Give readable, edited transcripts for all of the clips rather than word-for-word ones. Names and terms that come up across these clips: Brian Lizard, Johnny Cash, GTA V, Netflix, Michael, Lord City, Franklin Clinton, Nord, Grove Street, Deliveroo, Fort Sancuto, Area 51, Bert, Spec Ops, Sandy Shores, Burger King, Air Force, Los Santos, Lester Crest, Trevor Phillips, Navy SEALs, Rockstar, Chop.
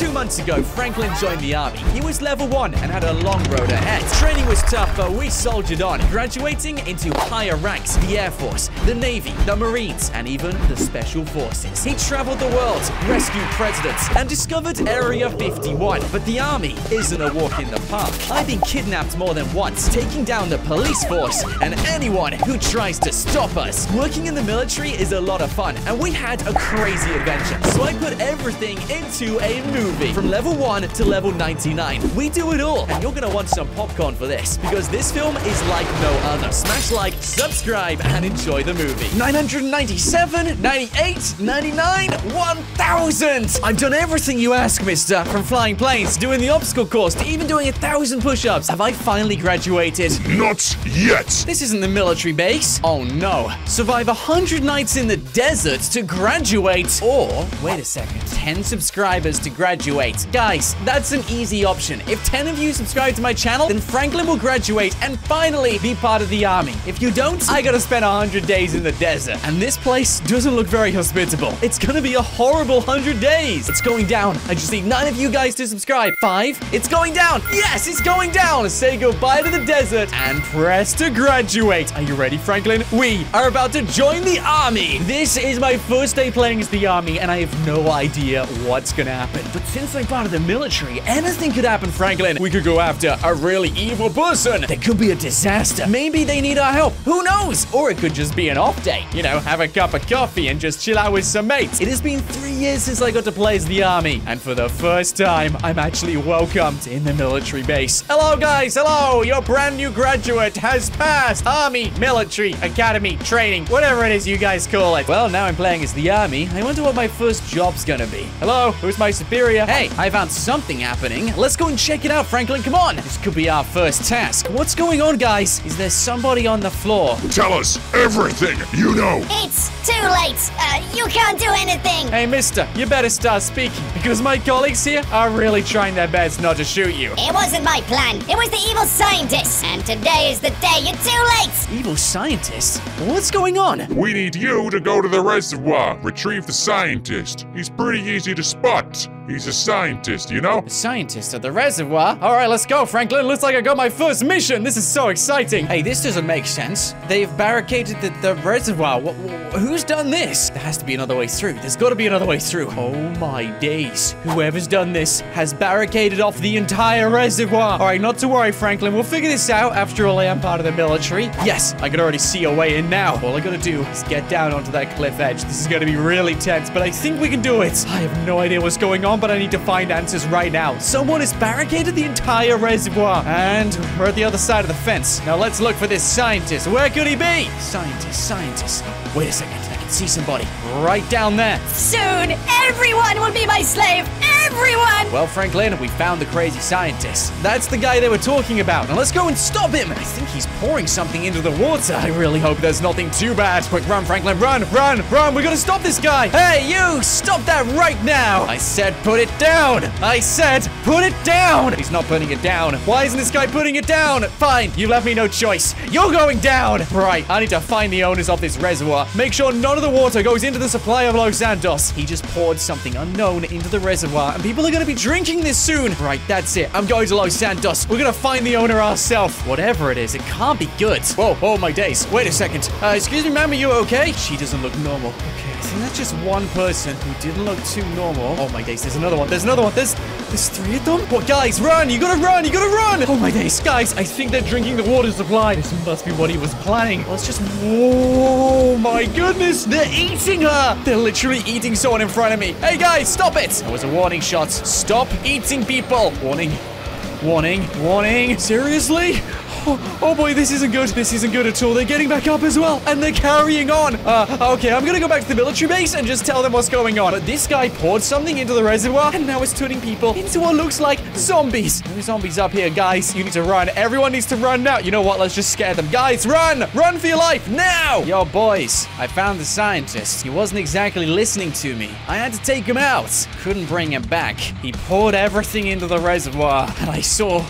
2 months ago, Franklin joined the army. He was level 1 and had a long road ahead. Training was tough, but we soldiered on, graduating into higher ranks: the Air Force, the Navy, the Marines, and even the Special Forces. He traveled the world, rescued presidents, and discovered Area 51. But the army isn't a walk in the park. I've been kidnapped more than once, taking down the police force and anyone who tries to stop us. Working in the military is a lot of fun, and we had a crazy adventure. So I put everything into a movie. From level 1 to level 99, we do it all. And you're gonna want some popcorn for this, because this film is like no other. Smash like, subscribe, and enjoy the movie. 997, 98, 99, 1000! I've done everything you ask, mister. From flying planes, doing the obstacle course, to even doing 1,000 push-ups. Have I finally graduated? Not yet! This isn't the military base. Oh no. Survive 100 nights in the desert to graduate, or, wait a second, 10 subscribers to graduate. Guys, that's an easy option. If 10 of you subscribe to my channel, then Franklin will graduate and finally be part of the army. If you don't, I gotta spend 100 days in the desert. And this place doesn't look very hospitable. It's gonna be a horrible 100 days. It's going down. I just need 9 of you guys to subscribe. 5. It's going down. Yes, it's going down. Say goodbye to the desert and press to graduate. Are you ready, Franklin? We are about to join the army. This is my first day playing as the army, and I have no idea what's gonna happen. But since I'm part of the military, anything could happen, Franklin. We could go after a really evil person. There could be a disaster. Maybe they need our help. Who knows? Or it could just be an off day. You know, have a cup of coffee and just chill out with some mates. It has been 3 years since I got to play as the army, and for the first time, I'm actually welcomed in the military base. Hello, guys. Hello. Your brand new graduate has passed army, military, academy, training, whatever it is you guys call it. Well, now I'm playing as the army. I wonder what my first job's gonna be. Hello, who's my superior? Hey, I found something happening. Let's go and check it out, Franklin. Come on. This could be our first task. What's going on, guys? Is there somebody on the floor? Tell us everything you know. It's too late. You can't do anything. Hey, mister, you better start speaking, because my colleagues here are really trying their best not to shoot you. It wasn't my plan. It was the evil scientist. And today is the day. You're too late. Evil scientist? What's going on? We need you to go to the reservoir. Retrieve the scientist. He's pretty easy to spot. He's a scientist, you know? A scientist at the reservoir? All right, let's go, Franklin. Looks like I got my first mission. This is so exciting. Hey, this doesn't make sense. They've barricaded the reservoir. Who's done this? There has to be another way through. There's got to be another way through. Oh, my days. Whoever's done this has barricaded off the entire reservoir. All right, not to worry, Franklin. We'll figure this out. After all, I am part of the military. Yes, I can already see a way in now. All I got to do is get down onto that cliff edge. This is going to be really tense, but I think we can do it. I have no idea what's going on, but I need to find answers right now. Someone has barricaded the entire reservoir, and we're at the other side of the fence. Now let's look for this scientist. Where could he be? Scientist. Wait a second. I can see somebody right down there. Soon, everyone will be my slave. Everyone! Well, Franklin, we found the crazy scientist. That's the guy they were talking about. Now let's go and stop him. I think he's pouring something into the water. I really hope there's nothing too bad. Quick, run, Franklin. Run. We gotta stop this guy. Hey, you! Stop that right now. I said put it down. He's not putting it down. Why isn't this guy putting it down? Fine. You left me no choice. You're going down. Right. I need to find the owners of this reservoir. Make sure none of the water goes into the supply of Los Santos. He just poured something unknown into the reservoir, and people are going to be drinking this soon. Right, that's it. I'm going to Los Santos. We're going to find the owner ourselves. Whatever it is, it can't be good. Whoa, oh my days. Wait a second. Excuse me, ma'am, are you okay? She doesn't look normal. Okay, I think that's just one person who didn't look too normal. Oh my days, there's another one. There's 3 of them? What, guys, run! You gotta run! Oh my days, guys, I think they're drinking the water supply. This must be what he was planning. Let's just... Whoa, my goodness! They're eating her! They're literally eating someone in front of me. Hey, guys, stop it! That was a warning shot. Stop eating people! Warning. Seriously? Oh boy, this isn't good. This isn't good at all. They're getting back up as well, and they're carrying on. Okay, I'm gonna go back to the military base and just tell them what's going on. But this guy poured something into the reservoir, and now it's turning people into what looks like zombies. There's zombies up here, guys. You need to run. Everyone needs to run now. You know what? Let's just scare them. Guys, run! Run for your life, now! Yo, boys, I found the scientist. He wasn't exactly listening to me. I had to take him out. Couldn't bring him back. He poured everything into the reservoir, and I saw...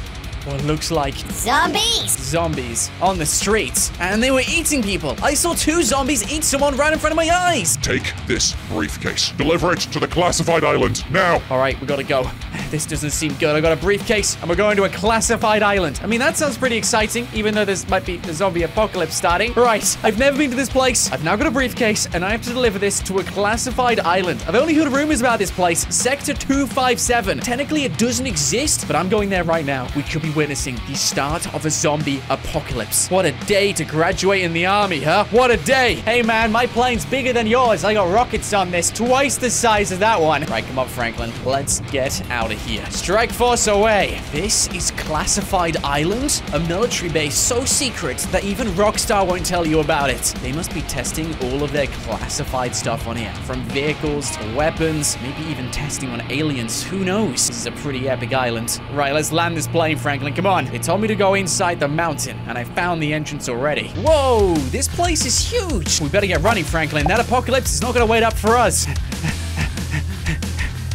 what looks like zombies on the streets, and they were eating people. I saw 2 zombies eat someone right in front of my eyes. Take this briefcase. Deliver it to the classified island, now! Alright, we gotta go. This doesn't seem good. I got a briefcase, and we're going to a classified island. I mean, that sounds pretty exciting, even though this might be the zombie apocalypse starting. Right, I've never been to this place. I've now got a briefcase, and I have to deliver this to a classified island. I've only heard rumors about this place, Sector 257. Technically, it doesn't exist, but I'm going there right now. We could be witnessing the start of a zombie apocalypse. What a day to graduate in the army, huh? What a day! Hey, man, my plane's bigger than yours. I got rockets on this, twice the size of that one. Right, come on, Franklin. Let's get out of here. Strike force away. This is classified island? A military base so secret that even Rockstar won't tell you about it. They must be testing all of their classified stuff on here. From vehicles to weapons, maybe even testing on aliens. Who knows? This is a pretty epic island. Right, let's land this plane, Franklin. Come on. They told me to go inside the mountain, and I found the entrance already. Whoa! This place is huge! We better get running, Franklin. That apocalypse is not gonna wait up for us.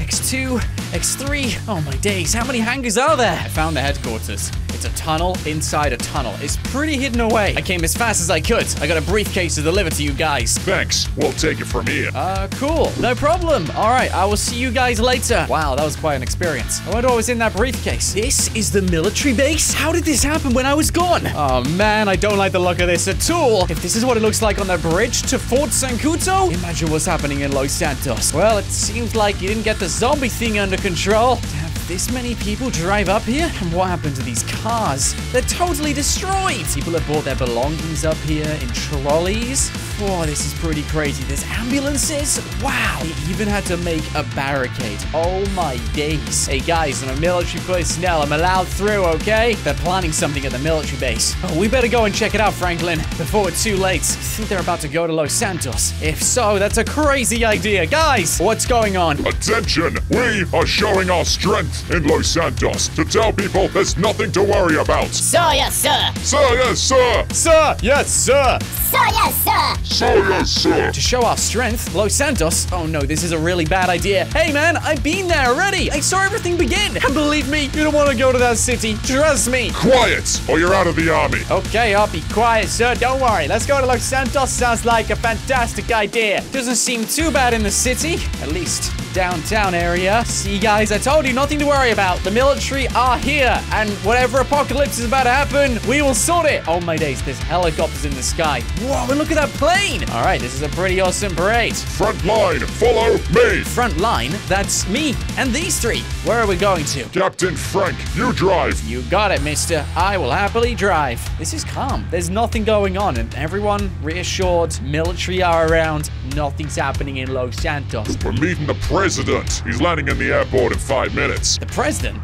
X2... X3. Oh my days, how many hangars are there? I found the headquarters. It's a tunnel inside a tunnel. It's pretty hidden away. I came as fast as I could. I got a briefcase to deliver to you guys. Thanks. We'll take it from here. Cool. No problem. All right, I will see you guys later. Wow, that was quite an experience. I wonder what was in that briefcase. This is the military base? How did this happen when I was gone? Oh man, I don't like the look of this at all. If this is what it looks like on the bridge to Fort Sancuto, imagine what's happening in Los Santos. Well, it seems like you didn't get the zombie thing under control. To have this many people drive up here? And what happened to these cars? They're totally destroyed! People have brought their belongings up here in trolleys. Whoa, this is pretty crazy. There's ambulances? Wow! They even had to make a barricade. Oh my days. Hey guys, I'm a military personnel. I'm allowed through, okay? They're planning something at the military base. Oh, we better go and check it out, Franklin, before it's too late. I think they're about to go to Los Santos. If so, that's a crazy idea. Guys, what's going on? Attention! We are showing our strength in Los Santos to tell people there's nothing to worry about. Sir, yes, sir. Sir, yes, sir. Sir, yes, sir. Sir, yes, sir. Sir, yes, sir. To show our strength, Los Santos. Oh no, this is a really bad idea. Hey man, I've been there already. I saw everything begin. And believe me, you don't want to go to that city. Trust me. Quiet, or you're out of the army. Okay, I'll be quiet, sir. Don't worry. Let's go to Los Santos. Sounds like a fantastic idea. Doesn't seem too bad in the city, at least downtown area. See guys, I told you nothing to worry about. The military are here, and whatever apocalypse is about to happen, we will sort it. Oh my days, there's helicopters in the sky. Whoa, and look at that plane. All right, this is a pretty awesome parade. Front line, follow me. Front line, that's me and these three. Where are we going to? Captain Frank, you drive. You got it, mister. I will happily drive. This is calm. There's nothing going on, and everyone reassured. Military are around. Nothing's happening in Los Santos. We're meeting the president. He's landing in the airport in 5 minutes. The president?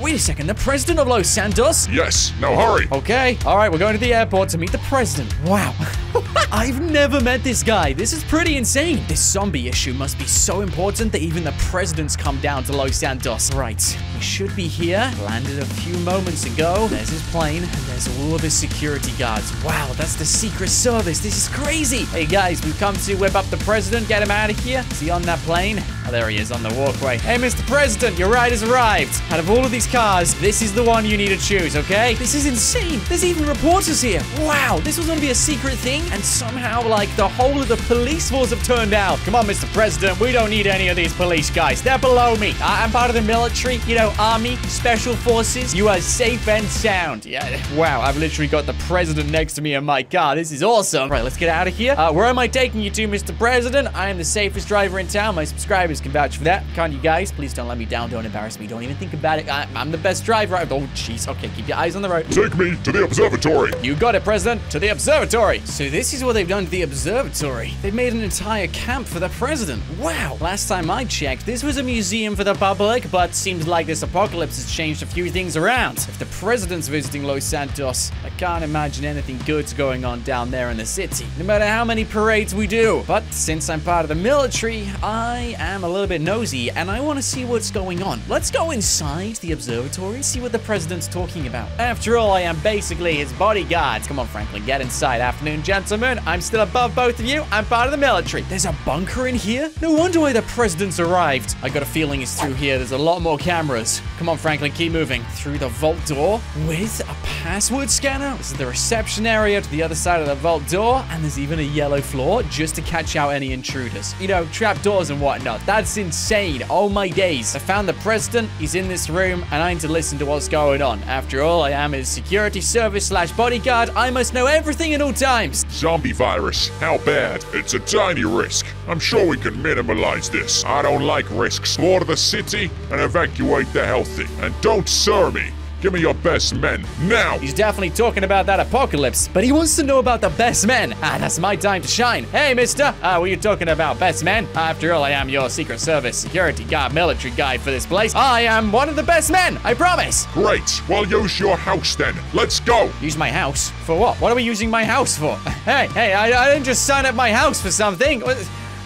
Wait a second, the president of Los Santos? Yes, now hurry. Okay, all right, we're going to the airport to meet the president. Wow. I've never met this guy. This is pretty insane. This zombie issue must be so important that even the president's come down to Los Santos. Right, we should be here. Landed a few moments ago. There's his plane, and there's all of his security guards. Wow, that's the Secret Service. This is crazy. Hey, guys, we've come to whip up the president, get him out of here. Is he on that plane? Oh, there he is on the walkway. Hey, Mr. President, your ride has arrived. Out of all of these cars, this is the one you need to choose, okay? This is insane. There's even reporters here. Wow, this was going to be a secret thing, and somehow, like, the whole of the police force have turned out. Come on, Mr. President, we don't need any of these police guys. They're below me. I'm part of the military, you know, army, special forces. You are safe and sound. Yeah, wow, I've literally got the president next to me in my car. This is awesome. Right, let's get out of here. Where am I taking you to, Mr. President? I am the safest driver in town. My subscribers can vouch for that, can't you guys? Please don't let me down. Don't embarrass me. Don't even think about it. I'm the best driver. Oh, jeez. Okay, keep your eyes on the road. Take me to the observatory. You got it, President. To the observatory. So this is what they've done to the observatory. They've made an entire camp for the president. Wow. Last time I checked, this was a museum for the public, but seems like this apocalypse has changed a few things around. If the president's visiting Los Santos, I can't imagine anything good's going on down there in the city, no matter how many parades we do. But since I'm part of the military, I am a little bit nosy, and I want to see what's going on. Let's go inside. inside the observatory, see what the president's talking about. After all, I am basically his bodyguards. Come on, Franklin, get inside. Afternoon, gentlemen. I'm still above both of you. I'm part of the military. There's a bunker in here? No wonder why the president's arrived. I got a feeling it's through here. There's a lot more cameras. Come on, Franklin, keep moving. Through the vault door with a password scanner. This is the reception area to the other side of the vault door, and there's even a yellow floor just to catch out any intruders. You know, trap doors and whatnot. That's insane. Oh my days. I found the president. He's in this room, and I need to listen to what's going on. After all, I am his security service / bodyguard. I must know everything at all times. Zombie virus. How bad? It's a tiny risk. I'm sure we can minimize this. I don't like risks. Board the city and evacuate the healthy. And don't serve me. Give me your best men, now! He's definitely talking about that apocalypse, but he wants to know about the best men. Ah, that's my time to shine. Hey, mister, were you talking about best men? After all, I am your Secret Service, security guard, military guy for this place. I am one of the best men, I promise! Great, well, use your house then. Let's go! Use my house? For what? What are we using my house for? Hey, I didn't just sign up my house for something.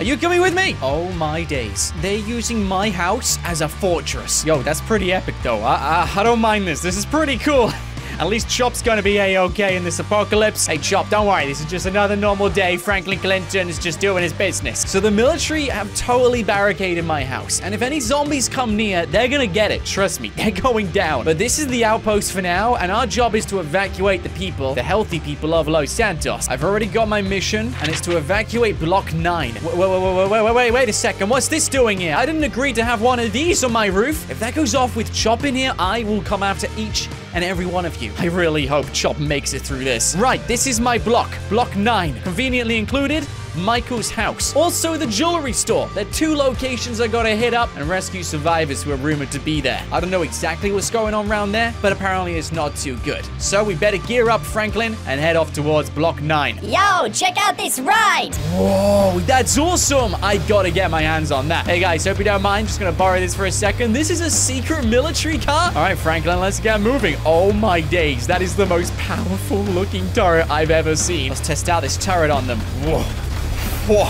Are you coming with me? Oh my days. They're using my house as a fortress. Yo, that's pretty epic though. I don't mind this. This is pretty cool. At least Chop's gonna be A-okay in this apocalypse. Hey, Chop, don't worry. This is just another normal day. Franklin Clinton is just doing his business. So the military have totally barricaded my house. And if any zombies come near, they're gonna get it. Trust me, they're going down. But this is the outpost for now, and our job is to evacuate the people, the healthy people of Los Santos. I've already got my mission, and it's to evacuate Block 9. Wait a second. What's this doing here? I didn't agree to have one of these on my roof. If that goes off with Chop in here, I will come after each and every one of you. I really hope Chop makes it through this. Right, this is my block. Block 9. Conveniently included, Michael's house. Also, the jewelry store. There are two locations I gotta hit up and rescue survivors who are rumored to be there. I don't know exactly what's going on around there, but apparently it's not too good. So we better gear up, Franklin, and head off towards Block 9. Yo, check out this ride! Whoa, that's awesome! I gotta get my hands on that. Hey, guys, hope you don't mind. Just gonna borrow this for a second. This is a secret military car? All right, Franklin, let's get moving. Oh, my days. That is the most powerful-looking turret I've ever seen. Let's test out this turret on them. Whoa. Whoa.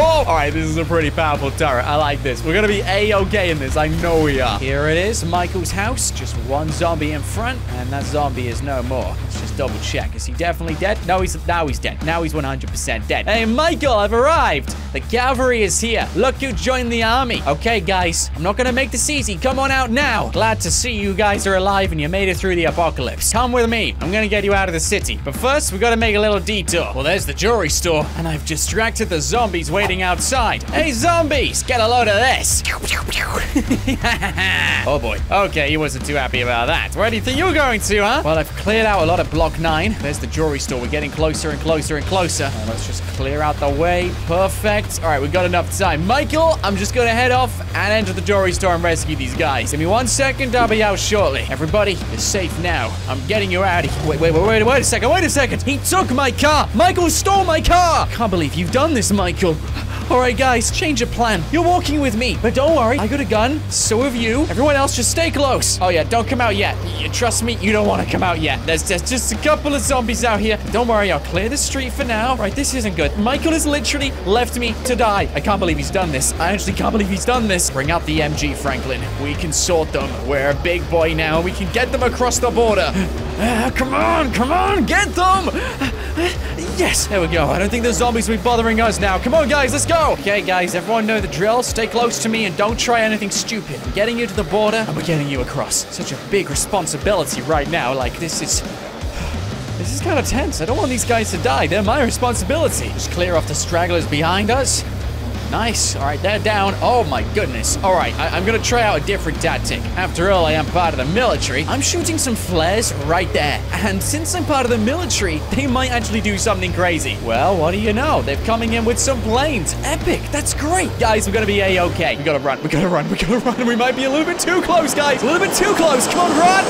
All right, this is a pretty powerful turret. I like this. We're going to be A-okay in this. I know we are. Here it is, Michael's house. Just one zombie in front, and that zombie is no more. Let's just double check. Is he definitely dead? No, he's dead. Now he's 100% dead. Hey, Michael, I've arrived. The cavalry is here. Look who joined the army. Okay, guys, I'm not going to make this easy. Come on out now. Glad to see you guys are alive and you made it through the apocalypse. Come with me. I'm going to get you out of the city. But first, we've got to make a little detour. Well, there's the jewelry store, and I've just to the zombies waiting outside. Hey, zombies! Get a load of this! Oh, boy. Okay, he wasn't too happy about that. Where do you think you're going to, huh? Well, I've cleared out a lot of Block 9. There's the jewelry store. We're getting closer and closer and closer. Right, let's just clear out the way. Perfect. All right, we've got enough time. Michael, I'm just going to head off and enter the jewelry store and rescue these guys. Give me 1 second. I'll be out shortly. Everybody, you're safe now. I'm getting you out of here. Wait a second. Wait a second. He took my car. Michael stole my car. I can't believe you've done this, Michael. Alright, guys, change of plan. You're walking with me, but don't worry. I got a gun, so have you. Everyone else, just stay close. Oh, yeah, don't come out yet. Trust me, you don't want to come out yet. There's just a couple of zombies out here. Don't worry, I'll clear the street for now. Right, this isn't good. Michael has literally left me to die. I can't believe he's done this. I actually can't believe he's done this. Bring out the MG, Franklin. We can sort them. We're a big boy now. We can get them across the border. Come on, get them! Yes, there we go. I don't think the zombies will be bothering us now. Come on, guys, let's go. Okay, guys, everyone know the drill. Stay close to me and don't try anything stupid. I'm getting you to the border and we're getting you across. Such a big responsibility right now. Like, this is kind of tense. I don't want these guys to die. They're my responsibility. Just clear off the stragglers behind us. Nice. All right, they're down. Oh, my goodness. All right, I'm going to try out a different tactic. After all, I am part of the military. I'm shooting some flares right there. And since I'm part of the military, they might actually do something crazy. Well, what do you know? They're coming in with some planes. Epic. That's great. Guys, we're going to be A-okay. We got to run. We got to run. We might be a little bit too close, guys. A little bit too close. Come on, run.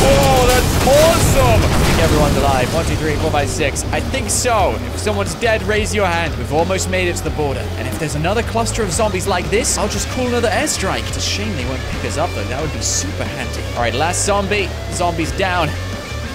Oh, that's awesome. Everyone's alive. 1, 2, 3, 4, 5, 6. I think so. If someone's dead, raise your hand. We've almost made it to the border. And if there's another cluster of zombies like this, I'll just call another airstrike. It's a shame they won't pick us up, though. That would be super handy. All right, last zombie. Zombie's down.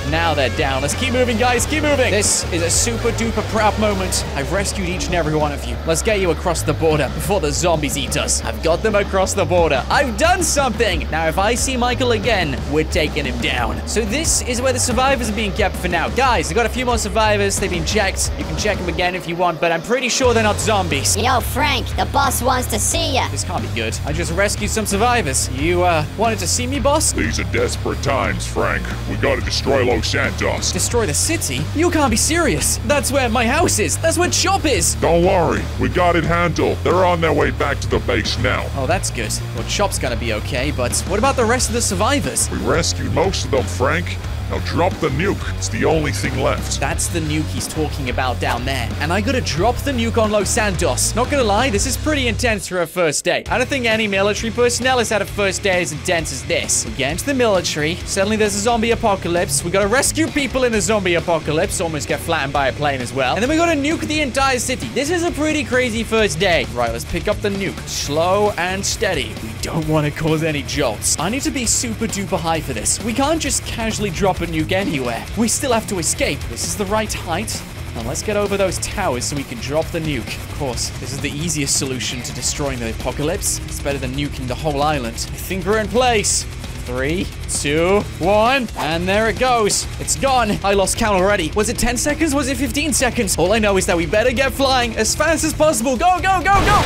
Now they're down. Let's keep moving, guys. Keep moving. This is a super duper proud moment. I've rescued each and every one of you. Let's get you across the border before the zombies eat us. I've got them across the border. I've done something. Now, if I see Michael again, we're taking him down. So this is where the survivors are being kept for now. Guys, I've got a few more survivors. They've been checked. You can check them again if you want, but I'm pretty sure they're not zombies. Yo, Frank, the boss wants to see ya. This can't be good. I just rescued some survivors. You, wanted to see me, boss? These are desperate times, Frank. We gotta destroy Los Santos. Destroy the city? You can't be serious. That's where my house is. That's where Chop is. Don't worry. We got it handled. They're on their way back to the base now. Oh, that's good. Well, Chop's gonna be okay, but what about the rest of the survivors? We rescued most of them, Frank. Now drop the nuke. It's the only thing left. That's the nuke he's talking about down there. And I gotta drop the nuke on Los Santos. Not gonna lie, this is pretty intense for a first day. I don't think any military personnel has had a first day as intense as this. We get into the military. Suddenly there's a zombie apocalypse. We gotta rescue people in the zombie apocalypse. Almost get flattened by a plane as well. And then we gotta nuke the entire city. This is a pretty crazy first day. Right, let's pick up the nuke. Slow and steady. We don't want to cause any jolts. I need to be super duper high for this. We can't just casually drop a nuke anywhere. We still have to escape. This is the right height. Now let's get over those towers so we can drop the nuke. Of course, this is the easiest solution to destroying the apocalypse. It's better than nuking the whole island. I think we're in place. 3, 2, 1, and there it goes. It's gone. I lost count already. Was it 10 seconds? Was it 15 seconds? All I know is that we better get flying as fast as possible. Go, go, go, go.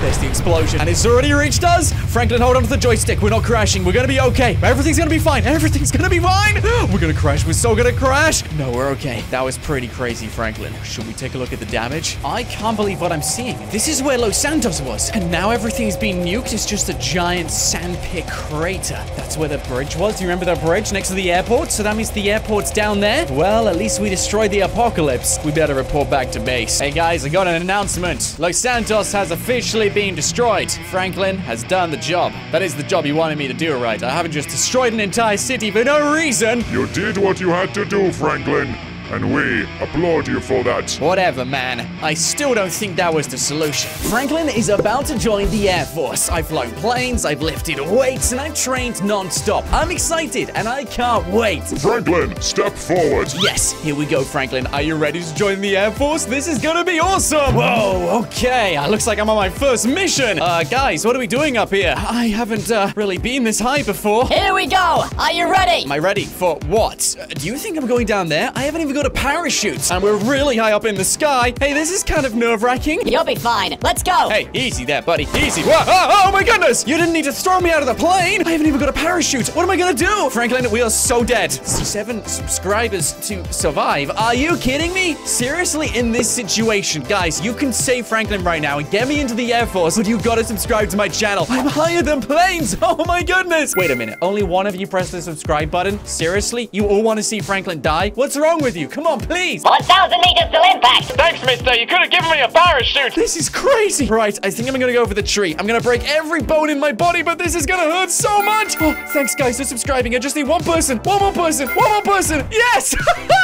There's the explosion, and it's already reached us. Franklin, hold on to the joystick. We're not crashing. We're gonna be okay. Everything's gonna be fine. Everything's gonna be fine. We're gonna crash. We're so gonna crash. No, we're okay. That was pretty crazy, Franklin. Should we take a look at the damage? I can't believe what I'm seeing. This is where Los Santos was, and now everything's been nuked. It's just a giant sandpit crater. That's where the bridge was. Do you remember that bridge next to the airport? So that means the airport's down there. Well, at least we destroyed the apocalypse. We better report back to base. Hey, guys, I got an announcement. Los Santos has officially been destroyed. Franklin has done the job. That is the job you wanted me to do, right? I haven't just destroyed an entire city for no reason. You did what you had to do, Franklin. And we applaud you for that. Whatever, man. I still don't think that was the solution. Franklin is about to join the Air Force. I've flown planes, I've lifted weights, and I've trained non-stop. I'm excited, and I can't wait. Franklin, step forward. Yes, here we go, Franklin. Are you ready to join the Air Force? This is gonna be awesome. Whoa, okay. Looks like I'm on my first mission. Guys, what are we doing up here? I haven't, really been this high before. Here we go. Are you ready? Am I ready for what? Do you think I'm going down there? I haven't even got a parachute, and we're really high up in the sky. Hey, this is kind of nerve-wracking. You'll be fine. Let's go. Hey, easy there, buddy. Easy. Whoa. Oh, my goodness. You didn't need to throw me out of the plane. I haven't even got a parachute. What am I going to do? Franklin, we are so dead. 7 subscribers to survive. Are you kidding me? Seriously, in this situation, guys, you can save Franklin right now and get me into the Air Force, but you got to subscribe to my channel. I'm higher than planes. Oh, my goodness. Wait a minute. Only one of you pressed the subscribe button? Seriously? You all want to see Franklin die? What's wrong with you? Come on, please. 1,000 meters till impact. Thanks, mister. You could have given me a parachute. This is crazy. Right, I think I'm going to go for the tree. I'm going to break every bone in my body, but this is going to hurt so much. Oh, thanks, guys, for subscribing. I just need one person. One more person. One more person. Yes.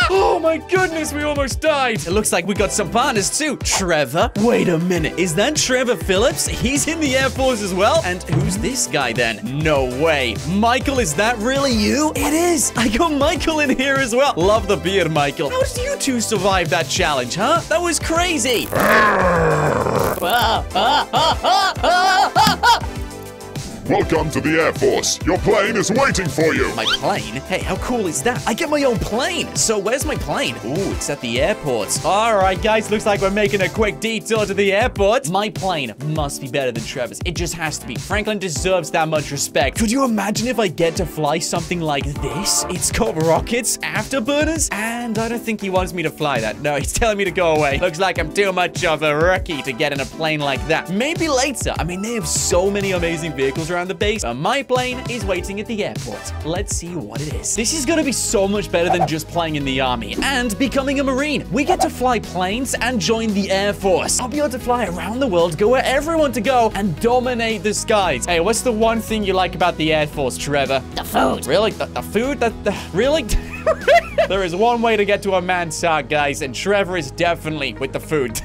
Oh, my goodness. We almost died. It looks like we got some partners, too. Trevor. Wait a minute. Is that Trevor Phillips? He's in the Air Force as well. And who's this guy, then? No way. Michael, is that really you? It is. I got Michael in here as well. Love the beard, Michael. How did you two survive that challenge, huh? That was crazy. Welcome to the Air Force. Your plane is waiting for you. My plane? Hey, how cool is that? I get my own plane. So where's my plane? Ooh, it's at the airport. All right, guys, looks like we're making a quick detour to the airport. My plane must be better than Trevor's. It just has to be. Franklin deserves that much respect. Could you imagine if I get to fly something like this? It's got rockets, afterburners, and I don't think he wants me to fly that. No, he's telling me to go away. Looks like I'm too much of a rookie to get in a plane like that. Maybe later. I mean, they have so many amazing vehicles around the base, but my plane is waiting at the airport. Let's see what it is. This is gonna be so much better than just playing in the army and becoming a Marine. We get to fly planes and join the Air Force. I'll be able to fly around the world, go where everyone to go, and dominate the skies. Hey, what's the one thing you like about the Air Force, Trevor? The food. Really? The food? Really? There is one way to get to a man's heart, guys, and Trevor is definitely with the food.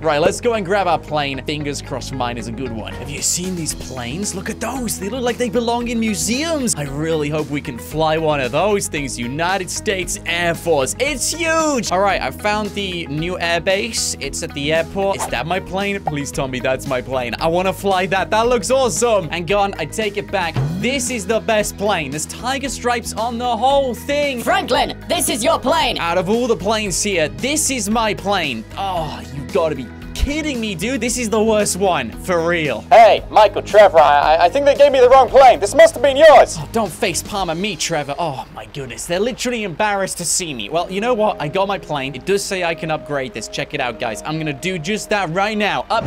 Right, let's go and grab our plane. Fingers crossed mine is a good one. Have you seen these planes? Look at those. They look like they belong in museums. I really hope we can fly one of those things. United States Air Force. It's huge. All right, I found the new airbase. It's at the airport. Is that my plane? Please tell me that's my plane. I want to fly that. That looks awesome. And gone, I take it back. This is the best plane. There's tiger stripes on the whole thing. Franklin, this is your plane. Out of all the planes here, this is my plane. Oh, you gotta be kidding me, dude. This is the worst one. For real. Hey, Michael, Trevor, I think they gave me the wrong plane. This must have been yours. Oh, don't face palm at me, Trevor. Oh, my goodness. They're literally embarrassed to see me. Well, you know what? I got my plane. It does say I can upgrade this. Check it out, guys. I'm gonna do just that right now. Up.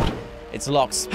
It's locked.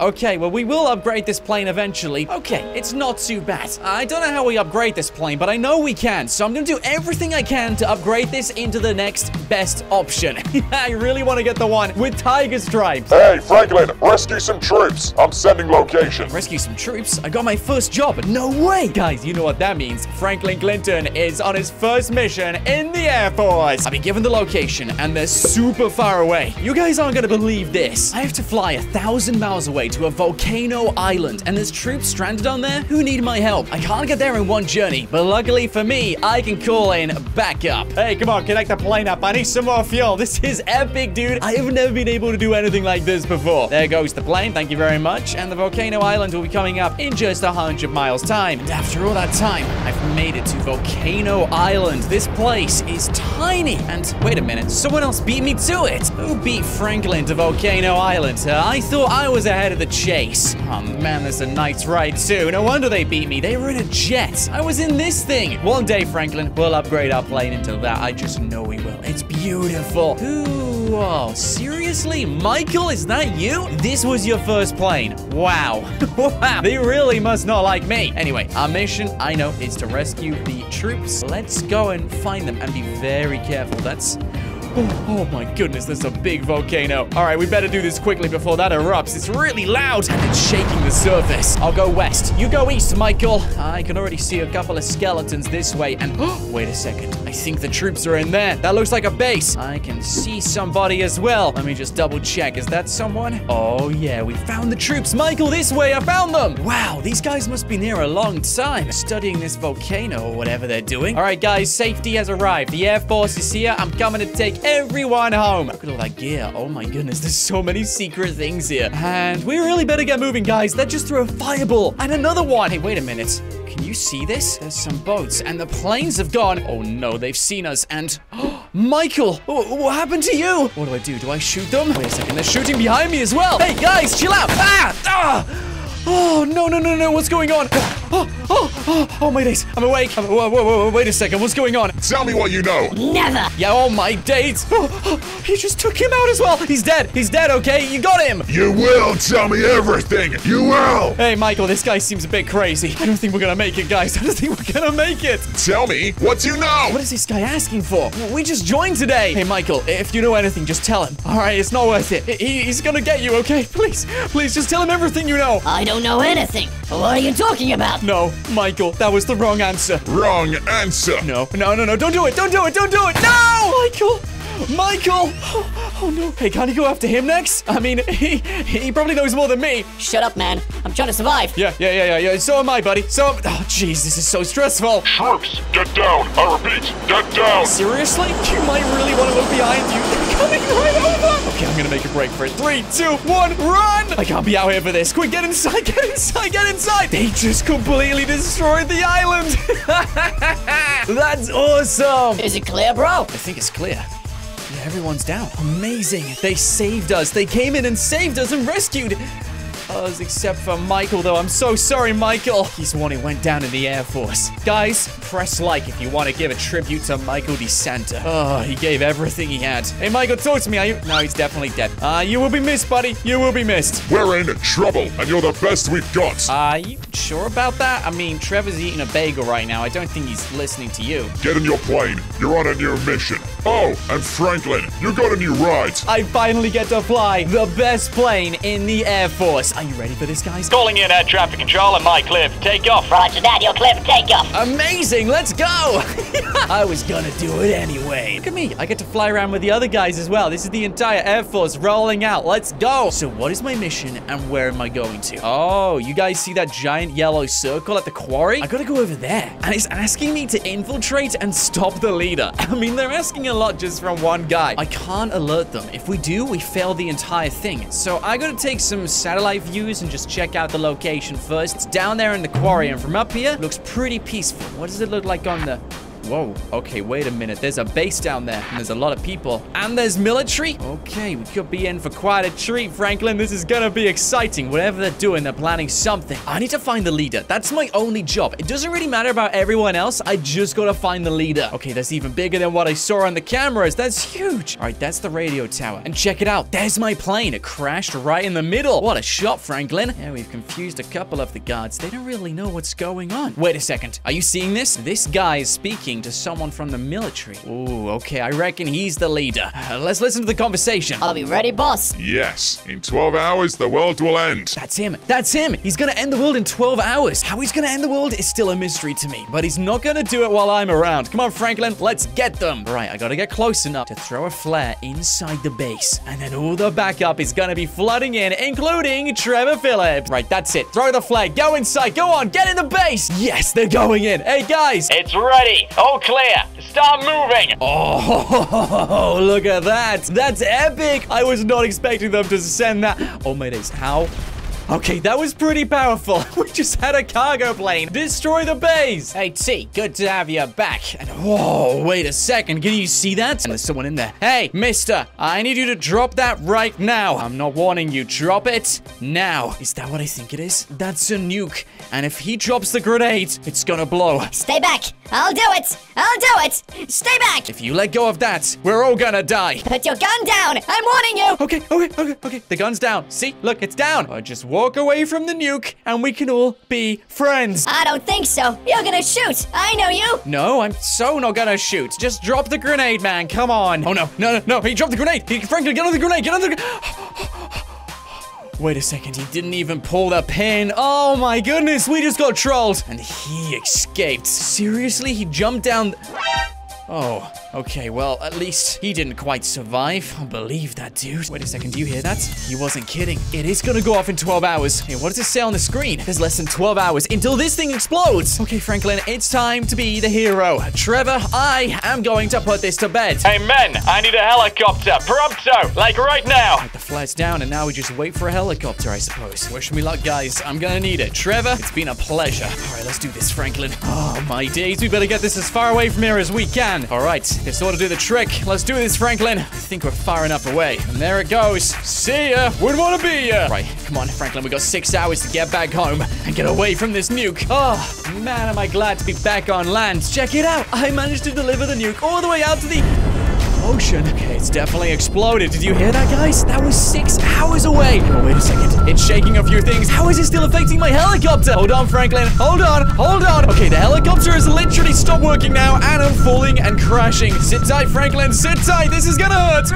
Okay, well, we will upgrade this plane eventually. Okay, it's not too bad. I don't know how we upgrade this plane, but I know we can. So I'm going to do everything I can to upgrade this into the next best option. I really want to get the one with tiger stripes. Hey, Franklin, rescue some troops. I'm sending location. Rescue some troops? I got my first job. No way. Guys, you know what that means. Franklin Clinton is on his first mission in the Air Force. I've been given the location, and they're super far away. You guys aren't going to believe this. I have to fly 1,000 miles away to a volcano island, and there's troops stranded on there who need my help. I can't get there in one journey, but luckily for me, I can call in backup. Hey, come on, connect the plane up. I need some more fuel. This is epic, dude. I have never been able to do anything like this before. There goes the plane. Thank you very much. And the volcano island will be coming up in just 100 miles time. And after all that time, I've made it to Volcano Island. This place is tiny. And wait a minute, someone else beat me to it. Who beat Franklin to Volcano Island? I thought I was ahead of the chase. Oh man, there's a nice ride too. No wonder they beat me. They were in a jet. I was in this thing. One day, Franklin, we'll upgrade our plane into that. I just know we will. It's beautiful. Ooh, whoa. Seriously? Michael, is that you? This was your first plane. Wow. Wow. They really must not like me. Anyway, our mission, I know, is to rescue the troops. Let's go and find them and be very careful. That's... Oh my goodness, there's a big volcano. All right, we better do this quickly before that erupts. It's really loud and it's shaking the surface. I'll go west. You go east, Michael. I can already see a couple of skeletons this way. And wait a second. I think the troops are in there. That looks like a base. I can see somebody as well. Let me just double check. Is that someone? Oh yeah, we found the troops. Michael, this way. I found them. Wow, these guys must be near a long time studying this volcano or whatever they're doing. All right, guys, safety has arrived. The Air Force is here. I'm coming to take everyone home. Look at all that gear. Oh my goodness, there's so many secret things here. And we really better get moving, guys. That just threw a fireball and another one. Hey, wait a minute. Can you see this? There's some boats and the planes have gone. Oh no, they've seen us and... Michael, what happened to you? What do I do? Do I shoot them? Wait a second, they're shooting behind me as well. Hey guys, chill out. Oh, no, no, no, no. What's going on? Oh, my days. I'm awake. Whoa, wait a second. What's going on? Tell me what you know. Never. Yeah, oh, my days. He just took him out as well. He's dead. He's dead, okay? You got him. You will tell me everything. You will. Hey, Michael, this guy seems a bit crazy. I don't think we're going to make it, guys. I don't think we're going to make it. Tell me what you know. What is this guy asking for? We just joined today. Hey, Michael, if you know anything, just tell him. All right, it's not worth it. He's going to get you, okay? Please, please, just tell him everything you know. I don't know anything. What are you talking about? No, Michael, that was the wrong answer. Wrong answer. No, don't do it. Don't do it. No, Michael. Michael! Oh, no. Hey, can't you go after him next? I mean, he probably knows more than me. Shut up, man. I'm trying to survive. Yeah. So am I, buddy. So oh, jeez, this is so stressful. Troops, get down. I repeat, get down. Seriously? You might really want to look behind you. They're coming right over. Okay, I'm going to make a break for it. 3, 2, 1, run! I can't be out here for this. Quick, get inside. They just completely destroyed the island. That's awesome. Is it clear, bro? I think it's clear. Yeah, everyone's down. Amazing. They saved us. They came in and saved us and rescued us, except for Michael, though. I'm so sorry, Michael. He's the one who went down in the Air Force. Guys, press like if you want to give a tribute to Michael DeSanta. Oh, he gave everything he had. Hey, Michael, talk to me. Are you? No, he's definitely dead. You will be missed, buddy. You will be missed. We're in trouble, and you're the best we've got. Are you sure about that? I mean, Trevor's eating a bagel right now. I don't think he's listening to you. Get in your plane. You're on a new mission. Oh, and Franklin, you got a new ride. I finally get to fly the best plane in the Air Force. Are you ready for this, guys? Calling in air traffic control and my clear for takeoff. Roger that, you're clear for takeoff. Amazing, let's go. I was gonna do it anyway. Look at me, I get to fly around with the other guys as well. This is the entire Air Force rolling out. Let's go. So what is my mission and where am I going to? Oh, you guys see that giant yellow circle at the quarry? I gotta go over there. And it's asking me to infiltrate and stop the leader. I mean, they're asking a lot just from one guy. I can't alert them. If we do, we fail the entire thing. So I gotta take some satellite views and just check out the location first. It's down there in the quarry, and from up here, looks pretty peaceful. What does it look like on the... Whoa, okay, wait a minute. There's a base down there, and there's a lot of people. And there's military? Okay, we could be in for quite a treat, Franklin. This is gonna be exciting. Whatever they're doing, they're planning something. I need to find the leader. That's my only job. It doesn't really matter about everyone else. I just gotta find the leader. Okay, that's even bigger than what I saw on the cameras. That's huge. All right, that's the radio tower. And check it out. There's my plane. It crashed right in the middle. What a shot, Franklin. Yeah, we've confused a couple of the guards. They don't really know what's going on. Wait a second. Are you seeing this? This guy is speaking to someone from the military. Ooh, okay, I reckon he's the leader. Let's listen to the conversation. Are we ready, boss? Yes. In 12 hours, the world will end. That's him. That's him. He's gonna end the world in 12 hours. How he's gonna end the world is still a mystery to me, but he's not gonna do it while I'm around. Come on, Franklin, let's get them. All right, I gotta get close enough to throw a flare inside the base, and then all the backup is gonna be flooding in, including Trevor Phillips. Right, that's it. Throw the flare. Go inside. Go on. Get in the base. Yes, they're going in. Hey, guys. It's ready. All clear. Start moving. Oh, look at that. That's epic. I was not expecting them to send that. Oh, my days. How? Okay, that was pretty powerful. We just had a cargo plane destroy the base. Hey, T, good to have you back. And whoa, wait a second. Can you see that? And there's someone in there. Hey, mister, I need you to drop that right now. I'm not warning you. Drop it now. Is that what I think it is? That's a nuke. And if he drops the grenade, it's gonna blow. Stay back. I'll do it. I'll do it. Stay back. If you let go of that, we're all gonna die. Put your gun down. I'm warning you. Okay. The gun's down. See? Look, it's down. I just walk away from the nuke, and we can all be friends. I don't think so. You're gonna shoot. I know you. No, I'm so not gonna shoot. Just drop the grenade, man. Come on. Oh, no. He dropped the grenade. Franklin, get on the grenade. Get on the grenade. Wait a second, he didn't even pull the pin. Oh my goodness, we just got trolled. And he escaped. Seriously, he jumped down... Oh, okay, well, at least he didn't quite survive. I believe that, dude. Wait a second, do you hear that? He wasn't kidding. It is gonna go off in 12 hours. Hey, what does it say on the screen? There's less than 12 hours until this thing explodes. Okay, Franklin, it's time to be the hero. Trevor, I am going to put this to bed. Hey, men, I need a helicopter. Prompto, like right now. Right, the flare's down, and now we just wait for a helicopter, I suppose. Wish me luck, guys. I'm gonna need it. Trevor, it's been a pleasure. All right, let's do this, Franklin. Oh, my days. We better get this as far away from here as we can. All right, this ought to do the trick. Let's do this, Franklin. I think we're far enough away. And there it goes. See ya. Wouldn't want to be ya. Right, come on, Franklin. We got 6 hours to get back home and get away from this nuke. Oh, man, am I glad to be back on land. Check it out. I managed to deliver the nuke all the way out to the... ocean. Okay, it's definitely exploded. Did you hear that, guys? That was 6 hours away. Oh, wait a second. It's shaking a few things. How is it still affecting my helicopter? Hold on, Franklin. Hold on. Okay, the helicopter has literally stopped working now, and I'm falling and crashing. Sit tight, Franklin. Sit tight. This is gonna hurt.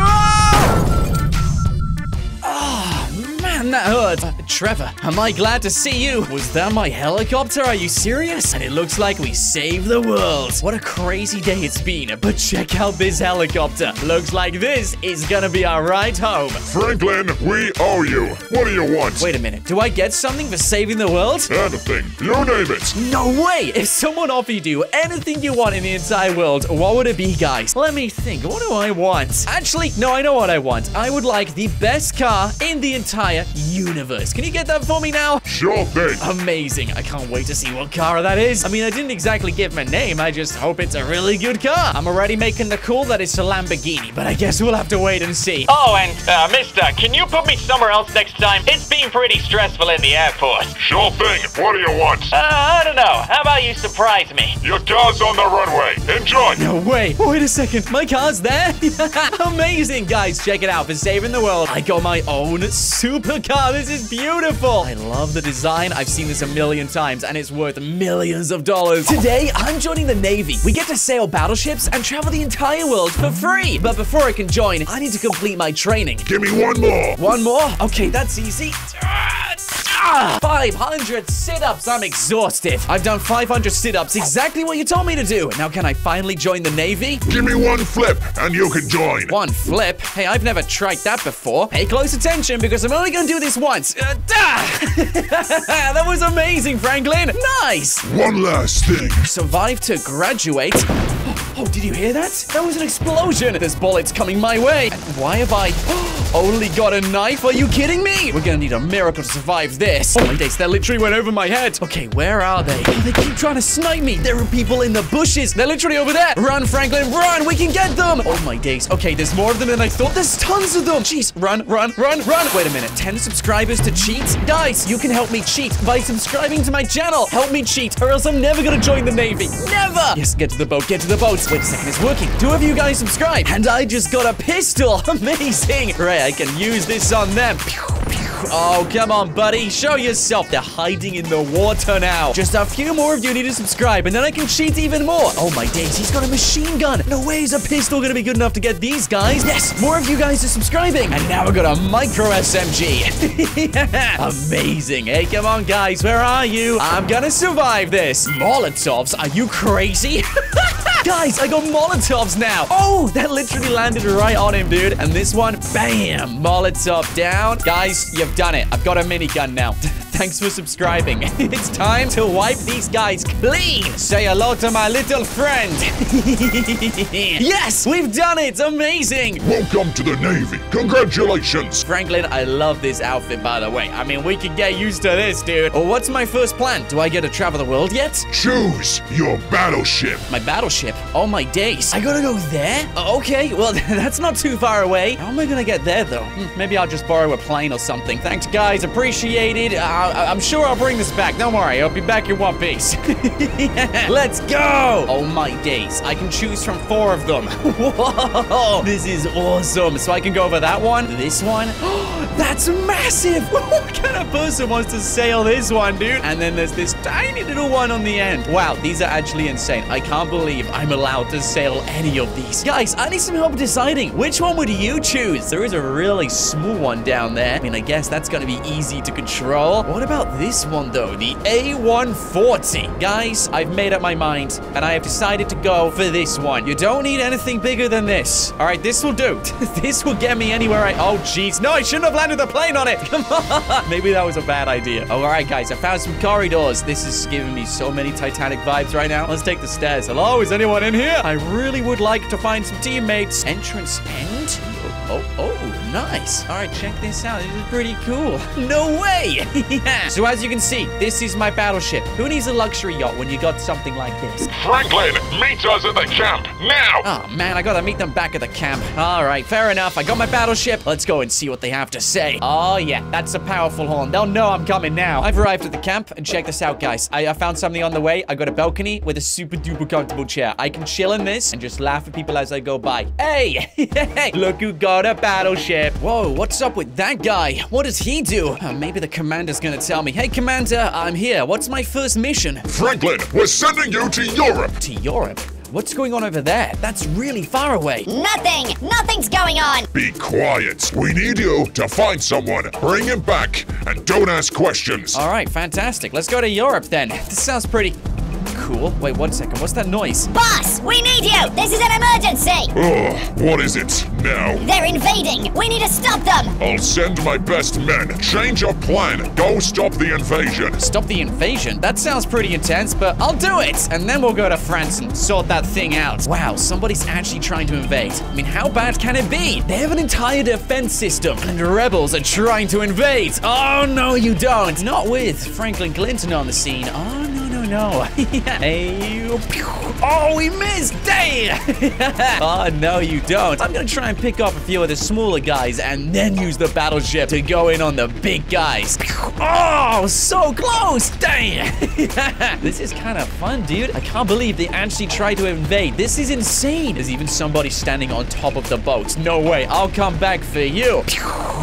Oh, man, that hurt. Trevor, am I glad to see you? Was that my helicopter? Are you serious? And it looks like we saved the world. What a crazy day it's been, but check out this helicopter. Looks like this is gonna be our ride home. Franklin, we owe you. What do you want? Wait a minute, do I get something for saving the world? Anything. You name it. No way! If someone offered you anything you want in the entire world, what would it be, guys? Let me think. What do I want? Actually, no, I know what I want. I would like the best car in the entire universe. Can you get that for me now? Sure thing. Amazing. I can't wait to see what car that is. I mean, I didn't exactly give my name. I just hope it's a really good car. I'm already making the call that it's a Lamborghini, but I guess we'll have to wait and see. Oh, and, mister, can you put me somewhere else next time? It's been pretty stressful in the Air Force. Sure thing. What do you want? I don't know. How about you surprise me? Your car's on the runway. Enjoy. No way. Wait a second. My car's there? Amazing, guys. Check it out. For saving the world, I got my own supercar. This is beautiful. Beautiful. I love the design. I've seen this a million times, and it's worth millions of dollars. Today, I'm joining the Navy. We get to sail battleships and travel the entire world for free. But before I can join, I need to complete my training. Give me one more. One more? Okay, that's easy. 500 sit-ups. I'm exhausted. I've done 500 sit-ups, exactly what you told me to do. Now can I finally join the Navy? Give me one flip and you can join. One flip? Hey, I've never tried that before. Pay close attention because I'm only gonna do this once. That was amazing, Franklin. Nice. One last thing. Survive to graduate. Oh, did you hear that? That was an explosion. There's bullets coming my way. And why have I only got a knife? Are you kidding me? We're gonna need a miracle to survive this. Oh my days, that literally went over my head. Okay, where are they? Oh, they keep trying to snipe me. There are people in the bushes. They're literally over there. Run, Franklin, run. We can get them. Oh my days. Okay, there's more of them than I thought. There's tons of them. Jeez, run, run, run, run. Wait a minute. 10 subscribers to cheat? Guys, you can help me cheat by subscribing to my channel. Help me cheat or else I'm never gonna join the Navy. Never. Yes, get to the boat, get to the boat. Wait a second, it's working. Two of you guys subscribed, and I just got a pistol. Amazing. Right, I can use this on them. Oh, come on, buddy. Show yourself. They're hiding in the water now. Just a few more of you need to subscribe, and then I can cheat even more. Oh, my days. He's got a machine gun. No way is a pistol going to be good enough to get these guys. Yes, more of you guys are subscribing. And now we've got a micro SMG. Yeah. Amazing. Hey, come on, guys. Where are you? I'm going to survive this. Molotovs? Are you crazy? Guys, I got Molotovs now. Oh, that literally landed right on him, dude. And this one, bam, Molotov down. Guys, you've done it. I've got a minigun now. Thanks for subscribing. It's time to wipe these guys clean. Say hello to my little friend. Yes, we've done it. Amazing. Welcome to the Navy. Congratulations. Franklin, I love this outfit, by the way. I mean, we could get used to this, dude. Oh, what's my first plan? Do I get to travel the world yet? Choose your battleship. My battleship? Oh, my days. I gotta go there? Okay, well, that's not too far away. How am I gonna get there, though? Maybe I'll just borrow a plane or something. Thanks, guys. Appreciate it. I'm sure I'll bring this back. Don't worry, I'll be back in one piece. Yeah. Let's go! Oh my days, I can choose from 4 of them. Whoa, this is awesome. So I can go over that one, this one. That's massive! What kind of person wants to sail this one, dude? And then there's this tiny little one on the end. Wow, these are actually insane. I can't believe I'm allowed to sail any of these. Guys, I need some help deciding. Which one would you choose? There is a really small one down there. I mean, I guess that's gonna be easy to control. What about this one, though? The A140. Guys, I've made up my mind, and I have decided to go for this one. You don't need anything bigger than this. All right, this will do. This will get me anywhere I... Oh, jeez. No, I shouldn't have landed the plane on it. Come on. Maybe that was a bad idea. Oh, all right, guys. I found some corridors. This is giving me so many Titanic vibes right now. Let's take the stairs. Hello? Is anyone in here? I really would like to find some teammates. Entrance end? Oh, nice. All right, check this out. This is pretty cool. No way. Yeah. So as you can see, this is my battleship. Who needs a luxury yacht when you got something like this? Franklin, meet us at the camp now. Oh, man, I got to meet them back at the camp. All right, fair enough. I got my battleship. Let's go and see what they have to say. Oh, yeah, that's a powerful horn. They'll know I'm coming now. I've arrived at the camp, and check this out, guys. I found something on the way. I got a balcony with a super-duper comfortable chair. I can chill in this and just laugh at people as I go by. Hey, hey, look who got a battleship. Whoa, what's up with that guy? What does he do? Oh, maybe the commander's gonna tell me. Hey, commander, I'm here. What's my first mission? Franklin, we're sending you to Europe. To Europe? What's going on over there? That's really far away. Nothing! Nothing's going on! Be quiet. We need you to find someone. Bring him back and don't ask questions. All right, fantastic. Let's go to Europe then. This sounds pretty... cool. Wait, one second. What's that noise? Boss, we need you. This is an emergency. Ugh, what is it now? They're invading. We need to stop them. I'll send my best men. Change of plan. Go stop the invasion. Stop the invasion? That sounds pretty intense, but I'll do it. And then we'll go to France and sort that thing out. Wow, somebody's actually trying to invade. I mean, how bad can it be? They have an entire defense system, and rebels are trying to invade. Oh, no, you don't. Not with Franklin Clinton on the scene. Oh, no. Oh, we missed. Damn. Oh, no, you don't. I'm going to try and pick off a few of the smaller guys and then use the battleship to go in on the big guys. Oh, so close. Damn. This is kind of fun, dude. I can't believe they actually tried to invade. This is insane. There's even somebody standing on top of the boats. No way. I'll come back for you.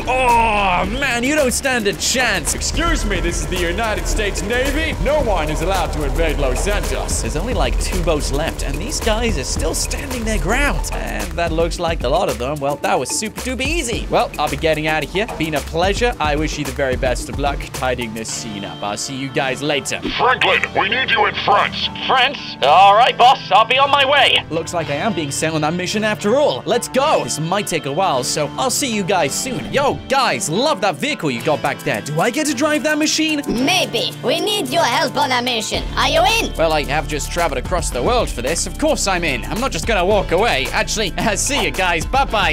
Oh, man, you don't stand a chance. Excuse me, this is the United States Navy. No one is allowed to invade Los Santos. There's only like 2 boats left, and these guys are still standing their ground. And that looks like a lot of done. Well, that was super duper easy. Well, I'll be getting out of here. Been a pleasure. I wish you the very best of luck tidying this scene up. I'll see you guys later. Franklin, we need you in France. France? All right, boss. I'll be on my way. Looks like I am being sent on that mission after all. Let's go. This might take a while, so I'll see you guys soon. Yo, guys, love that vehicle you got back there. Do I get to drive that machine? Maybe. We need your help on our mission. Are you in? Well, I have just traveled across the world for this. Of course I'm in. I'm not just gonna walk away. Actually, see you guys. Bye-bye.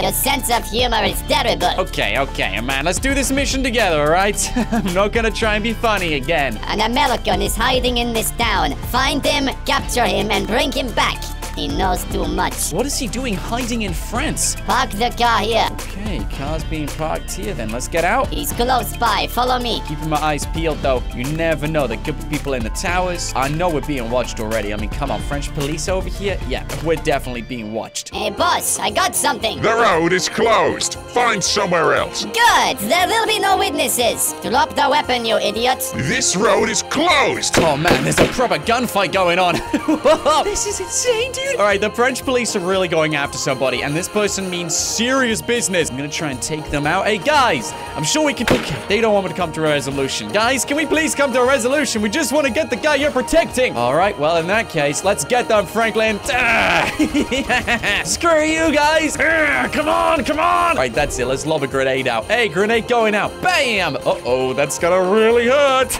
Your sense of humor is terrible. Okay, man. Let's do this mission together, all right? I'm not gonna try and be funny again. An American is hiding in this town. Find him, capture him, and bring him back. He knows too much. What is he doing hiding in France? Park the car here. Okay, car's being parked here then. Let's get out. He's close by. Follow me. Keeping my eyes peeled, though. You never know. There could be people in the towers. I know we're being watched already. I mean, come on. French police over here? Yeah, we're definitely being watched. Hey, boss, I got something. The road is closed. Find somewhere else. Good. There will be no witnesses. Drop the weapon, you idiots. This road is closed. Oh, man, there's a proper gunfight going on. This is insane, dude. All right, the French police are really going after somebody, and this person means serious business. I'm gonna try and take them out. Hey, guys, I'm sure we can... Okay, they don't want me to come to a resolution. Guys, can we please come to a resolution? We just want to get the guy you're protecting. All right, well, in that case, let's get them, Franklin. Yeah. Screw you, guys. Come on. All right, that's it. Let's lob a grenade out. Hey, grenade going out. Bam. Uh-oh, that's gonna really hurt.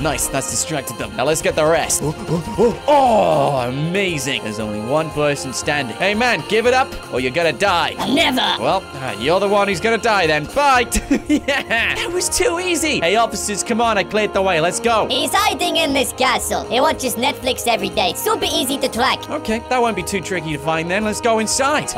Nice, that's distracted them. Now, let's get the rest. Oh, amazing. There's only one person standing. Hey, man, give it up or you're gonna die. Never. Well, you're the one who's gonna die then. Bye. Yeah. That was too easy. Hey, officers, come on. I cleared the way. Let's go. He's hiding in this castle. He watches Netflix every day. Super easy to track. Okay, that won't be too tricky to find then. Let's go inside.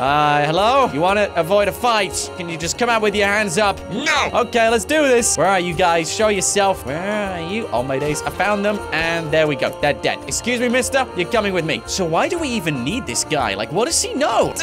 Hello? You wanna avoid a fight? Can you just come out with your hands up? No. Okay, let's do this. Where are you guys? Show yourself. Where are you? Oh, my days. I found them. And there we go. They're dead. Excuse me, mister. You're coming with me. So why do we even need this guy? Like, what does he know?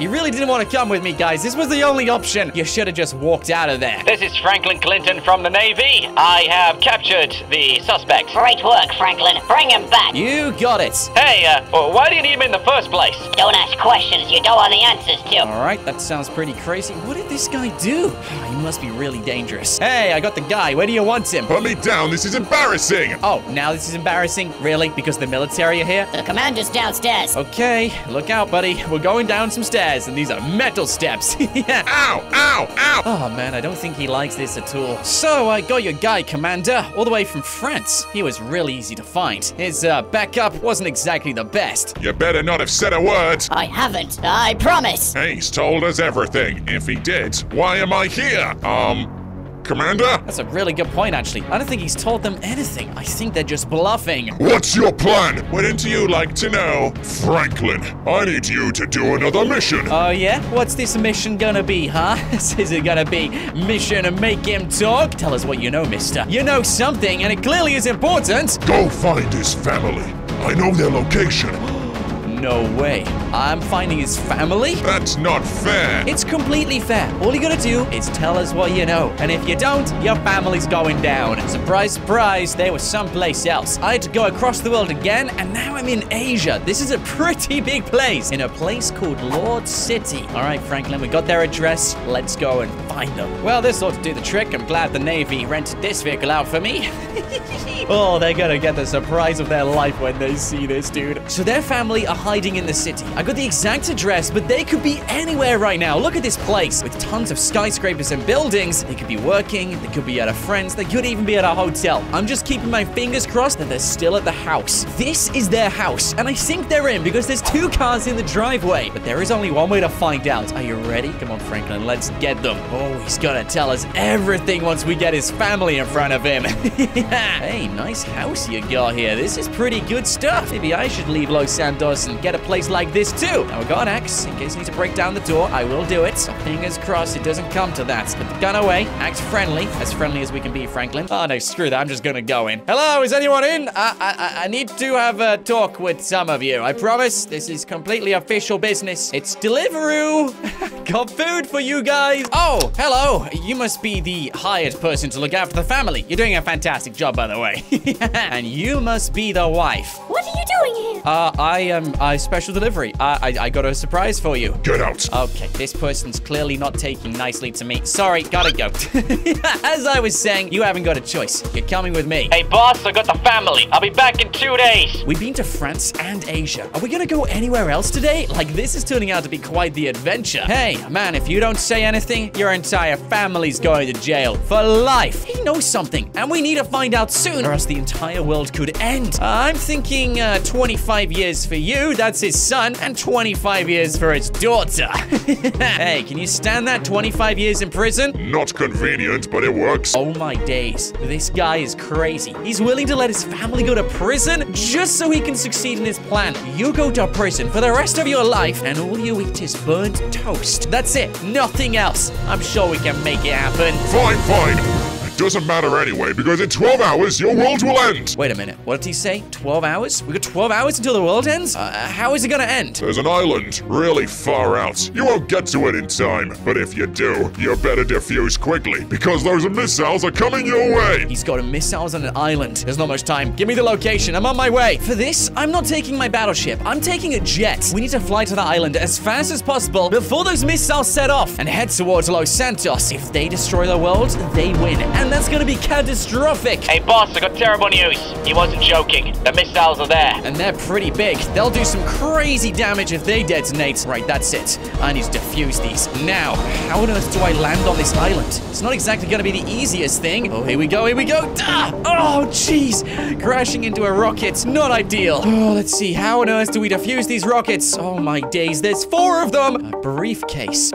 You really didn't want to come with me, guys. This was the only option. You should have just walked out of there. This is Franklin Clinton from the Navy. I have captured the suspect. Great work, Franklin. Bring him back. You got it. Hey, well, why do you need him in the first place? Don't ask questions you don't want the answers to. All right, that sounds pretty crazy. What did this guy do? He must be really dangerous. Hey, I got the guy. Where do you want him? Put me down. This is embarrassing. Oh, now this is embarrassing? Really? Because the military are here? The commander's down. Stairs. Okay, look out, buddy. We're going down some stairs, and these are metal steps. Yeah. Ow, ow, ow. Oh, man, I don't think he likes this at all. So, I got your guy, Commander, all the way from France. He was really easy to find. His backup wasn't exactly the best. You better not have said a word. I haven't. I promise. He's told us everything. If he did, why am I here? Commander? That's a really good point, actually. I don't think he's told them anything. I think they're just bluffing. What's your plan? What do you like to know? Franklin, I need you to do another mission. Oh, yeah? What's this mission gonna be, huh? Is it gonna be mission to make him talk? Tell us what you know, mister. You know something, and it clearly is important. Go find his family. I know their location. No way. I'm finding his family? That's not fair. It's completely fair. All you gotta do is tell us what you know. And if you don't, your family's going down. Surprise, surprise, they were someplace else. I had to go across the world again, and now I'm in Asia. This is a pretty big place. In a place called Lord City. All right, Franklin, we got their address. Let's go and find them. Well, this ought to do the trick. I'm glad the Navy rented this vehicle out for me. Oh, they're gonna get the surprise of their life when they see this, dude. So their family are hiding in the city. I got the exact address, but they could be anywhere right now. Look at this place with tons of skyscrapers and buildings. They could be working. They could be at a friend's. They could even be at a hotel. I'm just keeping my fingers crossed that they're still at the house. This is their house, and I think they're in because there's two cars in the driveway. But there is only one way to find out. Are you ready? Come on, Franklin. Let's get them. Oh, he's gonna tell us everything once we get his family in front of him. Yeah. Hey, nice house you got here. This is pretty good stuff. Maybe I should leave Los Santos and get a place like this too. Now, we got an axe. In case I need to break down the door, I will do it. Fingers crossed it doesn't come to that. Put the gun away. Axe friendly. As friendly as we can be, Franklin. Oh, no, screw that. I'm just gonna go in. Hello, is anyone in? I need to have a talk with some of you. I promise this is completely official business. It's Deliveroo. Got food for you guys. Oh, hello. You must be the hired person to look after the family. You're doing a fantastic job, by the way. And you must be the wife. What are you doing here? I am... special delivery. I got a surprise for you. Get out. Okay, this person's clearly not taking nicely to me. Sorry, gotta go. As I was saying, you haven't got a choice. You're coming with me. Hey, boss, I got the family. I'll be back in 2 days. We've been to France and Asia. Are we gonna go anywhere else today? Like, this is turning out to be quite the adventure. Hey, man, if you don't say anything, your entire family's going to jail for life. He knows something, and we need to find out soon, or else the entire world could end. I'm thinking 25 years for you, that's his son, and 25 years for his daughter. Hey, can you stand that? 25 years in prison? Not convenient, but it works. Oh my days, this guy is crazy. He's willing to let his family go to prison just so he can succeed in his plan. You go to prison for the rest of your life, and all you eat is burnt toast. That's it, nothing else. I'm sure we can make it happen. Fine, fine. Doesn't matter anyway, because in 12 hours, your world will end. Wait a minute. What did he say? 12 hours? We got 12 hours until the world ends? How is it gonna end? There's an island really far out. You won't get to it in time, but if you do, you better defuse quickly, because those missiles are coming your way. He's got missiles on an island. There's not much time. Give me the location. I'm on my way. For this, I'm not taking my battleship. I'm taking a jet. We need to fly to the island as fast as possible before those missiles set off and head towards Los Santos. If they destroy the world, they win. And that's gonna be catastrophic. Hey, boss, I got terrible news. He wasn't joking. The missiles are there. And they're pretty big. They'll do some crazy damage if they detonate. Right, that's it. I need to defuse these. Now, how on earth do I land on this island? It's not exactly gonna be the easiest thing. Oh, here we go, here we go. Ah! Oh, jeez. Crashing into a rocket. Not ideal. Oh, let's see. How on earth do we defuse these rockets? Oh, my days. There's 4 of them. A briefcase.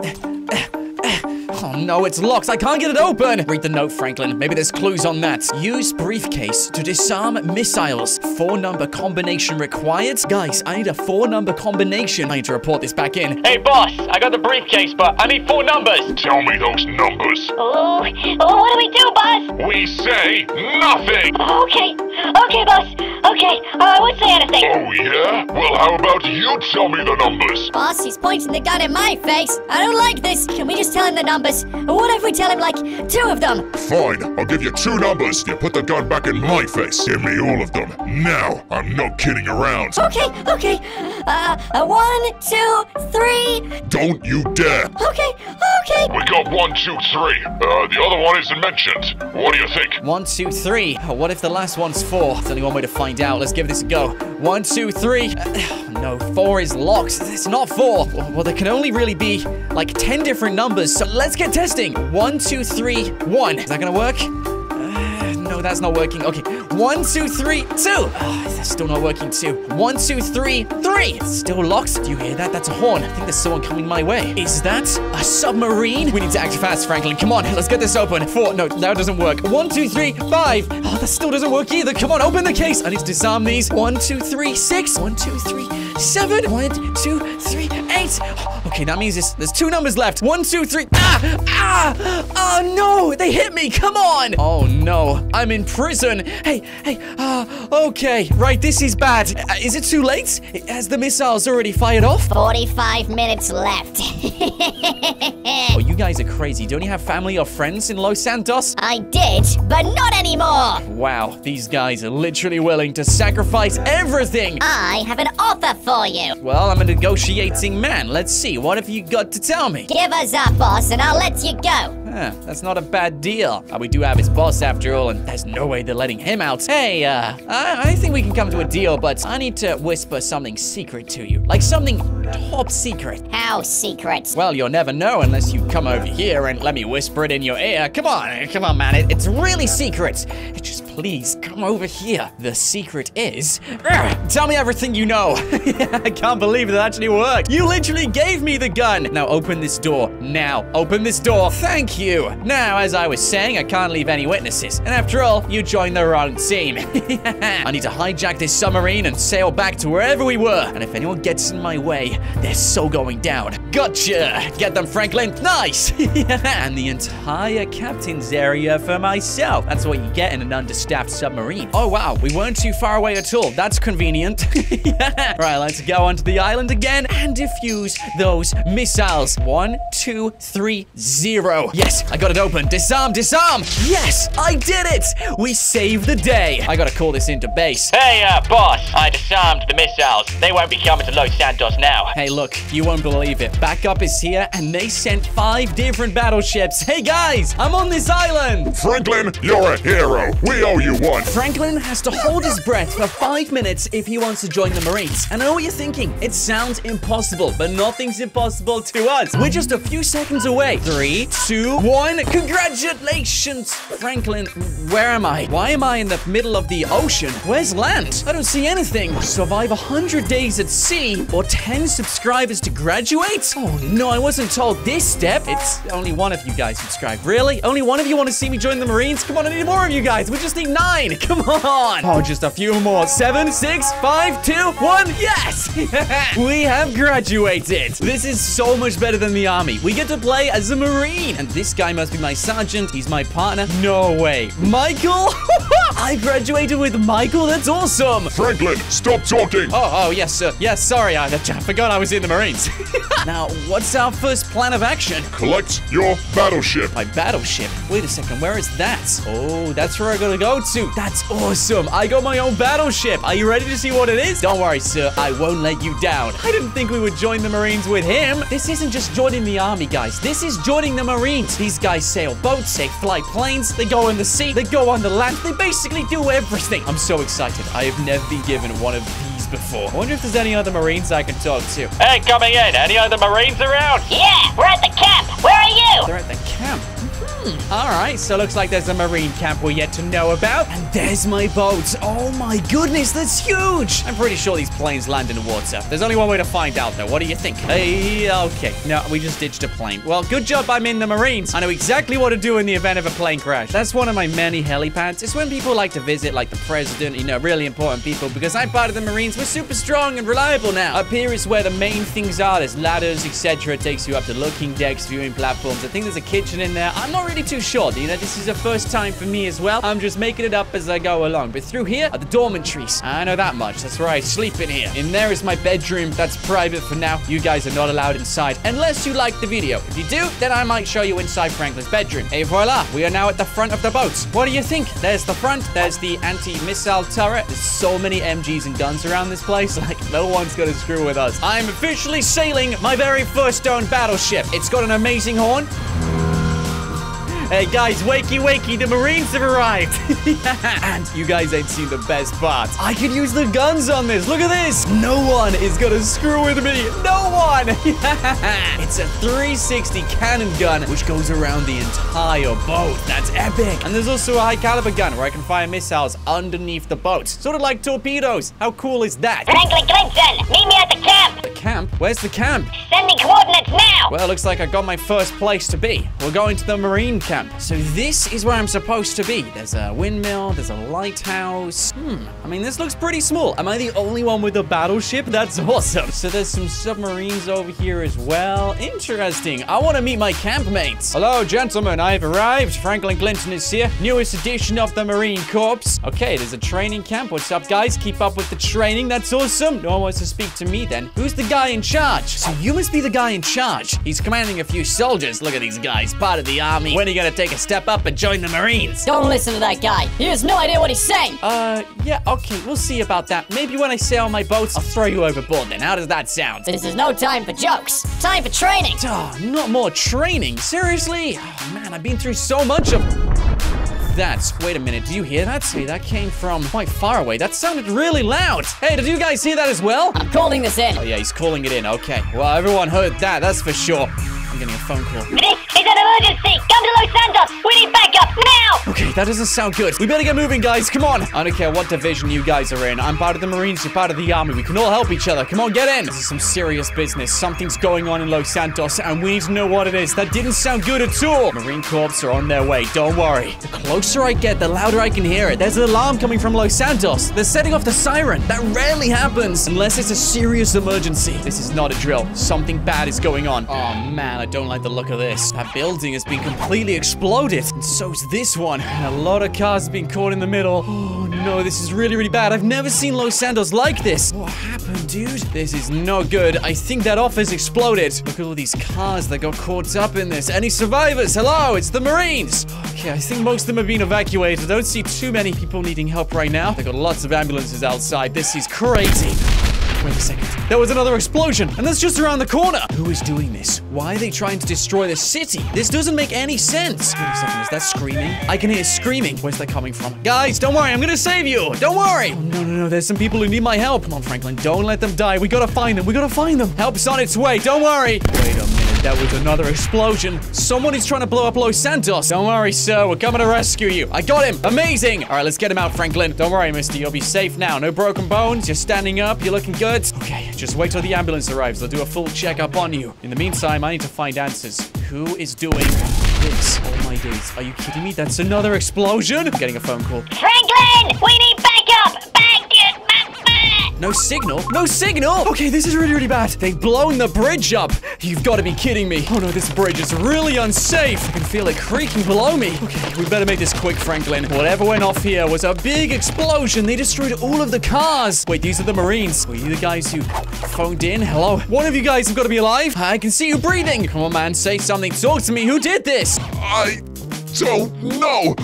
Oh no, it's locked. I can't get it open. Read the note, Franklin. Maybe there's clues on that. Use briefcase to disarm missiles. 4-number combination required. Guys, I need a 4-number combination. I need to report this back in. Hey, boss, I got the briefcase, but I need 4 numbers. Tell me those numbers. Oh, what do we do, boss? We say nothing. Okay, okay, boss. Okay, I won't say anything. Oh, yeah? Well, how about you tell me the numbers? Boss, he's pointing the gun at my face. I don't like this. Can we just tell him the numbers? What if we tell him, like, 2 of them? Fine, I'll give you 2 numbers. You put the gun back in my face. Give me all of them. Now, I'm not kidding around. Okay, okay. 1, 2, 3. Don't you dare. Okay, okay. We got 1, 2, 3. The other one isn't mentioned. What do you think? 1, 2, 3. What if the last one's 4? There's only one way to find out. Let's give this a go. 1, 2, 3. No, 4 is locked. It's not 4. Well, there can only really be, like, 10 different numbers, so let's get testing. 1, 2, 3, 1. Is that gonna work? No, that's not working. Okay. 1, 2, 3, 2. That's still not working, 2. 1, 2, 3, 3. It's still locked. Do you hear that? That's a horn. I think there's someone coming my way. Is that a submarine? We need to act fast, Franklin. Come on, let's get this open. 4. No, that doesn't work. 1, 2, 3, 5. Oh, that still doesn't work either. Come on, open the case. I need to disarm these. 1, 2, 3, 6. 1, 2, 3, 7. 1, 2, 3, 8. Okay, that means there's 2 numbers left. 1, 2, 3. Ah! Ah! Oh, no! They hit me! Come on! Oh, no. I'm in prison. Hey, hey. Okay. Right, this is bad. Is it too late? Has the missiles already fired off? 45 minutes left. Oh, you guys are crazy. Don't you have family or friends in Los Santos? I did, but not anymore. Wow, these guys are literally willing to sacrifice everything. I have an offer for you. Well, I'm a negotiating man. Let's see. What have you got to tell me? Give us up, boss, and I'll let you go. That's not a bad deal. We do have his boss after all, and there's no way they're letting him out. Hey, I think we can come to a deal, but I need to whisper something secret to you. Like something top secret. How secret? Well, you'll never know unless you come over here and let me whisper it in your ear. Come on, come on, man. It's really secret. Just please come over here. The secret is... tell me everything you know. I can't believe that actually worked. You literally gave me the gun. Now open this door. Now open this door. Thank you. Now, as I was saying, I can't leave any witnesses. And after all, you joined the wrong team. I need to hijack this submarine and sail back to wherever we were. And if anyone gets in my way, They're so going down. Gotcha! Get them, Franklin. Nice! And the entire captain's area for myself. That's what you get in an understaffed submarine. Oh, wow. We weren't too far away at all. That's convenient. Yeah. Right, let's go onto the island again and defuse those missiles. 1, 2, 3, 0. Yes, I got it open. Disarm, disarm. Yes, I did it. We saved the day. I gotta call this into base. Hey, boss. I disarmed the missiles. They won't be coming to Los Santos now. Hey, look. You won't believe it. Backup is here, and they sent 5 different battleships. Hey, guys. I'm on this island. Franklin, you're a hero. We owe you one. Franklin has to hold his breath for 5 minutes if he wants to join the Marines. And I know what you're thinking. It sounds impossible, but nothing's impossible to us. We're just a few seconds away. 3, 2, 1. Congratulations, Franklin. Where am I? Why am I in the middle of the ocean? Where's land? I don't see anything. Survive 100 days at sea or 10 subscribers to graduate? Oh, no, I wasn't told this step. It's only one of you guys subscribed. Really? Only one of you want to see me join the Marines? Come on, I need more of you guys. We just need 9. Come on. Oh, just a few more. 7, 6, 5, 2, 1. Yes! We have graduated. This is so much better than the army. We get to play as a Marine. And this guy must be my sergeant. He's my partner. No way. Michael? I graduated with Michael. That's awesome. Franklin, stop talking. Oh, yes, sir. Yes, sorry. I forgot I was in the Marines. Now, what's our first plan of action? Collect your battleship. My battleship? Wait a second. Where is that? Oh, that's where I gotta go to. That's awesome. I got my own battleship. Are you ready to see what it is? Don't worry, sir. I won't let you down. I didn't think we would join the Marines with him. This isn't just joining the army, guys. This is joining the Marines. These guys sail boats, they fly planes, they go in the sea, they go on the land. They basically do everything. I'm so excited. I have never been given one of these before. I wonder if there's any other Marines I can talk to. Hey, coming in. Any other Marines around? Yeah, we're at the camp. Where are you? They're at the camp. All right, so looks like there's a Marine camp we're yet to know about. And there's my boat. Oh, my goodness, that's huge. I'm pretty sure these planes land in the water. There's only one way to find out, though. What do you think? Hey, okay. No, we just ditched a plane. Well, good job I'm in the Marines. I know exactly what to do in the event of a plane crash. That's one of my many helipads. It's when people like to visit, like the president, you know, really important people. Because I'm part of the Marines. We're super strong and reliable now. Up here is where the main things are. There's ladders, etc. It takes you up to looking decks, viewing platforms. I think there's a kitchen in there. I'm not really too sure. You know, this is the first time for me as well. I'm just making it up as I go along. But through here are the dormitories. I know that much. That's where I sleep in here. In there is my bedroom. That's private for now. You guys are not allowed inside unless you like the video. If you do, then I might show you inside Franklin's bedroom. Et voila. We are now at the front of the boat. What do you think? There's the front. There's the anti-missile turret. There's so many MGs and guns around this place. Like, no one's gonna screw with us. I'm officially sailing my very first own battleship. It's got an amazing horn. Hey guys, wakey wakey, the Marines have arrived. Yeah. And you guys ain't seen the best part. I could use the guns on this. Look at this. No one is gonna screw with me. No one. Yeah. It's a 360 cannon gun, which goes around the entire boat. That's epic. And there's also a high caliber gun where I can fire missiles underneath the boat. Sort of like torpedoes. How cool is that? Franklin Clinton, meet me at the camp. The camp? Where's the camp? Sending coordinates now. Well, it looks like I got my first place to be. We're going to the Marine camp. So this is where I'm supposed to be. There's a windmill, there's a lighthouse. I mean, this looks pretty small. Am I the only one with a battleship? That's awesome. So there's some submarines over here as well. Interesting. I want to meet my campmates. Hello, gentlemen. I've arrived. Franklin Clinton is here. Newest edition of the Marine Corps. Okay, there's a training camp. What's up, guys? Keep up with the training. That's awesome. No one wants to speak to me then. Who's the guy in charge? So you must be the guy in charge. He's commanding a few soldiers. Look at these guys. Part of the army. When are you going to take a step up and join the Marines? Don't listen to that guy. He has no idea what he's saying. Yeah, okay, we'll see about that. Maybe when I sail my boats, I'll throw you overboard then. How does that sound? This is no time for jokes. Time for training. Oh, not more training? Seriously? Oh, man, I've been through so much of... Wait a minute, do you hear that? See, that came from quite far away. That sounded really loud. Hey, did you guys hear that as well? I'm calling this in. Oh, yeah, he's calling it in. Okay. Well, everyone heard that, that's for sure. I'm getting a phone call. This is an emergency! Come to Los Santos! We need backup now! Okay, that doesn't sound good. We better get moving, guys. Come on. I don't care what division you guys are in. I'm part of the Marines. You're part of the Army. We can all help each other. Come on, get in. This is some serious business. Something's going on in Los Santos, and we need to know what it is. That didn't sound good at all. Marine Corps are on their way. Don't worry. The closer I get, the louder I can hear it. There's an alarm coming from Los Santos. They're setting off the siren. That rarely happens unless it's a serious emergency. This is not a drill. Something bad is going on. Oh, man, I don't like the look of this. That building has been completely exploded, and so is this one. And a lot of cars have been caught in the middle. Oh, no, this is really, really bad. I've never seen Los Santos like this. What happened, dude? This is not good. I think that office exploded. Look at all these cars that got caught up in this. Any survivors? Hello, it's the Marines. Okay, I think most of them have been evacuated. I don't see too many people needing help right now. They've got lots of ambulances outside. This is crazy. Wait a second. There was another explosion, and that's just around the corner. Who is doing this? Why are they trying to destroy the city? This doesn't make any sense. Wait a second, is that screaming? I can hear screaming. Where's that coming from? Guys, don't worry. I'm gonna save you. Don't worry. Oh, no, no, no. There's some people who need my help. Come on, Franklin. Don't let them die. We gotta find them. We gotta find them. Help's on its way. Don't worry. Wait a minute. That was another explosion. Someone is trying to blow up Los Santos. Don't worry, sir. We're coming to rescue you. I got him. Amazing. All right, let's get him out, Franklin. Don't worry, mister. You'll be safe now. No broken bones. You're standing up. You're looking good. Okay, just wait till the ambulance arrives. They'll do a full checkup on you. In the meantime, I need to find answers. Who is doing this? Oh, my days. Are you kidding me? That's another explosion. I'm getting a phone call. Franklin, we need backup. No signal? No signal? Okay, this is really, really bad. They've blown the bridge up. You've got to be kidding me. Oh, no, this bridge is really unsafe. I can feel it creaking below me. Okay, we better make this quick, Franklin. Whatever went off here was a big explosion. They destroyed all of the cars. Wait, these are the Marines. Were you the guys who phoned in? Hello? One of you guys have got to be alive. I can see you breathing. Come on, man. Say something. Talk to me. Who did this? I don't know.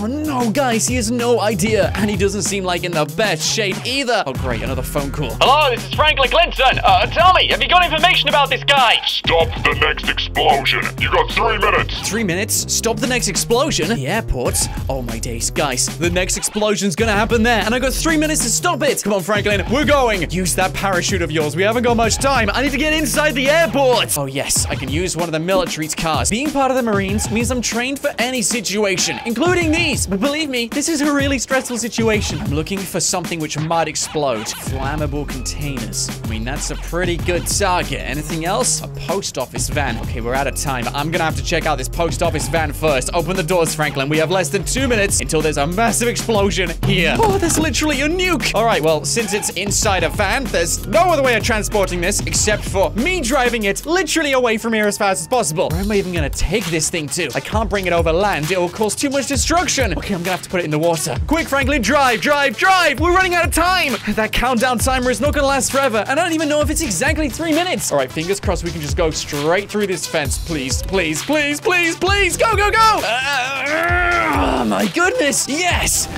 Oh, no, guys, he has no idea, and he doesn't seem like in the best shape either. Oh, great, another phone call. Hello, this is Franklin Clinton. Tell me, have you got information about this guy? Stop the next explosion. You got 3 minutes. 3 minutes? Stop the next explosion? The airport? Oh, my days, guys, the next explosion's gonna happen there, and I got 3 minutes to stop it. Come on, Franklin, we're going. Use that parachute of yours. We haven't got much time. I need to get inside the airport. Oh, yes, I can use one of the military's cars. Being part of the Marines means I'm trained for any situation, including these, but believe me, this is a really stressful situation. I'm looking for something which might explode. Flammable containers. I mean, that's a pretty good target. Anything else? A post office van. Okay, we're out of time. I'm gonna have to check out this post office van first. Open the doors, Franklin. We have less than 2 minutes until there's a massive explosion here. Oh, there's literally a nuke. All right, well, since it's inside a van, there's no other way of transporting this except for me driving it literally away from here as fast as possible. Where am I even gonna take this thing to? I can't bring it over land. It will cause too much destruction. Okay, I'm gonna have to put it in the water. Quick, Franklin, drive, drive, drive! We're running out of time! That countdown timer is not gonna last forever, and I don't even know if it's exactly 3 minutes. All right, fingers crossed we can just go straight through this fence. Please, please, please, please, please! Go, go, go! Oh, my goodness! Yes!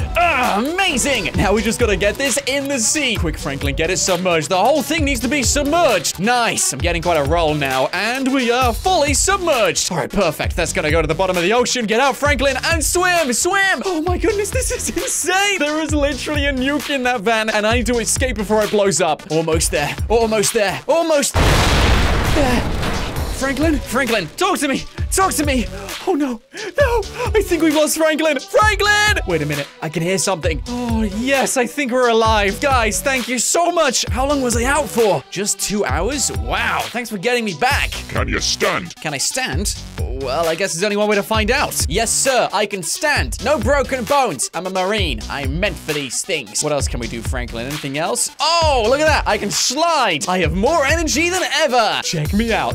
Amazing! Now we just gotta get this in the sea. Quick, Franklin, get it submerged. The whole thing needs to be submerged. Nice! I'm getting quite a roll now, and we are fully submerged. All right, perfect. That's gonna go to the bottom of the ocean. Get out, Franklin, and swim! Swim! Oh my goodness, this is insane! There is literally a nuke in that van, and I need to escape before it blows up. Almost there. Almost there. Almost there. Franklin? Franklin, talk to me! Talk to me! Oh no! No! I think we've lost Franklin! Franklin! Wait a minute. I can hear something. Oh yes, I think we're alive. Guys, thank you so much. How long was I out for? Just 2 hours? Wow. Thanks for getting me back. Can you stand? Can I stand? Well, I guess there's only one way to find out. Yes, sir. I can stand. No broken bones. I'm a Marine. I'm meant for these things. What else can we do, Franklin? Anything else? Oh, look at that. I can slide. I have more energy than ever. Check me out.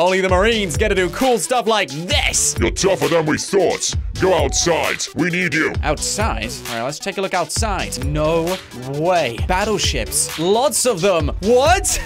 Only the Marines get to do cool stuff like this. You're tougher than we thought. Go outside. We need you. Outside? All right, let's take a look outside. No way. Battleships. Lots of them. What?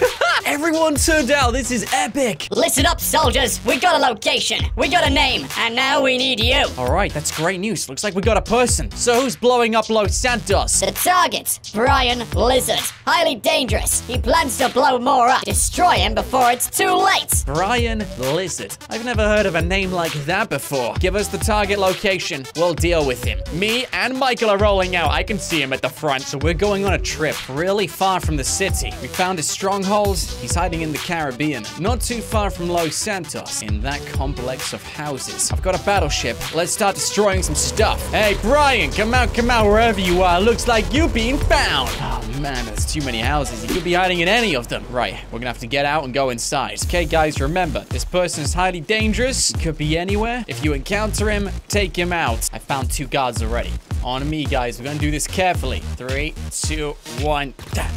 Everyone turned out. This is epic. Listen up, soldiers. We got a location. We got a name. And now we need you. All right, that's great news. Looks like we got a person. So who's blowing up Los Santos? The target, Brian Lizard. Highly dangerous. He plans to blow more up. Destroy him before it's too late. Brian Lizard. I've never heard of a name like that before. Give us the target location. We'll deal with him. Me and Michael are rolling out. I can see him at the front. So we're going on a trip really far from the city. We found his stronghold. He's hiding in the Caribbean, not too far from Los Santos, in that complex of houses. I've got a battleship. Let's start destroying some stuff. Hey, Brian, come out, wherever you are. Looks like you've been found. Oh, man, there's too many houses. He could be hiding in any of them. Right, we're gonna have to get out and go inside. Okay, guys, remember, this person is highly dangerous. He could be anywhere. If you encounter him, take him out. I found two guards already. On me, guys. We're gonna do this carefully. 3, 2, 1. Tap,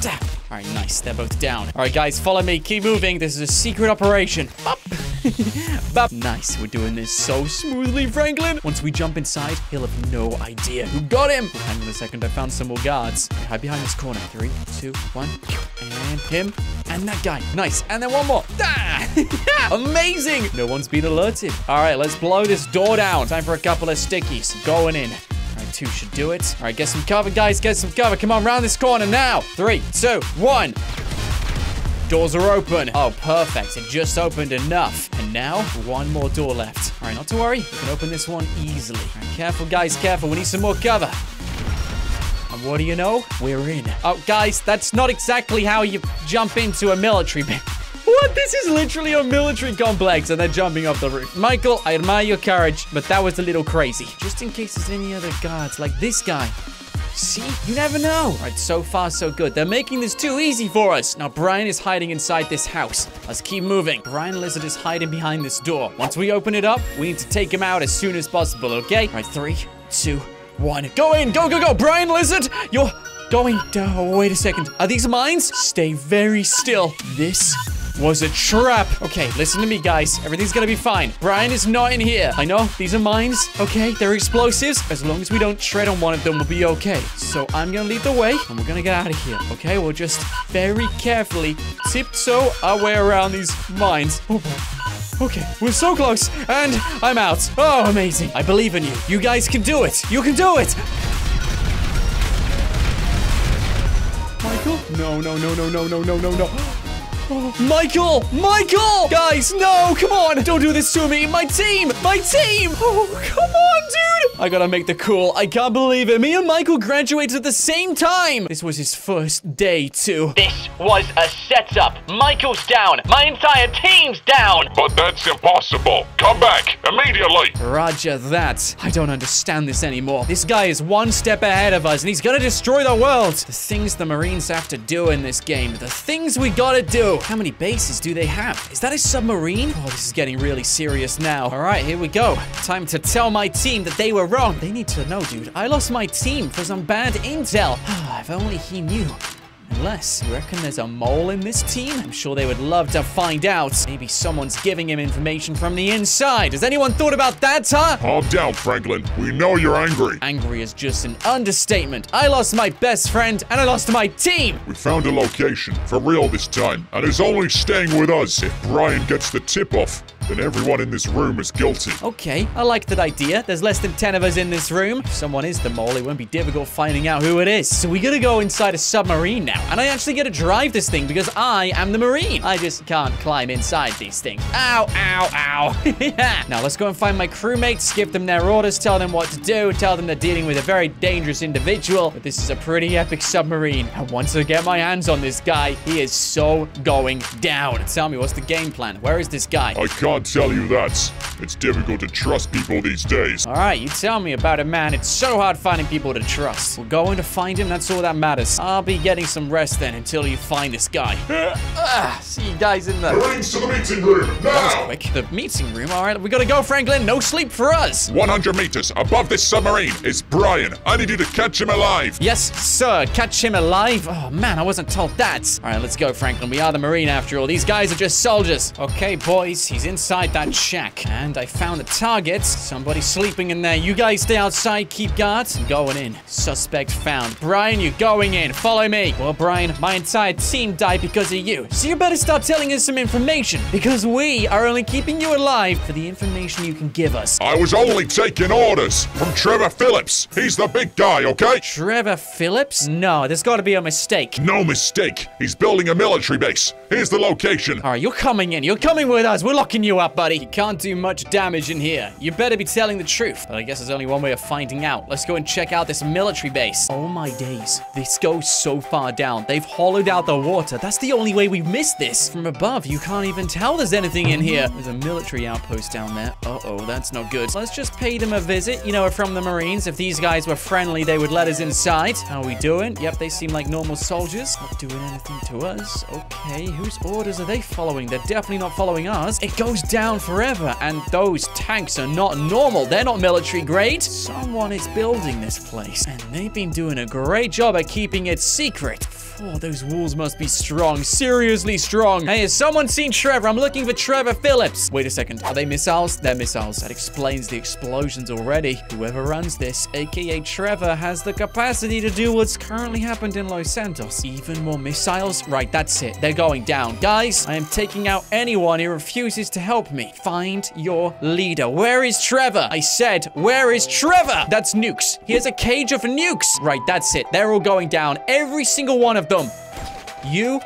tap. All right, nice. They're both down. All right, guys, follow me. Keep moving. This is a secret operation. Up. Bop. Nice. We're doing this so smoothly, Franklin. Once we jump inside, he'll have no idea who got him. Hang on a second. I found some more guards. All right, hide behind this corner. 3, 2, 1. And him. And that guy. Nice. And then one more. Ah! Amazing. No one's been alerted. All right, let's blow this door down. Time for a couple of stickies. Going in. Two should do it. All right, get some cover, guys. Get some cover. Come on, round this corner now. 3, 2, 1. Doors are open. Oh, perfect. It just opened enough. And now, one more door left. All right, not to worry. We can open this one easily. All right, careful, guys. Careful. We need some more cover. And what do you know? We're in. Oh, guys, that's not exactly how you jump into a military base. What? This is literally a military complex, and they're jumping off the roof. Michael, I admire your courage, but that was a little crazy. Just in case there's any other guards like this guy. See? You never know. All right, so far, so good. They're making this too easy for us. Now, Brian is hiding inside this house. Let's keep moving. Brian Lizard is hiding behind this door. Once we open it up, we need to take him out as soon as possible, okay? All right, 3, 2, 1. Go in! Go, go, go! Brian Lizard! You're going down. Oh, wait a second. Are these mines? Stay very still. This was a trap. Okay, listen to me, guys. Everything's gonna be fine. Brian is not in here. I know, these are mines. Okay, they're explosives. As long as we don't tread on one of them, we'll be okay. So I'm gonna lead the way, and we're gonna get out of here. Okay, we'll just very carefully tiptoe our way around these mines. Oh, boy. Okay, we're so close, and I'm out. Oh, amazing. I believe in you. You guys can do it. You can do it. Michael? No, no, no, no, no, no, no, no, no. Oh, Michael! Michael! Guys, no! Come on! Don't do this to me! My team! My team! Oh, come on, dude! I gotta make the call. I can't believe it. Me and Michael graduated at the same time! This was his first day, too. This was a setup. Michael's down. My entire team's down. But that's impossible. Come back immediately. Roger that. I don't understand this anymore. This guy is one step ahead of us, and he's gonna destroy the world. The things the Marines have to do in this game. The things we gotta do. How many bases do they have? Is that a submarine? Oh, this is getting really serious now. All right, here we go. Time to tell my team that they were wrong. They need to know, dude. I lost my team for some bad intel. If only he knew. Unless, you reckon there's a mole in this team? I'm sure they would love to find out. Maybe someone's giving him information from the inside. Has anyone thought about that, huh? Calm down, Franklin. We know you're angry. Angry is just an understatement. I lost my best friend, and I lost my team. We found a location, for real this time, and it's only staying with us. If Brian gets the tip-off, then everyone in this room is guilty. Okay, I like that idea. There's less than 10 of us in this room. If someone is the mole, it won't be difficult finding out who it is. So we gotta go inside a submarine now. And I actually get to drive this thing because I am the Marine. I just can't climb inside these things. Ow, ow, ow. Yeah. Now, let's go and find my crewmates, give them their orders, tell them what to do, tell them they're dealing with a very dangerous individual. But this is a pretty epic submarine. And once I get my hands on this guy, he is so going down. Tell me, what's the game plan? Where is this guy? I can't tell you that. It's difficult to trust people these days. All right, you tell me about it, man. It's so hard finding people to trust. We're going to find him. That's all that matters. I'll be getting some rest then until you find this guy. See you guys in the Marines to the meeting room now. That was quick. The meeting room. All right, we gotta go, Franklin. No sleep for us. 100 meters above this submarine is Brian. I need you to catch him alive. Yes, sir. Catch him alive. Oh man, I wasn't told that. All right, let's go, Franklin. We are the Marine after all. These guys are just soldiers. Okay, boys. He's inside that shack, and I found the target. Somebody's sleeping in there. You guys stay outside. Keep guards. I'm going in. Suspect found. Brian, you're going in. Follow me. Well, Brian, my entire team died because of you. So you better start telling us some information, because we are only keeping you alive for the information you can give us. I was only taking orders from Trevor Phillips. He's the big guy, okay? Trevor Phillips? No, there's got to be a mistake. No mistake. He's building a military base. Here's the location. All right, you're coming in. You're coming with us. We're locking you you up, buddy. You can't do much damage in here. You better be telling the truth. But I guess there's only one way of finding out. Let's go and check out this military base. Oh my days. This goes so far down. They've hollowed out the water. That's the only way we've missed this. From above, you can't even tell there's anything in here. There's a military outpost down there. Uh-oh, that's not good. Let's just pay them a visit. You know, we're from the Marines. If these guys were friendly, they would let us inside. How are we doing? Yep, they seem like normal soldiers. Not doing anything to us. Okay, whose orders are they following? They're definitely not following ours. It goes down forever, and those tanks are not normal. They're not military grade. Someone is building this place, and they've been doing a great job at keeping it secret. Oh, those walls must be strong. Seriously strong. Hey, has someone seen Trevor? I'm looking for Trevor Phillips. Wait a second. Are they missiles? They're missiles. That explains the explosions already. Whoever runs this, aka Trevor, has the capacity to do what's currently happened in Los Santos. Even more missiles? Right, that's it. They're going down. Guys, I am taking out anyone who refuses to help me. Find your leader. Where is Trevor? I said, where is Trevor? That's nukes. Here's a cage of nukes. Right, that's it. They're all going down. Every single one of them. You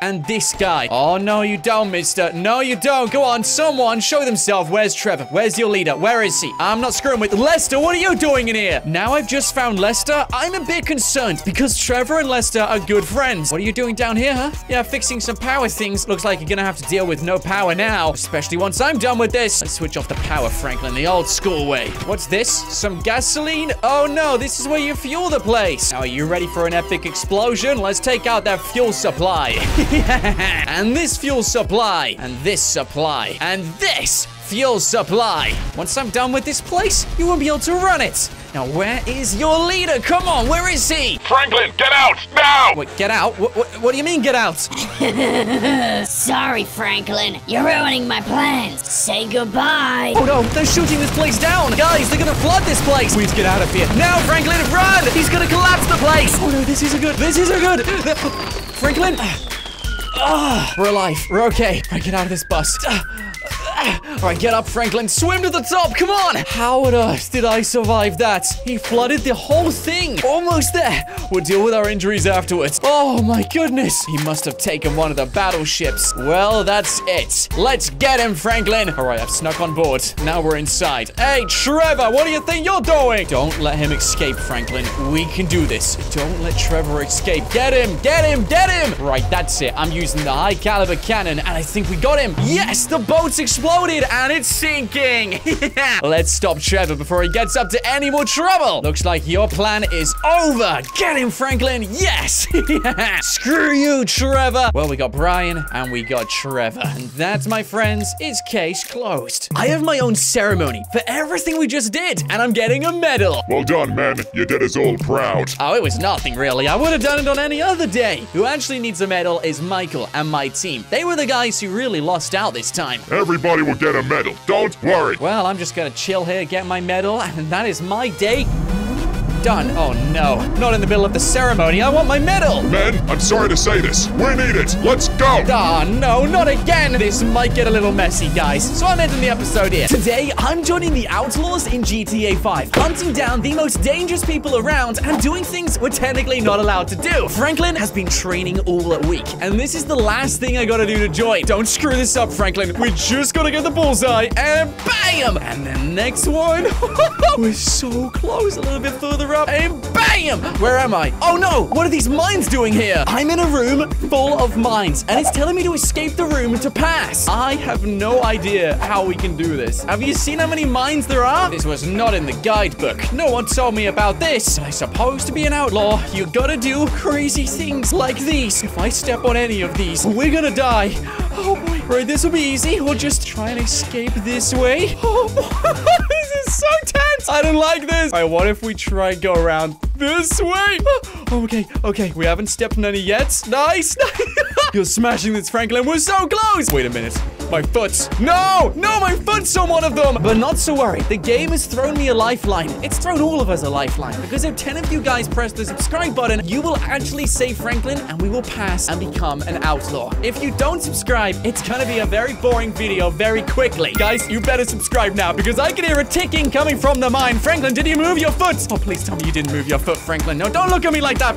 and this guy. Oh, no, you don't, mister. No, you don't. Go on, someone show themselves. Where's Trevor? Where's your leader? Where is he? I'm not screwing with Lester. What are you doing in here? Now I've just found Lester. I'm a bit concerned because Trevor and Lester are good friends. What are you doing down here, huh? Yeah, fixing some power things. Looks like you're gonna have to deal with no power now, especially once I'm done with this. Let's switch off the power, Franklin, the old school way. What's this? Some gasoline? Oh, no, this is where you fuel the place. Now, are you ready for an epic explosion? Let's take out that fuel supply. And this fuel supply, and this supply, and this fuel supply. Once I'm done with this place, you won't be able to run it. Now, where is your leader? Come on, where is he? Franklin, get out, now! Wait, get out? What do you mean, get out? Sorry, Franklin. You're ruining my plans. Say goodbye. Oh, no, they're shooting this place down. Guys, they're gonna flood this place. Please get out of here. Now, Franklin, run! He's gonna collapse the place. Oh, no, this isn't good. This isn't good. Franklin? Oh, we're alive. We're okay. All right, get out of this bus. All right, get up, Franklin. Swim to the top. Come on. How on earth did I survive that? He flooded the whole thing. Almost there. We'll deal with our injuries afterwards. Oh, my goodness. He must have taken one of the battleships. Well, that's it. Let's get him, Franklin. All right, I've snuck on board. Now we're inside. Hey, Trevor, what do you think you're doing? Don't let him escape, Franklin. We can do this. Don't let Trevor escape. Get him. Get him. Get him. Right, that's it. I'm using the high caliber cannon, and I think we got him. Yes, the boat's exploded and it's sinking. Let's stop Trevor before he gets up to any more trouble. Looks like your plan is over. Get him, Franklin. Yes. Screw you, Trevor. Well, we got Brian and we got Trevor. And that, my friends, is case closed. I have my own ceremony for everything we just did, and I'm getting a medal. Well done, man. You did us all proud. Oh, it was nothing, really. I would have done it on any other day. Who actually needs a medal is Michael and my team. They were the guys who really lost out this time. Everybody will get a medal. Don't worry. Well, I'm just gonna chill here, get my medal, and that is my day done. Oh, no. Not in the middle of the ceremony. I want my medal. Men, I'm sorry to say this. We need it. Let's go. Ah, oh, no, not again. This might get a little messy, guys. So I'm ending the episode here. Today, I'm joining the outlaws in GTA V, hunting down the most dangerous people around and doing things we're technically not allowed to do. Franklin has been training all week, and this is the last thing I gotta do to join. Don't screw this up, Franklin. We just gotta get the bullseye, and bam! And the next one. We're so close. A little bit further up, and bam! Where am I? Oh no! What are these mines doing here? I'm in a room full of mines, and it's telling me to escape the room to pass. I have no idea how we can do this. Have you seen how many mines there are? This was not in the guidebook. No one told me about this. I suppose to be an outlaw, you gotta do crazy things like these. If I step on any of these, we're gonna die. Oh boy. Right, this will be easy. We'll just try and escape this way. Oh boy. This is so tense. I don't like this. All right, what if we try and go around this way? Oh, okay, okay. We haven't stepped on any yet. Nice. You're smashing this, Franklin. We're so close. Wait a minute. My foot. No, no, my foot's on one of them. But not so worried. The game has thrown me a lifeline. It's thrown all of us a lifeline. Because if 10 of you guys press the subscribe button, you will actually save Franklin and we will pass and become an outlaw. If you don't subscribe, it's going to be a very boring video very quickly. Guys, you better subscribe now because I can hear a ticking coming from the mine. Franklin, did you move your foot? Oh, please tell me you didn't move your foot, Franklin. No, don't look at me like that.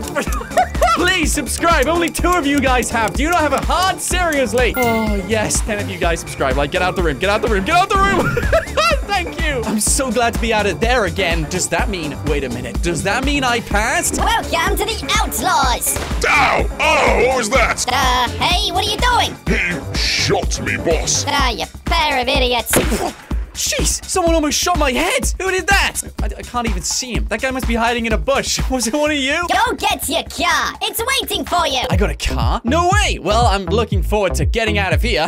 please subscribe. Only 2 of you guys have. Do you not have a heart? Seriously. Oh, yes. 10 of you guys subscribe. Like, get out the room. Get out the room. Get out the room. Thank you. I'm so glad to be out of there again. Does that mean... Wait a minute. Does that mean I passed? Welcome to the Outlaws. Ow. Oh, what was that? Hey, what are you doing? You shot me, boss. Ah, you pair of idiots. Jeez, someone almost shot my head. Who did that? I can't even see him. That guy must be hiding in a bush. Was it one of you? Go get your car. It's waiting for you. I got a car? No way. Well, I'm looking forward to getting out of here.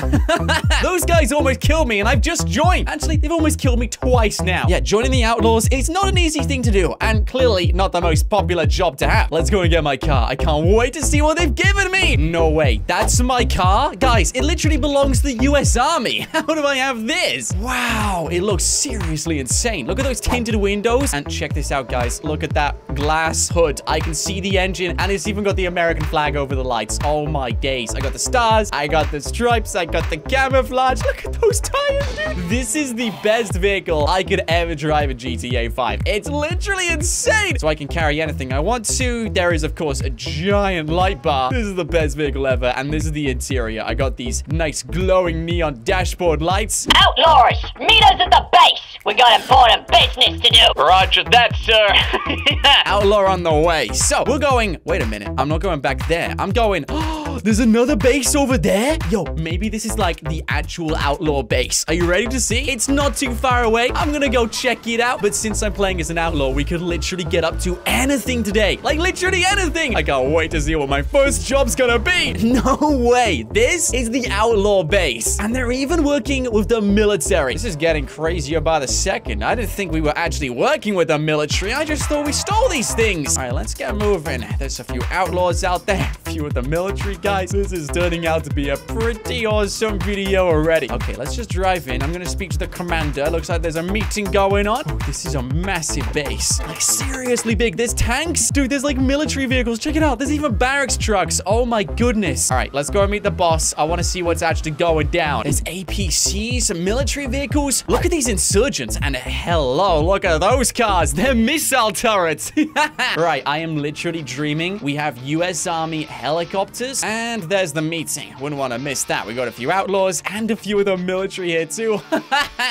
Those guys almost killed me, and I've just joined. Actually, they've almost killed me twice now. Yeah, joining the Outlaws is not an easy thing to do, and clearly not the most popular job to have. Let's go and get my car. I can't wait to see what they've given me. No way. That's my car? Guys, it literally belongs to the U.S. Army. How do I have this? Wow. It looks seriously insane. Look at those tinted windows. And check this out, guys. Look at that glass hood. I can see the engine, and it's even got the American flag over the lights. Oh, my days. I got the stars. I got the stripes. I got the camouflage. Look at those tires, dude. This is the best vehicle I could ever drive in GTA 5. It's literally insane. So I can carry anything I want to. There is, of course, a giant light bar. This is the best vehicle ever, and this is the interior. I got these nice glowing neon dashboard lights. Outlaws, meet us at the base. We got important business to do. Roger that, sir. Yeah. Outlaw on the way. So we're going. Wait a minute. I'm not going back there. I'm going. Oh, there's another base over there. Yo, maybe this is like the actual outlaw base. Are you ready to see? It's not too far away. I'm gonna go check it out. But since I'm playing as an outlaw, we could literally get up to anything today. Like literally anything. I can't wait to see what my first job's gonna be. No way. This is the outlaw base, and they're even working with the military. This is getting crazier by the second. I didn't think we were actually working with the military. I just thought we stole these things. All right, let's get moving. There's a few outlaws out there, a few of the military guys. This is turning out to be a pretty awesome video already. Okay, let's just drive in. I'm gonna speak to the commander. Looks like there's a meeting going on. Oh, this is a massive base. Like, seriously big. There's tanks. Dude, there's like military vehicles. Check it out. There's even barracks trucks. Oh my goodness. All right, let's go and meet the boss. I want to see what's actually going down. There's APCs, some military vehicles. Look at these insurgents, and hello, look at those cars. They're missile turrets. Right, I am literally dreaming. We have U.S. Army helicopters, and there's the meeting. Wouldn't want to miss that. We got a few outlaws and a few of the military here, too.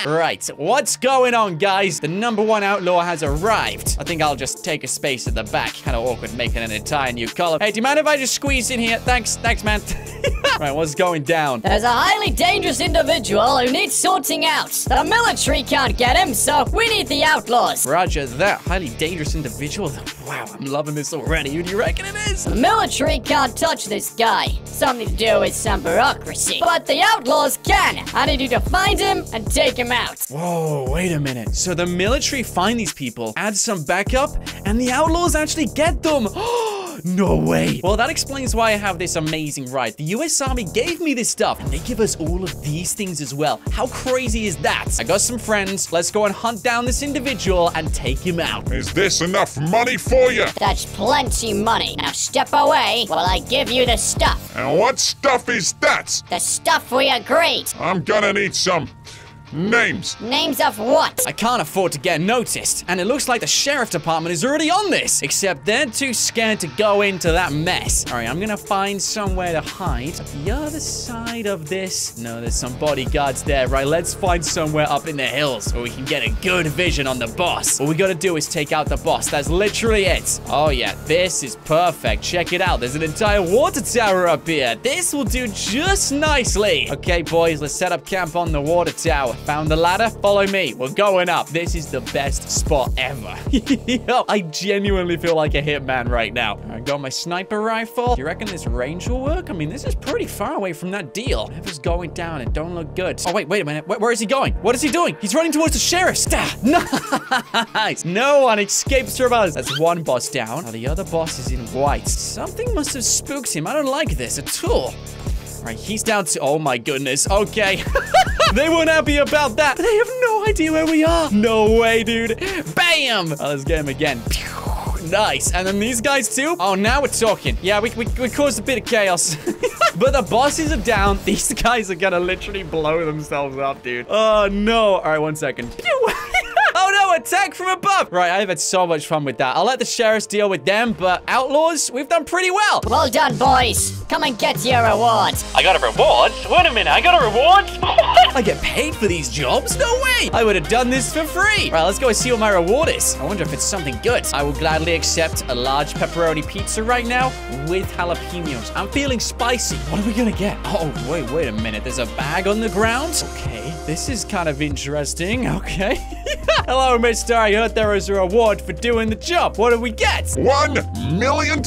Right, what's going on, guys? The #1 outlaw has arrived. I think I'll just take a space at the back. Kind of awkward making an entire new column. Hey, do you mind if I just squeeze in here? Thanks, man. Right, what's going down? There's a highly dangerous individual who needs sorting out. The military can't get him, so we need the outlaws. Roger that. Highly dangerous individual. Wow, I'm loving this already. Who do you reckon it is? The military can't touch this guy. Something to do with some bureaucracy. But the outlaws can. I need you to find him and take him out. Whoa, wait a minute. So the military find these people, add some backup, and the outlaws actually get them. No way. Well, that explains why I have this amazing ride. The U.S. Army gave me this stuff, and they give us all of these things as well. How crazy is that? I got some friends. Let's go and hunt down this individual and take him out. Is this enough money for you? That's plenty money. Now step away while I give you the stuff. And what stuff is that? The stuff we agreed. I'm gonna need some... names. Names of what? I can't afford to get noticed. And it looks like the sheriff department is already on this. Except they're too scared to go into that mess. All right, I'm going to find somewhere to hide. The other side of this. No, there's some bodyguards there. Right, let's find somewhere up in the hills where we can get a good vision on the boss. All we got to do is take out the boss. That's literally it. Oh, yeah, this is perfect. Check it out. There's an entire water tower up here. This will do just nicely. Okay, boys, let's set up camp on the water tower. Found the ladder. Follow me. We're going up. This is the best spot ever. Yo, I genuinely feel like a hitman right now. I got my sniper rifle. Do you reckon this range will work? I mean, this is pretty far away from that deal. Whatever's going down, it don't look good. Oh, wait a minute. Where is he going? What is he doing? He's running towards the sheriff's. Nice. No one escapes from us. That's one boss down. Now, the other boss is in white. Something must have spooked him. I don't like this at all. Right, he's down to... Oh, my goodness. Okay. They weren't happy about that. They have no idea where we are. No way, dude. Bam! Oh, let's get him again. Nice. And then these guys, too. Oh, now we're talking. Yeah, we caused a bit of chaos. But the bosses are down. These guys are gonna literally blow themselves up, dude. Oh, no. All right, one second. Oh, no, attack from above. Right, I've had so much fun with that. I'll let the sheriffs deal with them, but outlaws, we've done pretty well. Well done, boys. Come and get your reward. I got a reward? Wait a minute, I got a reward? What? I get paid for these jobs? No way. I would have done this for free. Right, let's go and see what my reward is. I wonder if it's something good. I will gladly accept a large pepperoni pizza right now with jalapenos. I'm feeling spicy. What are we gonna get? Oh, wait a minute. There's a bag on the ground. Okay, this is kind of interesting. Okay. Hello, mister. I heard there was a reward for doing the job. What do we get? $1 million.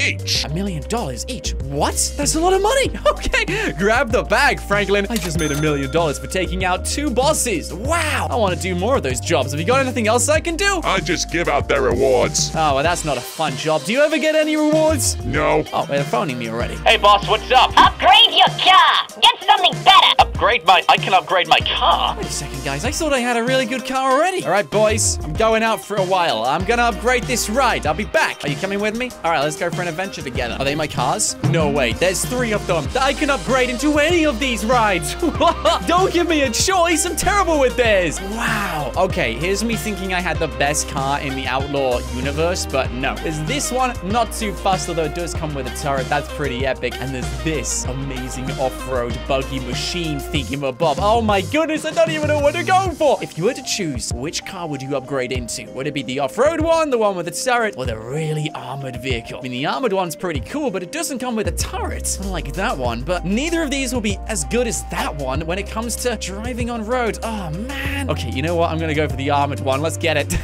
Each. $1 million each? What? That's a lot of money. Okay, grab the bag, Franklin. I just made $1 million for taking out 2 bosses. Wow. I want to do more of those jobs. Have you got anything else I can do? I just give out their rewards. Oh, well, that's not a fun job. Do you ever get any rewards? No. Oh, they're phoning me already. Hey, boss, what's up? Upgrade your car. Get something better. Upgrade my... I can upgrade my car. Wait a second, guys. I thought I had a really good car already. All right, boys. I'm going out for a while. I'm going to upgrade this ride. I'll be back. Are you coming with me? All right, let's go for an adventure together. Are they my cars? No way. There's 3 of them. I can upgrade into any of these rides. Don't give me a choice. I'm terrible with this. Wow. Okay, here's me thinking I had the best car in the outlaw universe, but no. There's this one, not too fast, although it does come with a turret. That's pretty epic. And there's this amazing off-road buggy machine thinking above. Oh my goodness, I don't even know what to go for. If you were to choose, which car would you upgrade into? Would it be the off-road one, the one with the turret, or the really armored vehicle? I mean, the armored one's pretty cool, but it doesn't come with a turret. I like that one, but neither of these will be as good as that one when it comes to driving on road. Oh, man. Okay, you know what? I'm gonna go for the armored one. Let's get it.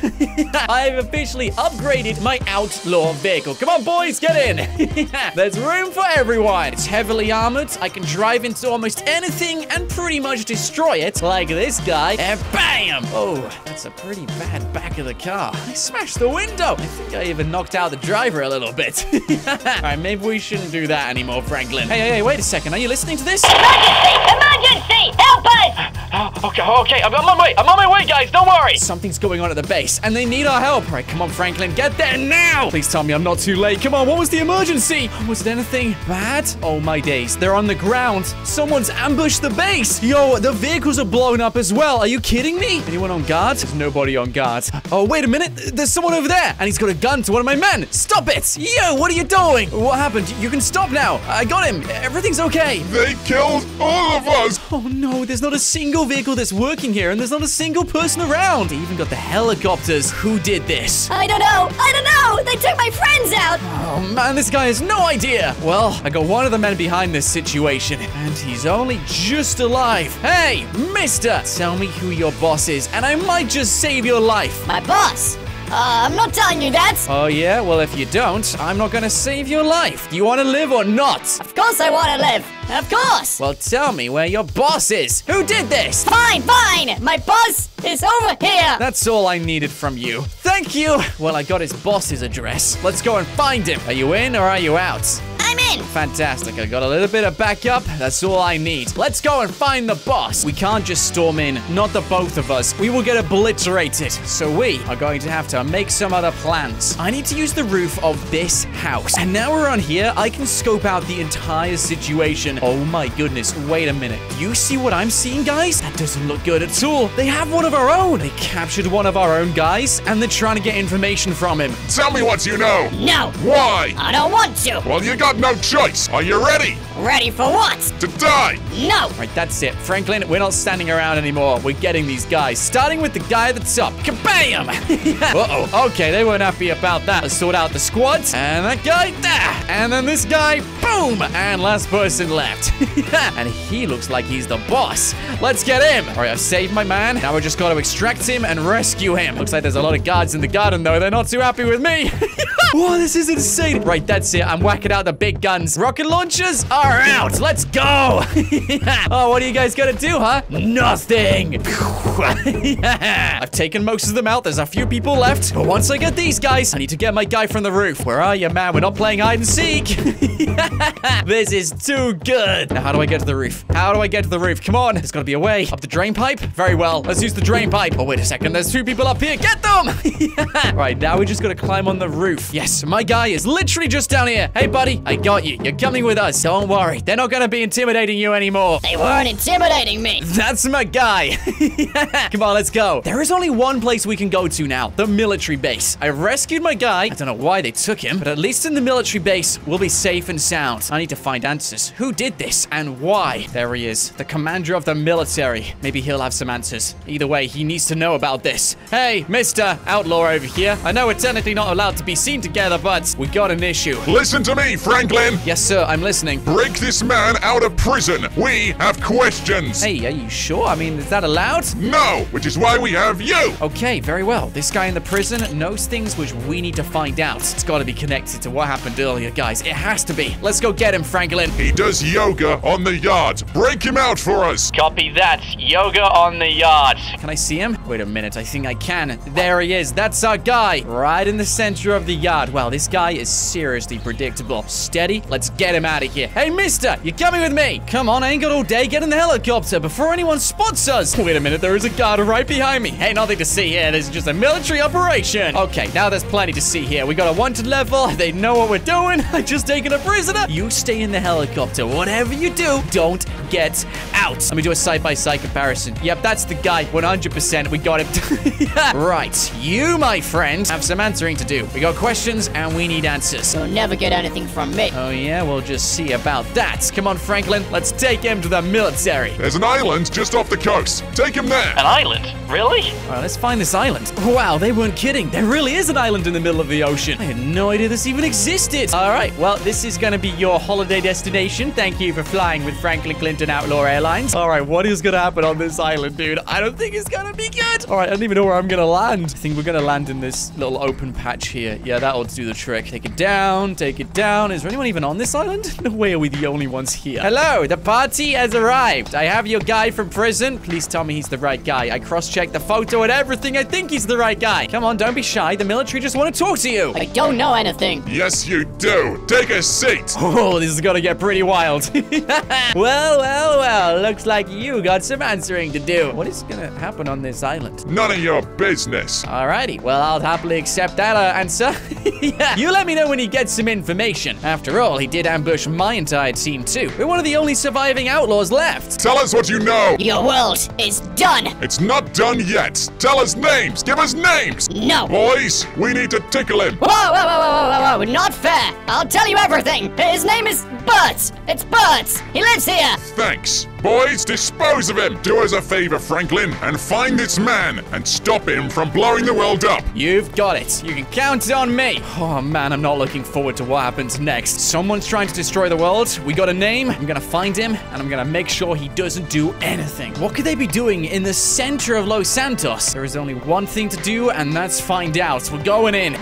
I've officially upgraded my outlaw vehicle. Come on, boys, get in. There's room for everyone. It's heavily armored. I can drive into almost anything and pretty much destroy it, like this guy, and bam! Oh, that's a pretty bad back of the car. I smashed the window. I think I even knocked out the driver a little bit. All right, maybe we shouldn't do that anymore, Franklin. Hey, wait a second. Are you listening to this? Emergency! Emergency! Help us! Okay. I'm on my way, guys. Don't worry. Something's going on at the base, and they need our help. All right, come on, Franklin. Get there now. Please tell me I'm not too late. Come on, what was the emergency? Was it anything bad? Oh, my days. They're on the ground. Someone's ambushed the base. Yo, the vehicles are blown up as well. Are you kidding me? Anyone on guard? There's nobody on guard. Oh, wait a minute. There's someone over there, and he's got a gun to one of my men. Stop it. Yo, what are you doing? What happened? You can stop now. I got him. Everything's okay. They killed all of us. Oh, no. There's not a single vehicle that's working here, and there's not a single person around. They even got the helicopters. Who did this? I don't know. They took my friends out. Oh, man. This guy has no idea. Well, I got one of the men behind this situation, and he's only just alive. Hey, mister, tell me who your boss is, and I might just save your life. My boss? I'm not telling you that. Oh, yeah? Well, if you don't, I'm not gonna save your life. Do you want to live or not? Of course I want to live. Of course. Well, tell me where your boss is. Who did this? Fine. My boss is over here. That's all I needed from you. Thank you. Well, I got his boss's address. Let's go and find him. Are you in or are you out? I'm in. Fantastic. I got a little bit of backup. That's all I need. Let's go and find the boss. We can't just storm in. Not the both of us. We will get obliterated. So we are going to have to make some other plans. I need to use the roof of this house. And now we're on here, I can scope out the entire situation. Oh my goodness. Wait a minute. You see what I'm seeing, guys? That doesn't look good at all. They have one of our own. They captured one of our own guys, and they're trying to get information from him. Tell me what you know. No. Why? I don't want to. Well, you got no choice. Are you ready? Ready for what? To die. No. Right, that's it. Franklin, we're not standing around anymore. We're getting these guys, starting with the guy at the top. Kabam! Uh-oh. Okay, they weren't happy about that. Let's sort out the squads. And that guy there. And then this guy. Boom. And last person left. And he looks like he's the boss. Let's get him. All right, I've saved my man. Now we're just got to extract him and rescue him. Looks like there's a lot of guards in the garden, though. They're not too happy with me. Whoa, this is insane. Right, that's it. I'm whacking out the big guns. Rocket launchers are out. Let's go. Oh, what are you guys gonna do, huh? Nothing. I've taken most of them out. There's a few people left. But once I get these guys, I need to get my guy from the roof. Where are you, man? We're not playing hide and seek. This is too good. Now, how do I get to the roof? Come on. There's gotta be a way. Up the drain pipe? Very well. Let's use the drain pipe. Oh, wait a second. There's 2 people up here. Get them. Right, now we just gotta climb on the roof. Yes, my guy is literally just down here. Hey, buddy, I got you. You're coming with us. Don't worry. They're not going to be intimidating you anymore. They weren't intimidating me. That's my guy. Yeah. Come on, let's go. There is only one place we can go to now. The military base. I rescued my guy. I don't know why they took him, but at least in the military base, we'll be safe and sound. I need to find answers. Who did this and why? There he is. The commander of the military. Maybe he'll have some answers. Either way, he needs to know about this. Hey, Mr. Outlaw over here. I know we're technically not allowed to be seen together, but we got an issue. Listen to me, Franklin. Yes, sir. I'm listening. Break this man out of prison. We have questions. Hey, are you sure? I mean, is that allowed? No, which is why we have you. Okay, very well. This guy in the prison knows things which we need to find out. It's got to be connected to what happened earlier, guys. It has to be. Let's go get him, Franklin. He does yoga on the yard. Break him out for us. Copy that. Yoga on the yard. Can I see him? Wait a minute. I think I can. There he is. That's our guy. Right in the center of the yard. Wow, this guy is seriously predictable. Steady. Let's get him out of here. Hey, mister, you coming with me? Come on, I ain't got all day. Get in the helicopter before anyone spots us. Wait a minute. There is a guard right behind me. Hey, nothing to see here. This is just a military operation. Okay, now there's plenty to see here. We got a wanted level. They know what we're doing. I just taken a prisoner. You stay in the helicopter. Whatever you do, don't get out. Let me do a side-by-side comparison. Yep, that's the guy. 100%. We got him. Yeah. Right. You, my friend, have some answering to do. We got questions and we need answers. You'll never get anything from me. Oh, yeah? We'll just see about that. Come on, Franklin. Let's take him to the military. There's an island just off the coast. Take him there. An island? Really? All right, let's find this island. Wow, they weren't kidding. There really is an island in the middle of the ocean. I had no idea this even existed. All right, well, this is going to be your holiday destination. Thank you for flying with Franklin Clinton Outlaw Airlines. All right, what is going to happen on this island, dude? I don't think it's going to be good. All right, I don't even know where I'm going to land. I think we're going to land in this little open patch here. Yeah, that'll do the trick. Take it down. Take it down. Is there anyone even on this island? No way are we the only ones here. Hello, the party has arrived. I have your guy from prison. Please tell me he's the right guy. I cross-checked the photo and everything. I think he's the right guy. Come on, don't be shy. The military just want to talk to you. I don't know anything. Yes, you do. Take a seat. Oh, this is going to get pretty wild. Well, well, well. Looks like you got some answering to do. What is going to happen on this island? None of your business. Alrighty. Well, I'll happily accept that answer. Yeah. You let me know when he gets some information. After all, he did ambush my entire team, too. We're one of the only surviving outlaws left. Tell us what you know. Your world is done. It's not done yet. Tell us names. Give us names. No. Boys, we need to tickle him. Whoa, whoa, whoa, whoa, whoa, whoa. Not fair. I'll tell you everything. His name is Bert. It's Bert. He lives here. Thanks. Boys, dispose of him. Do us a favor, Franklin, and find this man and stop him from blowing the world up. You've got it. You can count on me. Oh, man, I'm not looking forward to what happens next. Someone's trying to destroy the world. We got a name. I'm going to find him, and I'm going to make sure he doesn't do anything. What could they be doing in the center of Los Santos? There is only one thing to do, and that's find out. We're going in.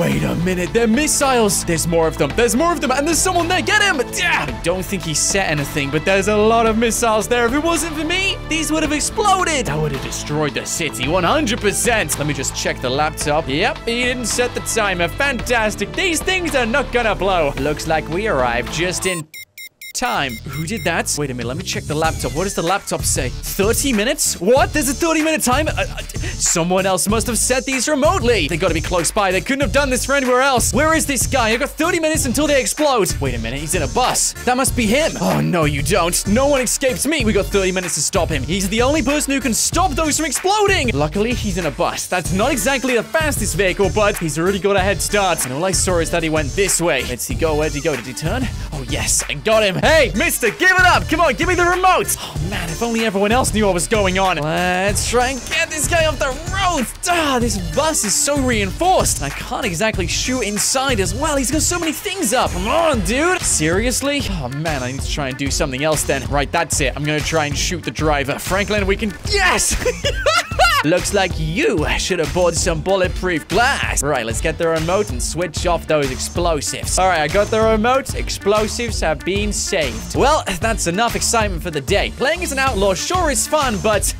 Wait a minute, they're missiles. There's more of them, and there's someone there. Get him! Yeah. I don't think he set anything, but there's a lot of missiles there. If it wasn't for me, these would have exploded. That would have destroyed the city, 100%. Let me just check the laptop. Yep, he didn't set the timer. Fantastic. These things are not gonna blow. Looks like we arrived just in time. Who did that? Wait a minute, let me check the laptop. What does the laptop say? 30 minutes? What? There's a 30-minute time? Someone else must have set these remotely. They gotta be close by. They couldn't have done this for anywhere else. Where is this guy? I've got 30 minutes until they explode. Wait a minute, he's in a bus. That must be him. Oh, no, you don't. No one escapes me. We got 30 minutes to stop him. He's the only person who can stop those from exploding. Luckily, he's in a bus. That's not exactly the fastest vehicle, but he's already got a head start. And all I saw is that he went this way. Let's see, go. Where'd he go? Did he turn? Oh, yes, I got him. Hey, mister, give it up. Come on, give me the remote. Oh, man, if only everyone else knew what was going on. Let's try and get this guy off the road. Ah, this bus is so reinforced. I can't exactly shoot inside as well. He's got so many things up. Come on, dude. Seriously? Oh, man, I need to try and do something else then. Right, that's it. I'm going to try and shoot the driver. Franklin, we can... Yes! Looks like you should have bought some bulletproof glass. Right, let's get the remote and switch off those explosives. All right, I got the remote. Explosives have been saved. Well, that's enough excitement for the day. Playing as an outlaw sure is fun, but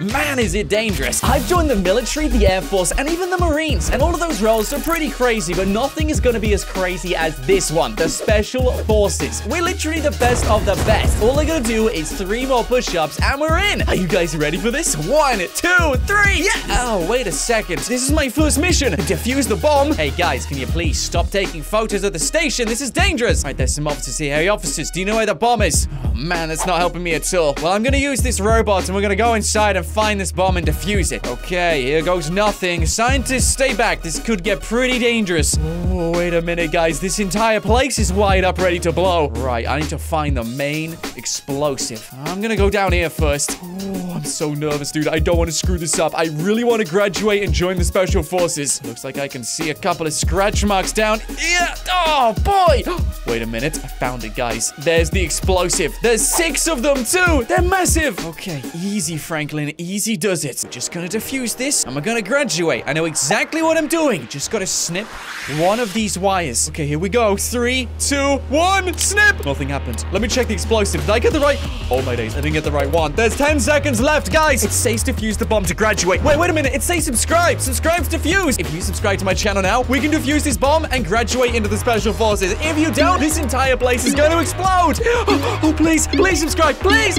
man, is it dangerous. I've joined the military, the Air Force, and even the Marines, and all of those roles are pretty crazy, but nothing is going to be as crazy as this one, the Special Forces. We're literally the best of the best. All I got to do is 3 more push-ups, and we're in. Are you guys ready for this? 1, 2, 3! Yeah! Oh, wait a second. This is my first mission. Defuse the bomb. Hey, guys, can you please stop taking photos of the station? This is dangerous. Right, there's some officers here. Hey, officers, do you know where the bomb is? Oh, man, that's not helping me at all. Well, I'm gonna use this robot, and we're gonna go inside and find this bomb and defuse it. Okay, here goes nothing. Scientists, stay back. This could get pretty dangerous. Oh, wait a minute, guys. This entire place is wired up, ready to blow. Right, I need to find the main explosive. I'm gonna go down here first. Oh, I'm so nervous, dude. I don't want to screw this up. I really want to graduate and join the Special Forces. Looks like I can see a couple of scratch marks down. Yeah. Oh, boy. Wait a minute. I found it, guys. There's the explosive. There's 6 of them, too. They're massive. Okay, easy, Franklin. Easy does it. I'm just gonna defuse this. I'm gonna graduate. I know exactly what I'm doing. Just gotta snip one of these wires. Okay, here we go. 3, 2, 1. Snip. Nothing happened. Let me check the explosive. Did I get the right? Oh, my days. I didn't get the right one. There's 10 seconds left, guys. It says defuse the bomb to graduate. Wait a minute. It says subscribe. Subscribe to defuse. If you subscribe to my channel now, we can defuse this bomb and graduate into the Special Forces. If you don't, this entire place is going to explode. Oh, please subscribe. Please.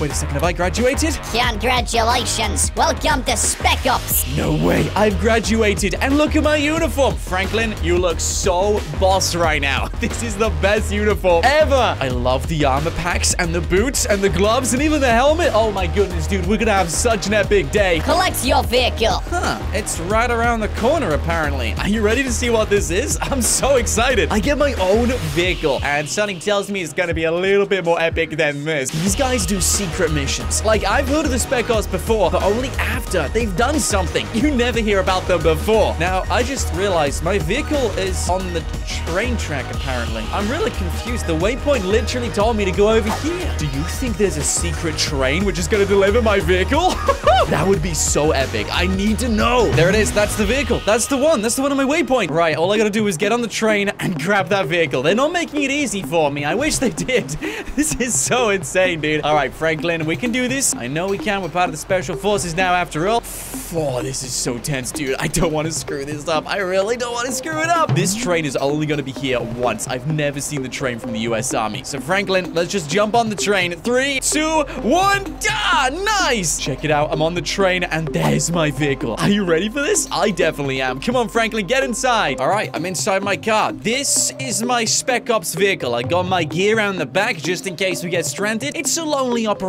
Wait a second, have I graduated? Congratulations! Welcome to Spec Ops! No way, I've graduated, and look at my uniform! Franklin, you look so boss right now. This is the best uniform ever! I love the armor packs, and the boots, and the gloves, and even the helmet! Oh my goodness, dude, we're gonna have such an epic day! Collect your vehicle! Huh, it's right around the corner, apparently. Are you ready to see what this is? I'm so excited! I get my own vehicle, and something tells me it's gonna be a little bit more epic than this. These guys do secret missions. Like, I've heard of the Spec Ops before, but only after they've done something. You never hear about them before. Now, I just realized my vehicle is on the train track, apparently. I'm really confused. The waypoint literally told me to go over here. Do you think there's a secret train which is gonna deliver my vehicle? That would be so epic. I need to know. There it is. That's the vehicle. That's the one. That's the one on my waypoint. Right, all I gotta do is get on the train and grab that vehicle. They're not making it easy for me. I wish they did. This is so insane, dude. All right, Franklin, we can do this. I know we can. We're part of the Special Forces now, after all. Oh, this is so tense, dude. I don't want to screw this up. I really don't want to screw it up. This train is only going to be here once. I've never seen the train from the U.S. Army. So, Franklin, let's just jump on the train. 3, 2, 1. Ah, nice. Check it out. I'm on the train, and there's my vehicle. Are you ready for this? I definitely am. Come on, Franklin, get inside. All right, I'm inside my car. This is my Spec Ops vehicle. I got my gear around the back just in case we get stranded. It's a lonely operation.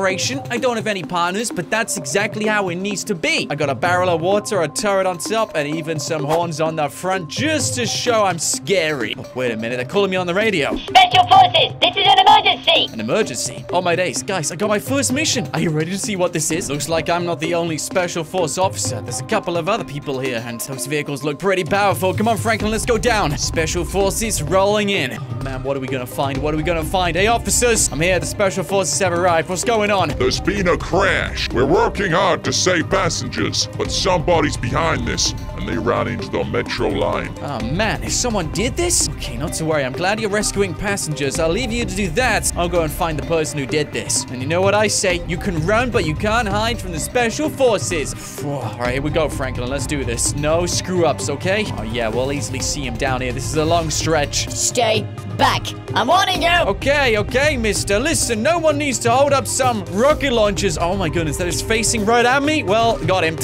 I don't have any partners, but that's exactly how it needs to be. I got a barrel of water, a turret on top, and even some horns on the front just to show I'm scary. Oh, wait a minute, they're calling me on the radio. Special Forces, this is an emergency! An emergency? Oh my days. Guys, I got my first mission. Are you ready to see what this is? Looks like I'm not the only Special Force officer. There's a couple of other people here, and those vehicles look pretty powerful. Come on, Franklin, let's go down. Special Forces rolling in. Oh, man, what are we gonna find? What are we gonna find? Hey, officers! I'm here. The Special Forces have arrived. What's going on? There's been a crash. We're working hard to save passengers. But somebody's behind this, and they ran into the metro line. Oh, man, if someone did this? Okay, not to worry. I'm glad you're rescuing passengers. I'll leave you to do that. I'll go and find the person who did this. And you know what I say? You can run, but you can't hide from the Special Forces. All right, here we go, Franklin. Let's do this. No screw-ups, okay? Oh, yeah, we'll easily see him down here. This is a long stretch. Stay back. I'm warning you. Okay, mister. Listen, no one needs to hold up some rocket launchers. Oh, my goodness. That is facing right at me. Well, got him.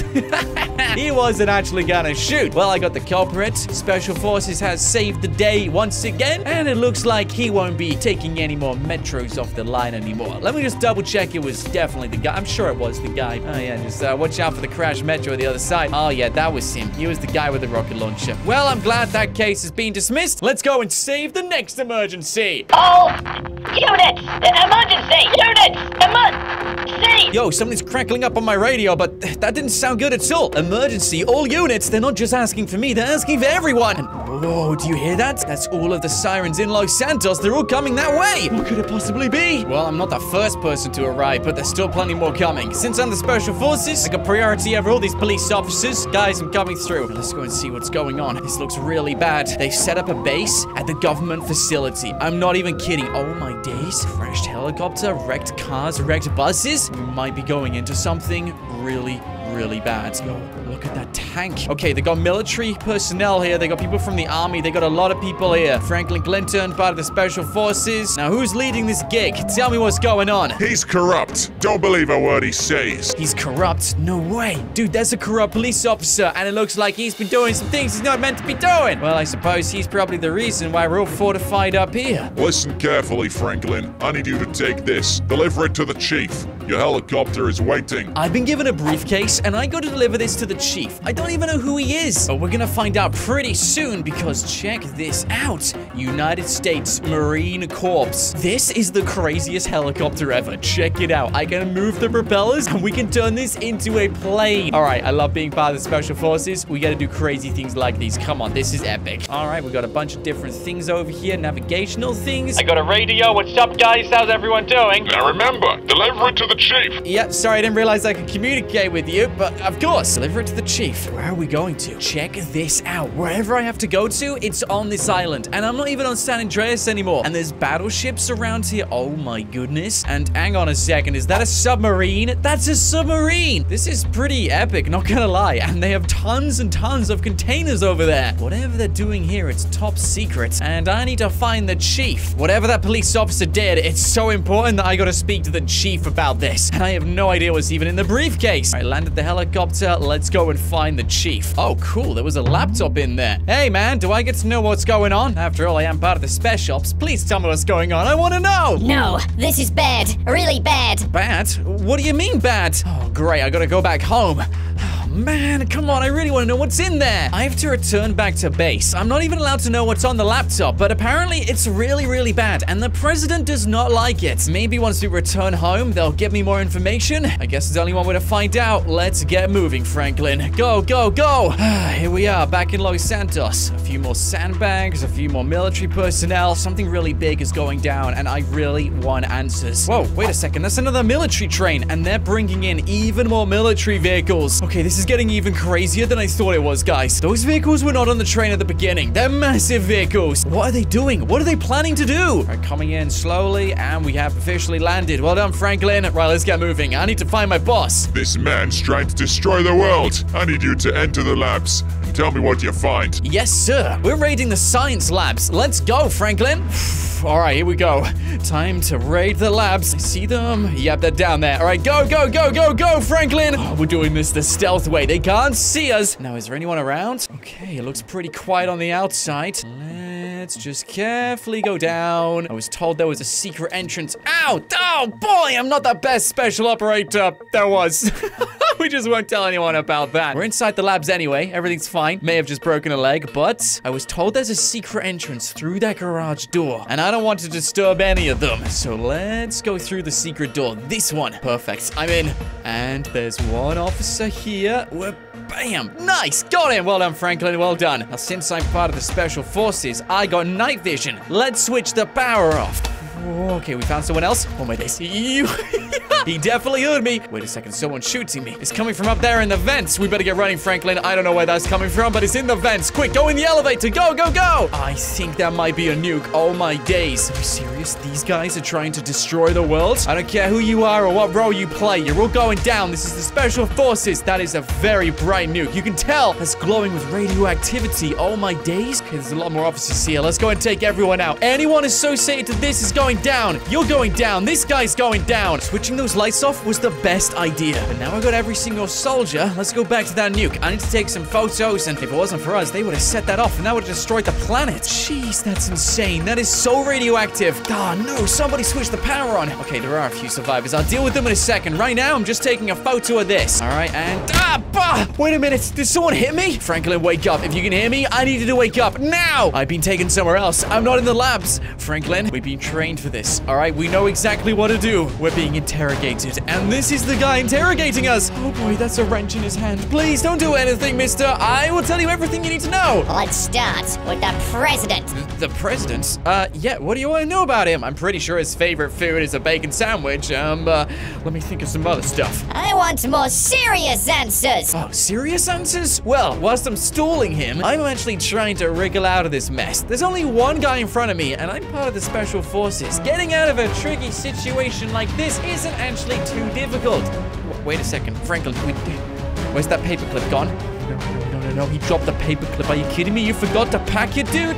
He wasn't actually gonna shoot. Well, I got the culprit. Special Forces has saved the day once again, and it looks like he won't be taking any more metros off the line anymore. Let me just double check. It was definitely the guy. I'm sure it was the guy. Oh, yeah, just watch out for the crash metro on the other side. Oh, yeah, that was him. He was the guy with the rocket launcher. Well, I'm glad that case has been dismissed. Let's go and save the next emergency. All units! Emergency! Units! Emergency! Yo, something's crackling up on my radio, but that didn't sound good at all. Emergency, all units. They're not just asking for me, they're asking for everyone. And, oh, do you hear that? That's all of the sirens in Los Santos. They're all coming that way. What could it possibly be? Well, I'm not the first person to arrive, but there's still plenty more coming. Since I'm the Special Forces, I got priority over all these police officers. Guys, I'm coming through. Let's go and see what's going on. This looks really bad. They set up a base at the government facility. I'm not even kidding. Oh my days. Crashed helicopter, wrecked cars, wrecked buses. We might be going into something really bad. Yo, look Look at that tank. Okay, they got military personnel here. They got people from the army. They got a lot of people here. Franklin Clinton, part of the special forces. Now, who's leading this gig? Tell me what's going on. He's corrupt. Don't believe a word he says. He's corrupt? No way. Dude, there's a corrupt police officer, and it looks like he's been doing some things he's not meant to be doing. Well, I suppose he's probably the reason why we're all fortified up here. Listen carefully, Franklin. I need you to take this. Deliver it to the chief. Your helicopter is waiting. I've been given a briefcase, and I got to deliver this to the chief. I don't even know who he is, but we're gonna find out pretty soon, because check this out. United States Marine Corps. This is the craziest helicopter ever. Check it out. I can move the propellers, and we can turn this into a plane. All right, I love being part of the special forces. We gotta do crazy things like these. Come on, this is epic. All right, we got a bunch of different things over here. Navigational things. I got a radio. What's up, guys? How's everyone doing? Now remember, deliver it to the chief. Yeah, sorry, I didn't realize I could communicate with you, but of course, deliver it to the chief. Where are we going to? Check this out. Wherever I have to go to, it's on this island, and I'm not even on San Andreas anymore. And there's battleships around here. Oh my goodness. And hang on a second. Is that a submarine? That's a submarine. This is pretty epic, not gonna lie. And they have tons and tons of containers over there. Whatever they're doing here, it's top secret, and I need to find the chief. Whatever that police officer did, it's so important that I gotta speak to the chief about this, and I have no idea what's even in the briefcase. I landed the helicopter. Let's go and find the chief. Oh, cool. There was a laptop in there. Hey, man, do I get to know what's going on? After all, I am part of the special ops. Please tell me what's going on. I want to know. No, this is bad. Really bad. Bad? What do you mean bad? Oh, great. I gotta go back home. Man, come on, I really want to know what's in there. I have to return back to base. I'm not even allowed to know what's on the laptop, but apparently it's really, really bad, and the president does not like it. Maybe once we return home, they'll give me more information. I guess there's only one way to find out. Let's get moving, Franklin. Go, go, go. Here we are, back in Los Santos. A few more sandbags, a few more military personnel. Something really big is going down, and I really want answers. Whoa, wait a second. That's another military train, and they're bringing in even more military vehicles. Okay, this is getting even crazier than I thought it was, guys. Those vehicles were not on the train at the beginning. They're massive vehicles. What are they doing? What are they planning to do? Right, coming in slowly, and we have officially landed. Well done, Franklin. Right, let's get moving. I need to find my boss. This man's trying to destroy the world. I need you to enter the labs and tell me what you find. Yes, sir. We're raiding the science labs. Let's go, Franklin. All right, here we go. Time to raid the labs. I see them. Yep, they're down there. All right, go, go, go, go, go, Franklin. Oh, we're doing this the stealth way. They can't see us. Now, is there anyone around? Okay, it looks pretty quiet on the outside. Let's just carefully go down. I was told there was a secret entrance. Ow! Oh, boy! I'm not the best special operator there was. We just won't tell anyone about that. We're inside the labs anyway. Everything's fine. May have just broken a leg, but I was told there's a secret entrance through that garage door, and I don't want to disturb any of them. So let's go through the secret door. This one. Perfect. I'm in. And there's one officer here. We're... Bam! Nice! Got him! Well done, Franklin. Well done. Now, since I'm part of the special forces, I got night vision. Let's switch the power off. Okay, we found someone else. Oh my days. He definitely heard me. Wait a second, someone's shooting me. It's coming from up there in the vents. We better get running, Franklin. I don't know where that's coming from, but it's in the vents. Quick, go in the elevator. Go, go, go. I think that might be a nuke. Oh my days. Are you serious? These guys are trying to destroy the world? I don't care who you are or what role you play. You're all going down. This is the special forces. That is a very bright nuke. You can tell that's glowing with radioactivity. Oh my days. Okay, there's a lot more officers here. Let's go and take everyone out. Anyone associated to this is going down. You're going down. This guy's going down. Switching those lights off was the best idea. But now I got every single soldier. Let's go back to that nuke. I need to take some photos, and if it wasn't for us, they would have set that off, and that would have destroyed the planet. Jeez, that's insane. That is so radioactive. Ah, oh, no. Somebody switched the power on. Okay, there are a few survivors. I'll deal with them in a second. Right now, I'm just taking a photo of this. All right, and... Ah, bah! Wait a minute. Did someone hit me? Franklin, wake up. If you can hear me, I need you to wake up now. I've been taken somewhere else. I'm not in the labs. Franklin, we've been trained for this. All right, we know exactly what to do. We're being interrogated, and this is the guy interrogating us. Oh boy, that's a wrench in his hand. Please don't do anything, mister. I will tell you everything you need to know. Let's start with the president. The president? Yeah, what do you want to know about him? I'm pretty sure his favorite food is a bacon sandwich. Let me think of some other stuff. I want more serious answers. Oh, serious answers? Well, whilst I'm stalling him, I'm actually trying to wriggle out of this mess. There's only one guy in front of me, and I'm part of the special forces. Getting out of a tricky situation like this isn't actually too difficult. Wait a second, Franklin, where's that paperclip gone? No. He dropped the paperclip. Are you kidding me? You forgot to pack it, dude?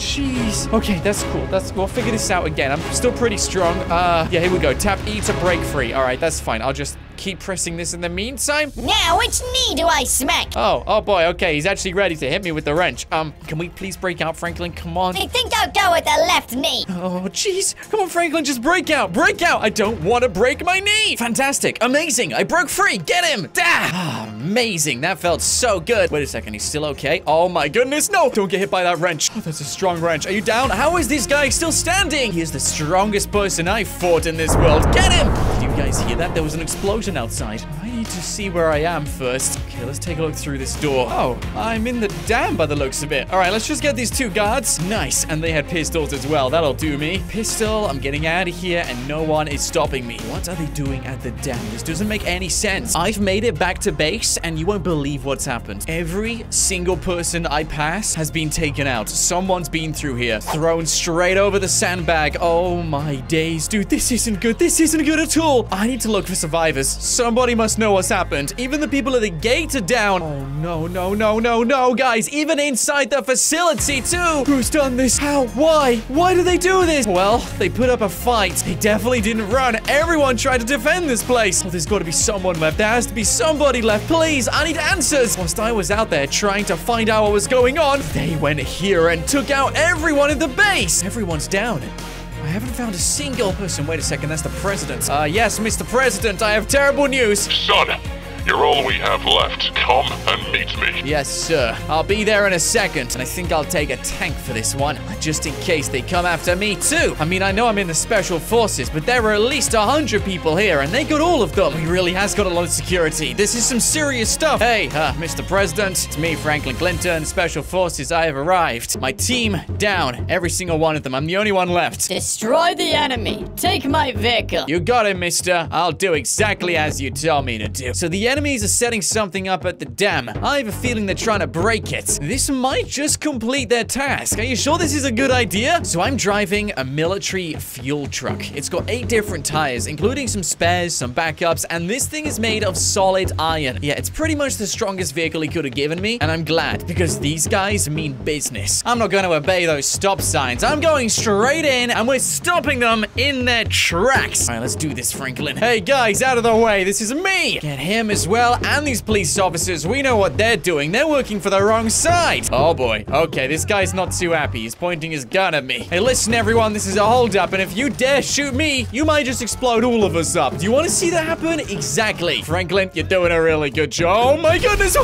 Jeez. Okay, that's cool. That's cool. I'll figure this out again. I'm still pretty strong. Yeah, here we go. Tap E to break free. All right, that's fine. I'll just keep pressing this in the meantime. Now, which knee do I smack? Oh boy. Okay, he's actually ready to hit me with the wrench. Can we please break out, Franklin? Come on. I think I'll go with the left knee. Oh, jeez. Come on, Franklin. Just break out. Break out. I don't want to break my knee. Fantastic. Amazing. I broke free. Get him. Ah, amazing. That felt so good. Wait a second. He's still okay. Oh, my goodness. No. Don't get hit by that wrench. Oh, that's a strong wrench. Are you down? How is this guy still standing? He is the strongest person I fought in this world. Get him. Do you guys hear that? There was an explosion outside. I need to see where I am first. Okay, let's take a look through this door. Oh, I'm in the dam by the looks of it. All right, let's just get these two guards. Nice, and they had pistols as well. That'll do me. Pistol, I'm getting out of here, and no one is stopping me. What are they doing at the dam? This doesn't make any sense. I've made it back to base, and you won't believe what's happened. Every single person I pass has been taken out. Someone's been through here, thrown straight over the sandbag. Oh my days. Dude, this isn't good. This isn't good at all. I need to look for survivors. Somebody must know what's happened. Even the people at the gate are down. Oh, no, guys. Even inside the facility, too. Who's done this? How? Why? Why do they do this? Well, they put up a fight. They definitely didn't run. Everyone tried to defend this place. Oh, there's got to be someone left. There has to be somebody left. Please, I need answers. Whilst I was out there trying to find out what was going on, they went here and took out everyone in the base. Everyone's down. I haven't found a single person. Wait a second, that's the president. Yes, Mr. President, I have terrible news. Son, you're all we have left. Come and meet me. Yes, sir. I'll be there in a second. And I think I'll take a tank for this one, just in case they come after me, too. I mean, I know I'm in the Special Forces, but there were at least 100 people here, and they got all of them. He really has got a lot of security. This is some serious stuff. Hey, Mr. President. It's me, Franklin Clinton. Special Forces, I have arrived. My team down. Every single one of them. I'm the only one left. Destroy the enemy. Take my vehicle. You got it, mister. I'll do exactly as you tell me to do. So the enemies are setting something up at the dam. I have a feeling they're trying to break it. This might just complete their task. Are you sure this is a good idea? So I'm driving a military fuel truck. It's got 8 different tires, including some spares, some backups, and this thing is made of solid iron. Yeah, it's pretty much the strongest vehicle he could have given me, and I'm glad because these guys mean business. I'm not going to obey those stop signs. I'm going straight in, and we're stopping them in their tracks. All right, let's do this, Franklin. Hey, guys, out of the way. This is me. Get him as well, and these police officers, we know what they're doing. They're working for the wrong side. Oh, boy. Okay, this guy's not too happy. He's pointing his gun at me. Hey, listen, everyone. This is a holdup, and if you dare shoot me, you might just explode all of us up. Do you want to see that happen? Exactly. Franklin, you're doing a really good job. Oh, my goodness.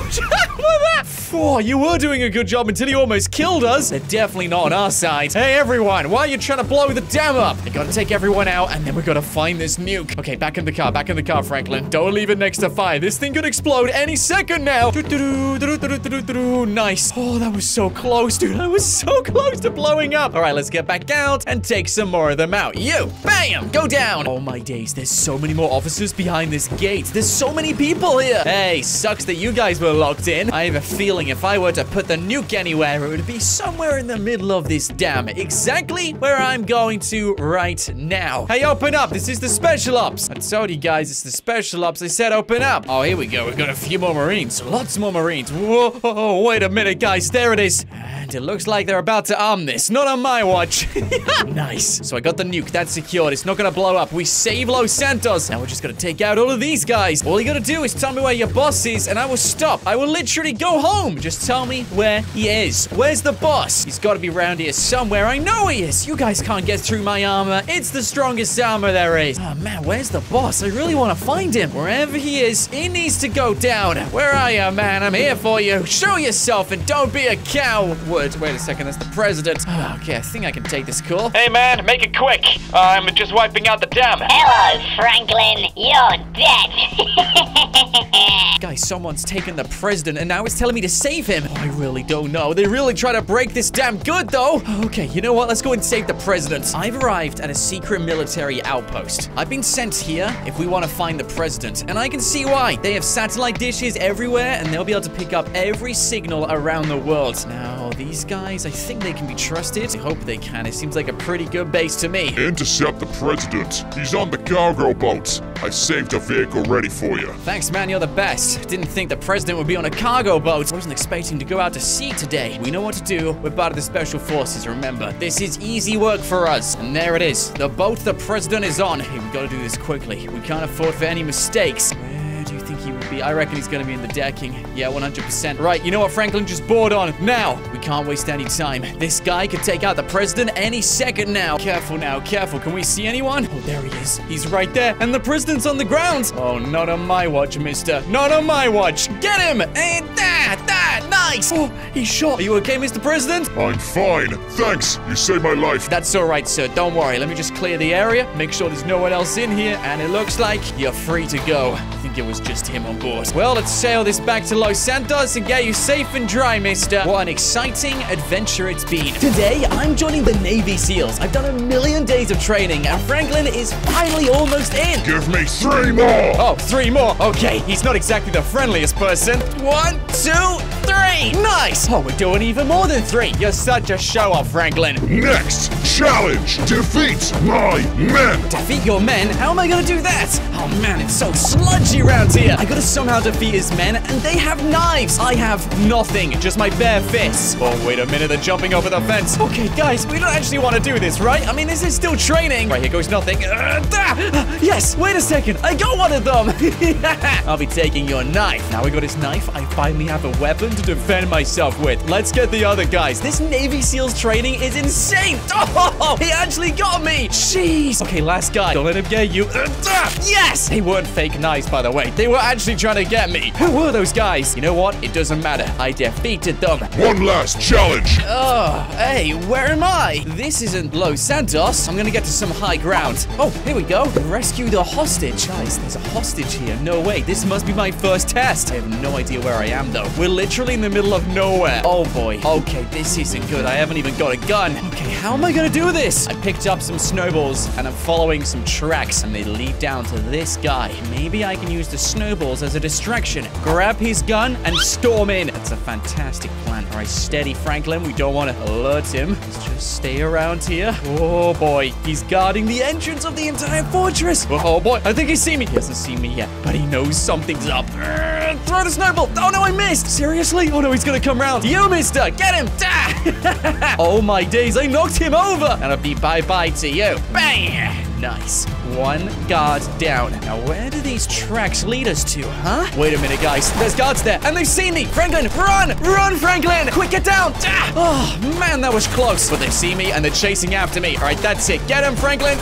Oh, you were doing a good job until you almost killed us. They're definitely not on our side. Hey, everyone, why are you trying to blow the dam up? I gotta take everyone out, and then we gotta find this nuke. Okay, back in the car. Back in the car, Franklin. Don't leave it next to fire. This thing could explode any second now. Nice. Oh, that was so close, dude. I was so close to blowing up. All right, let's get back out and take some more of them out. You. Bam. Go down. Oh, my days. There's so many more officers behind this gate. There's so many people here. Hey, sucks that you guys were locked in. I have a feeling if I were to put the nuke anywhere, it would be somewhere in the middle of this dam. Exactly where I'm going to right now. Hey, open up. This is the Special Ops. I told you guys, it's the Special Ops. I said open up. Oh, here we go. We've got a few more Marines. Lots more Marines. Whoa, wait a minute, guys. There it is. And it looks like they're about to arm this. Not on my watch. Nice. So I got the nuke. That's secured. It's not going to blow up. We save Los Santos. Now we're just going to take out all of these guys. All you got to do is tell me where your boss is, and I will stop. I will literally go home. Just tell me where he is. Where's the boss? He's got to be around here somewhere. I know he is. You guys can't get through my armor. It's the strongest armor there is. Oh, man. Where's the boss? I really want to find him. Wherever he is, he needs to go down. Where are you, man? I'm here for you. Show yourself and don't be a coward. Wait a second. That's the president. Okay, I think I can take this call. Hey, man. Make it quick. I'm just wiping out the dam. Hello, Franklin. You're dead. Guys, someone's taken the president, and now it's telling me to save him. Oh, I really don't know. They really try to break this damn good, though. Okay, you know what? Let's go and save the president. I've arrived at a secret military outpost. I've been sent here if we want to find the president, and I can see why. They have satellite dishes everywhere, and they'll be able to pick up every signal around the world. Now, these guys, I think they can be trusted. I hope they can. It seems like a pretty good base to me. Intercept the president. He's on the cargo boat. I saved a vehicle ready for you. Thanks, man. You're the best. Didn't think the president would be on a cargo boat. Wasn't expecting to go out to sea today. We know what to do. We're part of the Special Forces, remember. This is easy work for us. And there it is. The boat the president is on. Hey, we've got to do this quickly. We can't afford for any mistakes. Where do you think he would be? I reckon he's going to be in the decking. Yeah, 100%. Right, you know what, Franklin? Just board on. Now! We can't waste any time. This guy could take out the president any second now. Careful now, careful. Can we see anyone? Oh, there he is. He's right there. And the president's on the ground. Oh, not on my watch, mister. Not on my watch. Get him! And that! Nice! Oh, he's shot. Are you okay, Mr. President? I'm fine. Thanks. You saved my life. That's all right, sir. Don't worry. Let me just clear the area. Make sure there's no one else in here. And it looks like you're free to go. I think it was just him on board. Well, let's sail this back to Los Santos and get you safe and dry, mister. What an exciting adventure it's been. Today, I'm joining the Navy SEALs. I've done 1,000,000 days of training, and Franklin is finally almost in. Give me 3 more! Oh, 3 more. Okay, he's not exactly the friendliest person. 1, 2, 3! Nice! Oh, we're doing even more than 3. You're such a show-off, Franklin. Next challenge! Defeat my men! Defeat your men? How am I gonna do that? Oh, man, it's so sludgy around here. I gotta somehow defeat his men, and they have knives. I have nothing, just my bare fists. Oh, wait a minute, they're jumping over the fence. Okay, guys, we don't actually want to do this, right? I mean, this is still training. Right, here goes nothing. Yes, wait a second. I got one of them. I'll be taking your knife. Now we got his knife. I finally have a weapon to defend myself with. Let's get the other guys. This Navy SEALs training is insane. Oh, he actually got me. Jeez. Okay, last guy. Don't let him get you. Yes. They weren't fake knives, by the way. They were actually trying to get me. Who were those guys? You know what? It doesn't matter. I defeated them. One last challenge. Oh, hey, where am I? This isn't Los Santos. I'm gonna get to some high ground. Oh, here we go. Rescue the hostage. Guys, there's a hostage here. No way. This must be my first test. I have no idea where I am, though. We're literally in the middle of nowhere. Oh, boy. Okay, this isn't good. I haven't even got a gun. Okay, how am I gonna do this? I picked up some snowballs, and I'm following some tracks, and they lead down to this guy. Maybe I can use the snowballs as a distraction. Grab his gun and storm in. That's a fantastic plan. All right, steady, Franklin. We don't want to alert him. Let's just stay around here. Oh, boy. He's guarding the entrance of the entire fortress. Oh, boy. I think he's seen me. He hasn't seen me yet, but he knows something's up. Throw the snowball. Oh, no, I missed. Seriously? Oh, no, he's going to come round. You, mister. Get him. Oh, my days. I knocked him over. And I'll be bye-bye to you. Bang. Nice. 1 guard down. Now, where do these tracks lead us to, huh? Wait a minute, guys. There's guards there, and they've seen me. Franklin, run! Run, Franklin! Quick, get down! Ah! Oh, man, that was close. But they've seen me, and they're chasing after me. All right, that's it. Get him, Franklin!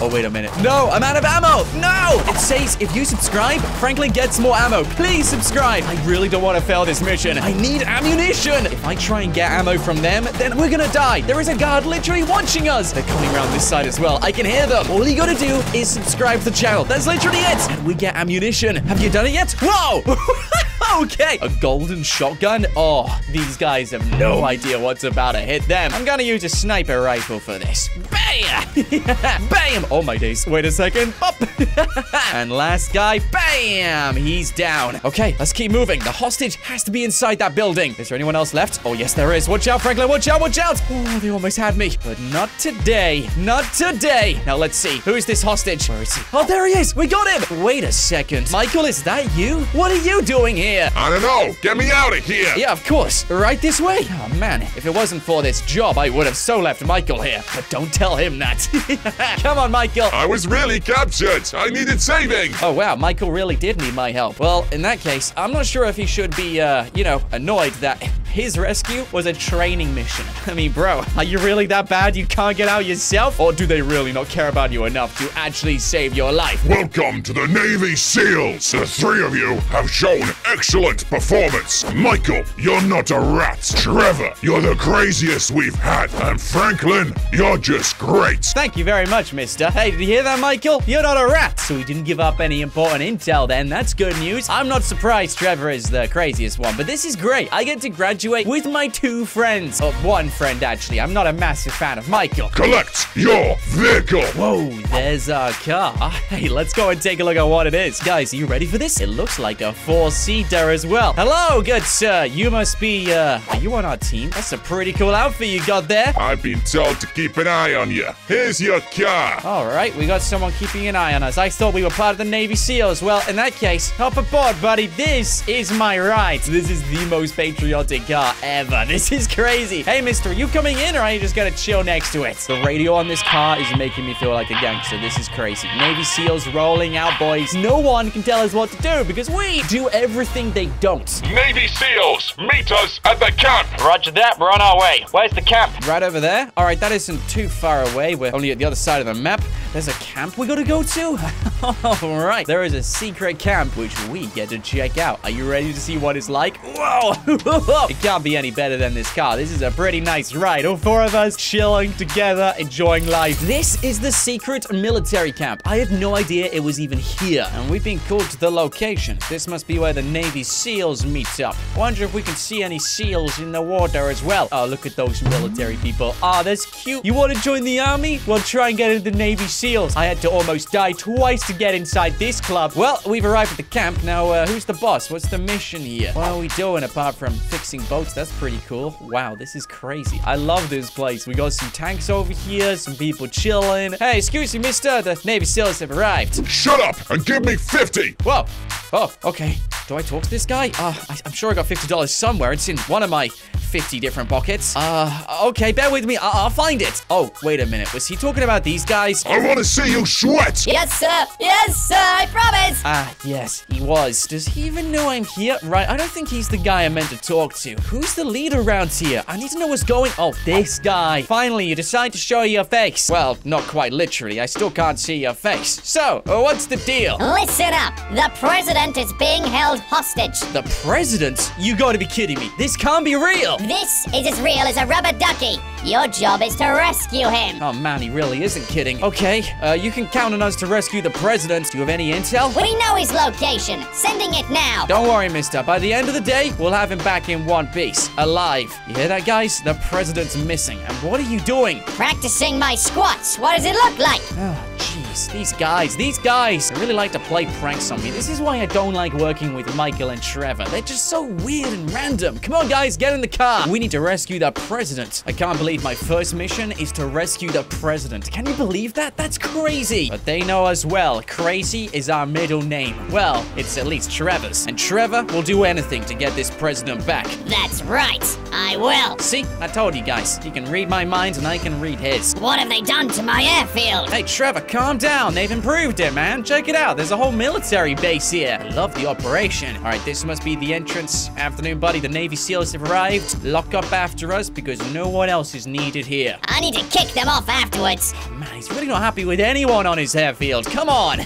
Oh, wait a minute. No, I'm out of ammo! No! It says if you subscribe, Franklin gets more ammo. Please subscribe! I really don't want to fail this mission. I need ammunition! If I try and get ammo from them, then we're gonna die. There is a guard literally watching us. They're coming around this side as well. Well, I can hear them. All you gotta do is subscribe to the channel. That's literally it. And we get ammunition. Have you done it yet? Whoa! Okay, a golden shotgun. Oh, these guys have no idea what's about to hit them. I'm gonna use a sniper rifle for this. Bam! Bam! Oh my days. Wait a second. Up. And last guy. Bam! He's down. Okay, let's keep moving. The hostage has to be inside that building. Is there anyone else left? Oh yes, there is. Watch out, Franklin. Watch out! Watch out! Oh, they almost had me, but not today. Not today. Now let's see. Who is this hostage? Where is he? Oh, there he is. We got him. Wait a second, Michael. Is that you? What are you doing here? I don't know. Get me out of here. Yeah, of course. Right this way. Oh, man. If it wasn't for this job, I would have so left Michael here. But don't tell him that. Come on, Michael. I was really captured. I needed saving. Oh, wow. Michael really did need my help. Well, in that case, I'm not sure if he should be, you know, annoyed that his rescue was a training mission. I mean, bro, are you really that bad you can't get out yourself? Or do they really not care about you enough to actually save your life? Welcome to the Navy SEALs. The 3 of you have shown excellent performance. Michael, you're not a rat. Trevor, you're the craziest we've had. And Franklin, you're just great. Thank you very much, mister. Hey, did you hear that, Michael? You're not a rat. So he didn't give up any important intel then. That's good news. I'm not surprised Trevor is the craziest one, but this is great. I get to graduate graduate with my two friends. Or one friend, actually. I'm not a massive fan of Michael. Collect your vehicle. Whoa, there's our car. Hey, let's go and take a look at what it is. Guys, are you ready for this? It looks like a four-seater as well. Hello, good sir. You must be, are you on our team? That's a pretty cool outfit you got there. I've been told to keep an eye on you. Here's your car. All right, we got someone keeping an eye on us. I thought we were part of the Navy SEALs. Well, in that case, hop aboard, buddy. This is my ride. This is the most patriotic car ever. This is crazy. Hey, mister, are you coming in or are you just gonna chill next to it? The radio on this car is making me feel like a gangster. This is crazy. Navy SEALs rolling out, boys. No one can tell us what to do because we do everything they don't. Navy SEALs, meet us at the camp. Roger that. We're on our way. Where's the camp? Right over there. All right, that isn't too far away. We're only at the other side of the map. There's a camp we gotta go to? All right. There is a secret camp which we get to check out. Are you ready to see what it's like? Whoa! It can't be any better than this car. This is a pretty nice ride. All four of us chilling together, enjoying life. This is the secret military camp. I had no idea it was even here, and we've been called to the location. This must be where the Navy SEALs meet up. Wonder if we can see any SEALs in the water as well. Oh, look at those military people. Ah, that's cute. You want to join the army? Well, try and get into the Navy SEALs. I had to almost die twice to get inside this club. Well, we've arrived at the camp. Now, who's the boss? What's the mission here? What are we doing apart from fixing boats? That's pretty cool. Wow, this is crazy. I love this place. We got some tanks over here, some people chilling. Hey, excuse me, mister. The Navy SEALs have arrived. Shut up and give me 50. Whoa. Oh, okay. Do I talk to this guy? I'm sure I got $50 somewhere. It's in one of my 50 different pockets. Okay, bear with me. I'll find it. Oh, wait a minute. Was he talking about these guys? I want to see you sweat. Yes, sir. Yes, sir. I promise. Yes, he was. Does he even know I'm here? Right, I don't think he's the guy I'm meant to talk to. Who's the leader around here? I need to know what's going... Oh, this guy. Finally, you decide to show your face. Well, not quite literally. I still can't see your face. So, what's the deal? Listen up. The president is being held hostage. The president? You gotta be kidding me. This can't be real. This is as real as a rubber ducky. Your job is to rescue him. Oh, man, he really isn't kidding. Okay, you can count on us to rescue the president. Do you have any intel? We know his location. Sending it now. Don't worry, mister. By the end of the day, we'll have him back in one piece. Alive. You hear that, guys? The president's missing. And what are you doing? Practicing my squats. What does it look like? Oh, jeez. These guys. They really like to play pranks on me. This is why I don't like working with Michael and Trevor. They're just so weird and random. Come on, guys. Get in the car. We need to rescue the president. I can't believe my first mission is to rescue the president. Can you believe that? That's crazy. But they know us well. Crazy is our middle name. Well, it's at least Trevor's. And Trevor will do anything to get this president back. That's right. I will. See? I told you guys. You can read my mind and I can read his. What have they done to my airfield? Hey, Trevor, calm down. They've improved it, man. Check it out. There's a whole military base here. I love the operation. All right, this must be the entrance. Afternoon, buddy. The Navy SEALs have arrived. Lock up after us because no one else is needed here. I need to kick them off afterwards. Man, he's really not happy with anyone on his airfield. Come on.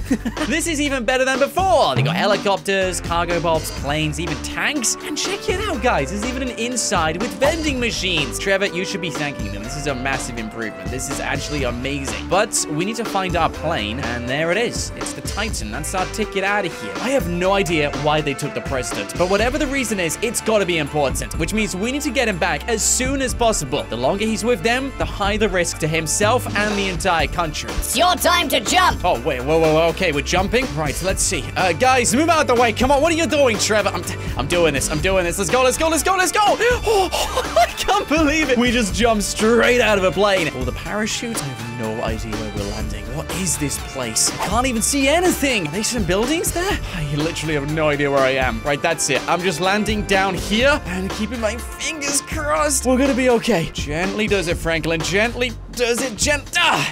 This is even better than before. They got helicopters, cargo bobs, planes, even tanks. And check it out, guys. There's even an inside with vending machines. Trevor, you should be thanking them. This is a massive improvement. This is actually amazing. But we need to find our plane. And there it is. It's the Titan. That's our ticket out of here. I have no idea why they took the president. But whatever the reason is, it's got to be important. Which means we need to get him back as soon as possible. The longer he's with them, the higher the risk to himself and the entire country. It's your time to jump. Oh, wait, whoa, okay, we're jumping? Right, let's see. Guys, move out of the way. Come on, what are you doing, Trevor? I'm doing this. Let's go. Oh, I can't believe it. We just jumped straight out of a plane. Oh, the parachute? I have no idea where we're landing. What is this place? I can't even see anything. Are there some buildings there? I literally have no idea where I am. Right, that's it. I'm just landing down here and keeping my fingers crossed. We're gonna be okay. Gently does it, Franklin. Gently does it.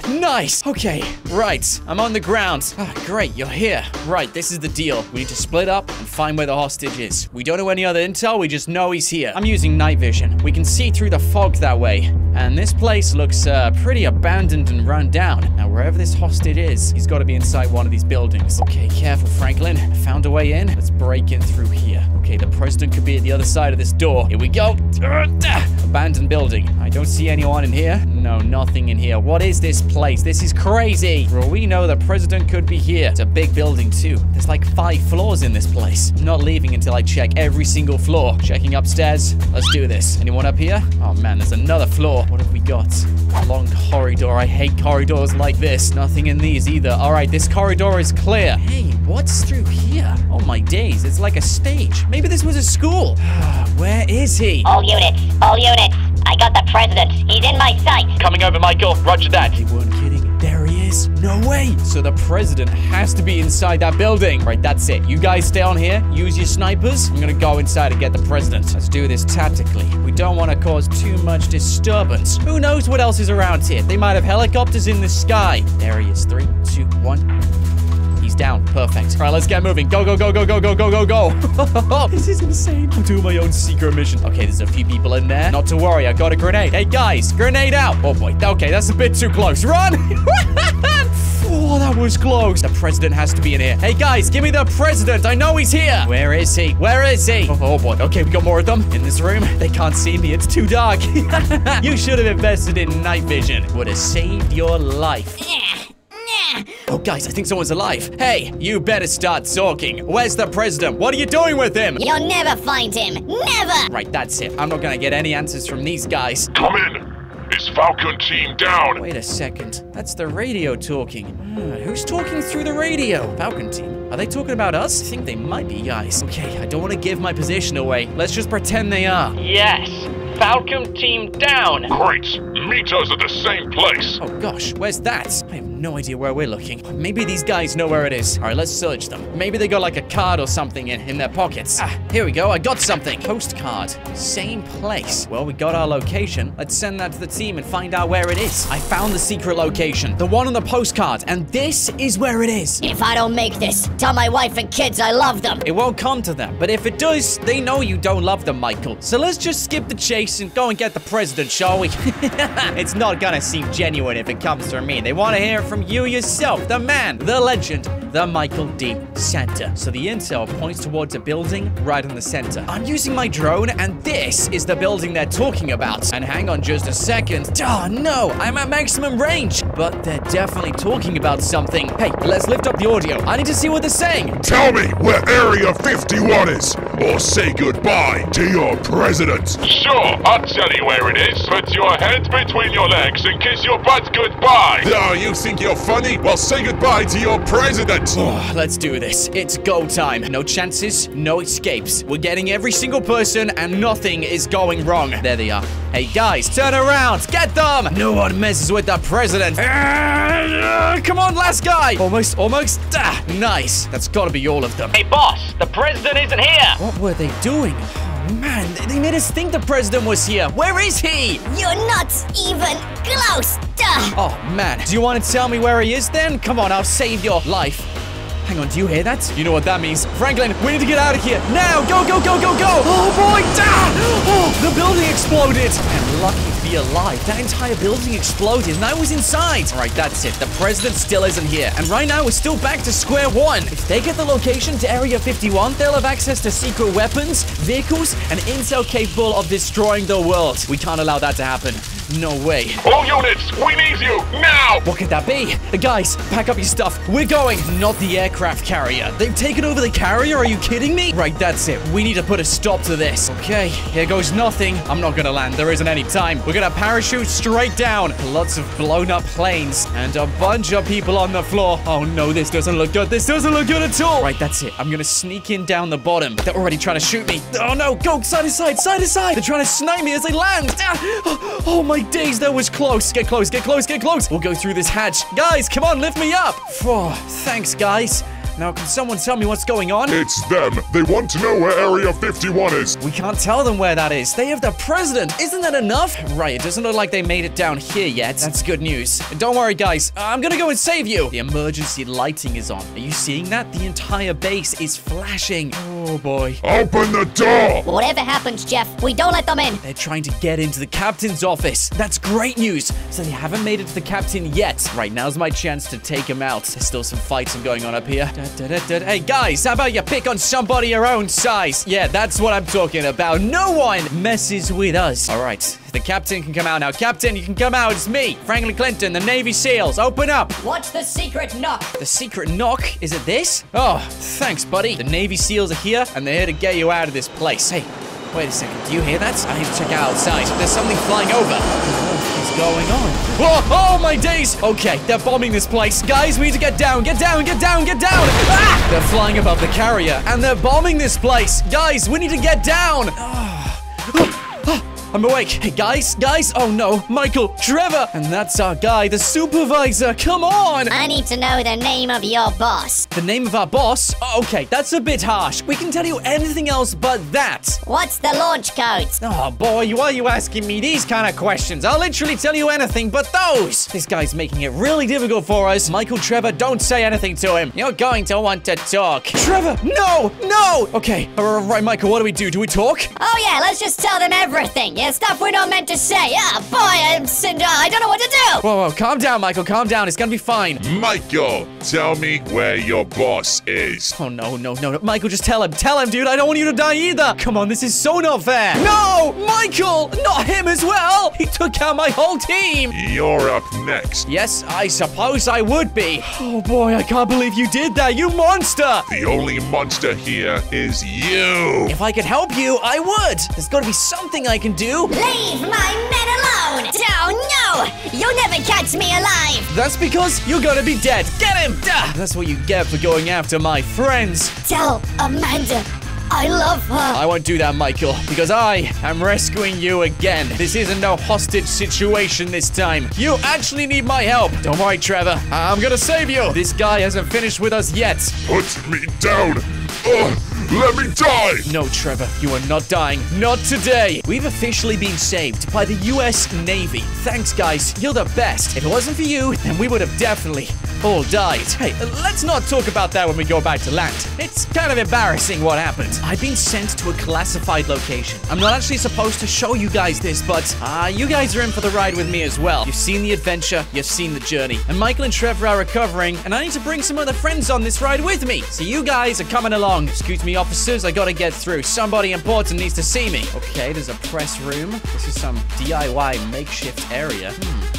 Nice. Okay. Right. I'm on the ground. Ah, great. You're here. Right. This is the deal. We need to split up and find where the hostage is. We don't know any other intel. We just know he's here. I'm using night vision. We can see through the fog that way. And this place looks pretty abandoned and run down. Now, wherever this hostage is, he's got to be inside one of these buildings. Okay. Careful, Franklin. I found a way in. Let's break in through here. Okay. The president could be at the other side of this door. Here we go. abandoned building. I don't see anyone in here. No, nothing in here. What is this place? This is crazy. For all we know, the president could be here. It's a big building, too. There's like 5 floors in this place. I'm not leaving until I check every single floor. Checking upstairs. Let's do this. Anyone up here? Oh, man, there's another floor. What have we got? A long corridor. I hate corridors like this. Nothing in these either. All right, this corridor is clear. Hey, what's through here? Oh, my days. It's like a stage. Maybe this was a school. Where is he? All units. All units. I got the president. He's in my sight. Coming over, Michael. Roger that. You weren't kidding. There he is. No way. So the president has to be inside that building. Right, that's it. You guys stay on here. Use your snipers. I'm gonna go inside and get the president. Let's do this tactically. We don't want to cause too much disturbance. Who knows what else is around here? They might have helicopters in the sky. There he is. 3, 2, 1... He's down. Perfect. All right, let's get moving. Go, go, go, go, go, go, go, go, go. This is insane. I'm doing my own secret mission. Okay, there's a few people in there. Not to worry. I got a grenade. Hey, guys, grenade out. Oh, boy. Okay, that's a bit too close. Run. Oh, that was close. The president has to be in here. Hey, guys, give me the president. I know he's here. Where is he? Where is he? Oh, boy. Okay, we got more of them in this room. They can't see me. It's too dark. You should have invested in night vision. Would have saved your life. Yeah. Oh, guys, I think someone's alive. Hey, you better start talking. Where's the president? What are you doing with him? You'll never find him. Never. Right, that's it. I'm not gonna get any answers from these guys. Come in. Is Falcon team down? Wait a second. That's the radio talking. Who's talking through the radio? Falcon team. Are they talking about us? I think they might be, guys. Okay, I don't want to give my position away. Let's just pretend they are. Yes. Falcon team down. Great. Meet us at the same place. Oh, gosh. Where's that? I have no idea where we're looking. Maybe these guys know where it is. All right, let's search them. Maybe they got like a card or something in their pockets. Ah, here we go. I got something. Postcard. Same place. Well, we got our location. Let's send that to the team and find out where it is. I found the secret location. The one on the postcard. And this is where it is. If I don't make this, tell my wife and kids I love them. It won't come to them. But if it does, they know you don't love them, Michael. So let's just skip the chase and go and get the president, shall we? It's not gonna seem genuine if it comes from me. They want to hear from you yourself, the man, the legend, the Michael D. Santa. So the intel points towards a building right in the center. I'm using my drone, and this is the building they're talking about. And hang on just a second. Oh, no, I'm at maximum range. But they're definitely talking about something. Hey, let's lift up the audio. I need to see what they're saying. Tell me where Area 51 is, or say goodbye to your president. Sure, I'll tell you where it is. Put your head between your legs and kiss your butt goodbye. Oh, you think you're funny? Well, say goodbye to your president. Oh, let's do this. It's go time. No chances, no escapes. We're getting every single person and nothing is going wrong. There they are. Hey, guys, turn around. Get them. No one messes with the president. Come on, last guy. Almost, almost. Ah, nice. That's gotta be all of them. Hey, boss, the president isn't here. What were they doing? Man, they made us think the president was here. Where is he? You're not even close. Duh. Oh, man. Do you want to tell me where he is then? Come on, I'll save your life. Hang on, do you hear that? You know what that means. Franklin, we need to get out of here. Now, go, go, go, go, go. Oh, boy, down. Oh, the building exploded. I'm lucky to be alive. That entire building exploded, and I was inside. All right, that's it. The president still isn't here. And right now, we're still back to square one. If they get the location to Area 51, they'll have access to secret weapons, vehicles, and intel capable of destroying the world. We can't allow that to happen. No way. All units, we need you, now! What could that be? Guys, pack up your stuff. We're going. Not the aircraft carrier. They've taken over the carrier? Are you kidding me? Right, that's it. We need to put a stop to this. Okay, here goes nothing. I'm not gonna land. There isn't any time. We're gonna parachute straight down. Lots of blown up planes and a bunch of people on the floor. Oh no, this doesn't look good. This doesn't look good at all. Right, that's it. I'm gonna sneak in down the bottom. They're already trying to shoot me. Oh no, go side to side, side to side. They're trying to snipe me as I land. Ah! Oh my days, that was close. Get close, get close, get close. We'll go through this hatch. Guys, come on, lift me up. Oh, thanks, guys. Now, can someone tell me what's going on? It's them. They want to know where Area 51 is. We can't tell them where that is. They have the president. Isn't that enough? Right, it doesn't look like they made it down here yet. That's good news. Don't worry, guys. I'm gonna go and save you. The emergency lighting is on. Are you seeing that? The entire base is flashing. Oh. Oh, boy. Open the door! Whatever happens, Jeff, we don't let them in. They're trying to get into the captain's office. That's great news. So they haven't made it to the captain yet. Right, now's my chance to take him out. There's still some fighting going on up here. Hey, guys, how about you pick on somebody your own size? Yeah, that's what I'm talking about. No one messes with us. All right, the captain can come out now. Captain, you can come out. It's me, Franklin Clinton, the Navy SEALs. Open up. What's the secret knock? The secret knock? Is it this? Oh, thanks, buddy. The Navy SEALs are here, and they're here to get you out of this place. Hey, wait a second. Do you hear that? I need to check out outside. There's something flying over. Going on. Oh, my days. Okay, they're bombing this place. Guys, we need to get down. Get down, get down, get down. Ah! They're flying above the carrier, and they're bombing this place. Guys, we need to get down. I'm awake. Hey, guys. Oh, no. Michael, Trevor. And that's our guy, the supervisor. Come on. I need to know the name of your boss. The name of our boss? Oh, okay, that's a bit harsh. We can tell you anything else but that. What's the launch code? Oh, boy, why are you asking me these kind of questions? I'll literally tell you anything but those. This guy's making it really difficult for us. Michael, Trevor, don't say anything to him. You're going to want to talk. Trevor, no. Okay, all right, Michael, what do we do? Do we talk? Oh, yeah, let's just tell them everything. Yeah, stuff we're not meant to say. Ah, boy, I don't know what to do. Whoa, calm down, Michael, calm down. It's gonna be fine. Michael, tell me where your boss is. Oh, no. Michael, just tell him, dude. I don't want you to die either. Come on, this is so not fair. No, Michael, not him as well. He took out my whole team. You're up next. Yes, I suppose I would be. Oh, boy, I can't believe you did that, you monster. The only monster here is you. If I could help you, I would. There's gotta be something I can do. Leave my men alone! Oh, no! You'll never catch me alive! That's because you're gonna be dead! Get him! Duh. That's what you get for going after my friends! Tell Amanda I love her. I won't do that, Michael, because I am rescuing you again. This isn't no hostage situation this time. You actually need my help. Don't worry, Trevor. I'm gonna save you. This guy hasn't finished with us yet. Put me down. Let me die. No, Trevor, you are not dying. Not today. We've officially been saved by the U.S. Navy. Thanks, guys. You're the best. If it wasn't for you, then we would have definitely all died. Hey, let's not talk about that when we go back to land. It's kind of embarrassing what happened. I've been sent to a classified location. I'm not actually supposed to show you guys this, but you guys are in for the ride with me as well. You've seen the adventure, you've seen the journey. And Michael and Trevor are recovering, and I need to bring some other friends on this ride with me. So you guys are coming along. Excuse me, officers, I gotta get through. Somebody important needs to see me. Okay, there's a press room. This is some DIY makeshift area.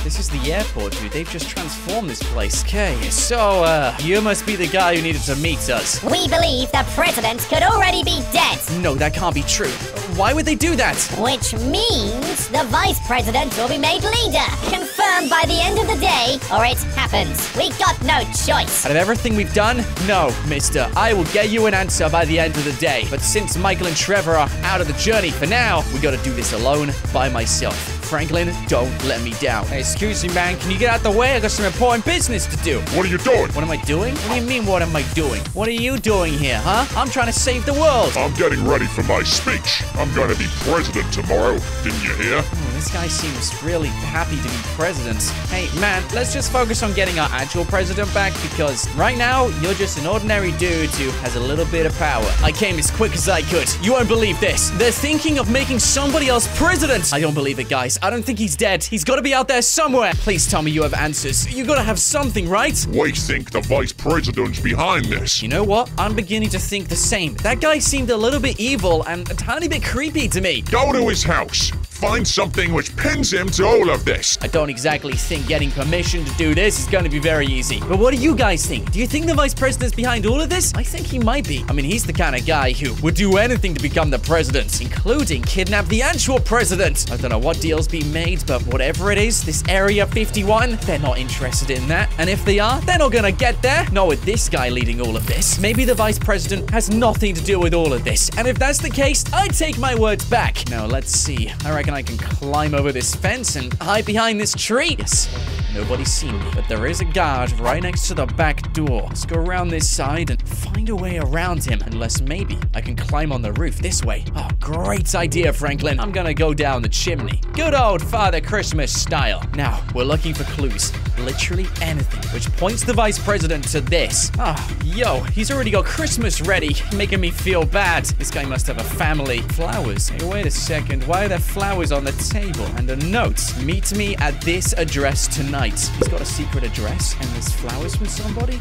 This is the airport, dude. They've just transformed this place. Okay, so, you must be the guy who needed to meet us. We believe the president could already be dead. No, that can't be true. Why would they do that? Which means the vice president will be made leader. Confirmed by the end of the day, or it happens. We got no choice. Out of everything we've done, no, mister. I will get you an answer by the end of the day. But since Michael and Trevor are out of the journey for now, we gotta do this alone by myself. Franklin, don't let me down. Hey, excuse me, man. Can you get out the way? I got some important business to do. What are you doing? What am I doing? What do you mean, what am I doing? What are you doing here, huh? I'm trying to save the world. I'm getting ready for my speech. I'm going to be president tomorrow. Didn't you hear? Oh, this guy seems really happy to be president. Hey, man, let's just focus on getting our actual president back because right now, you're just an ordinary dude who has a little bit of power. I came as quick as I could. You won't believe this. They're thinking of making somebody else president. I don't believe it, guys. I don't think he's dead. He's got to be out there somewhere. Please tell me you have answers. You got to have something, right? We think the vice president's behind this. You know what? I'm beginning to think the same. That guy seemed a little bit evil and a tiny bit creepy to me. Go to his house. Find something which pins him to all of this. I don't exactly think getting permission to do this is going to be very easy. But what do you guys think? Do you think the vice president's behind all of this? I think he might be. I mean, he's the kind of guy who would do anything to become the president, including kidnap the actual president. I don't know what deals be made, but whatever it is, this Area 51, they're not interested in that. And if they are, they're not going to get there. Not with this guy leading all of this. Maybe the vice president has nothing to do with all of this. And if that's the case, I take my words back. Now, let's see. I reckon I can climb over this fence and hide behind this tree. Yes. Nobody's seen me, but there is a guard right next to the back door. Let's go around this side and find a way around him, unless maybe I can climb on the roof this way. Oh, great idea, Franklin. I'm gonna go down the chimney. Good old Father Christmas style. Now, we're looking for clues. Literally anything, which points the vice president to this. Oh, yo, he's already got Christmas ready, making me feel bad. This guy must have a family. Flowers. Hey, wait a second. Why are there flowers on the table? And a note. Meet me at this address tonight. He's got a secret address, and there's flowers from somebody?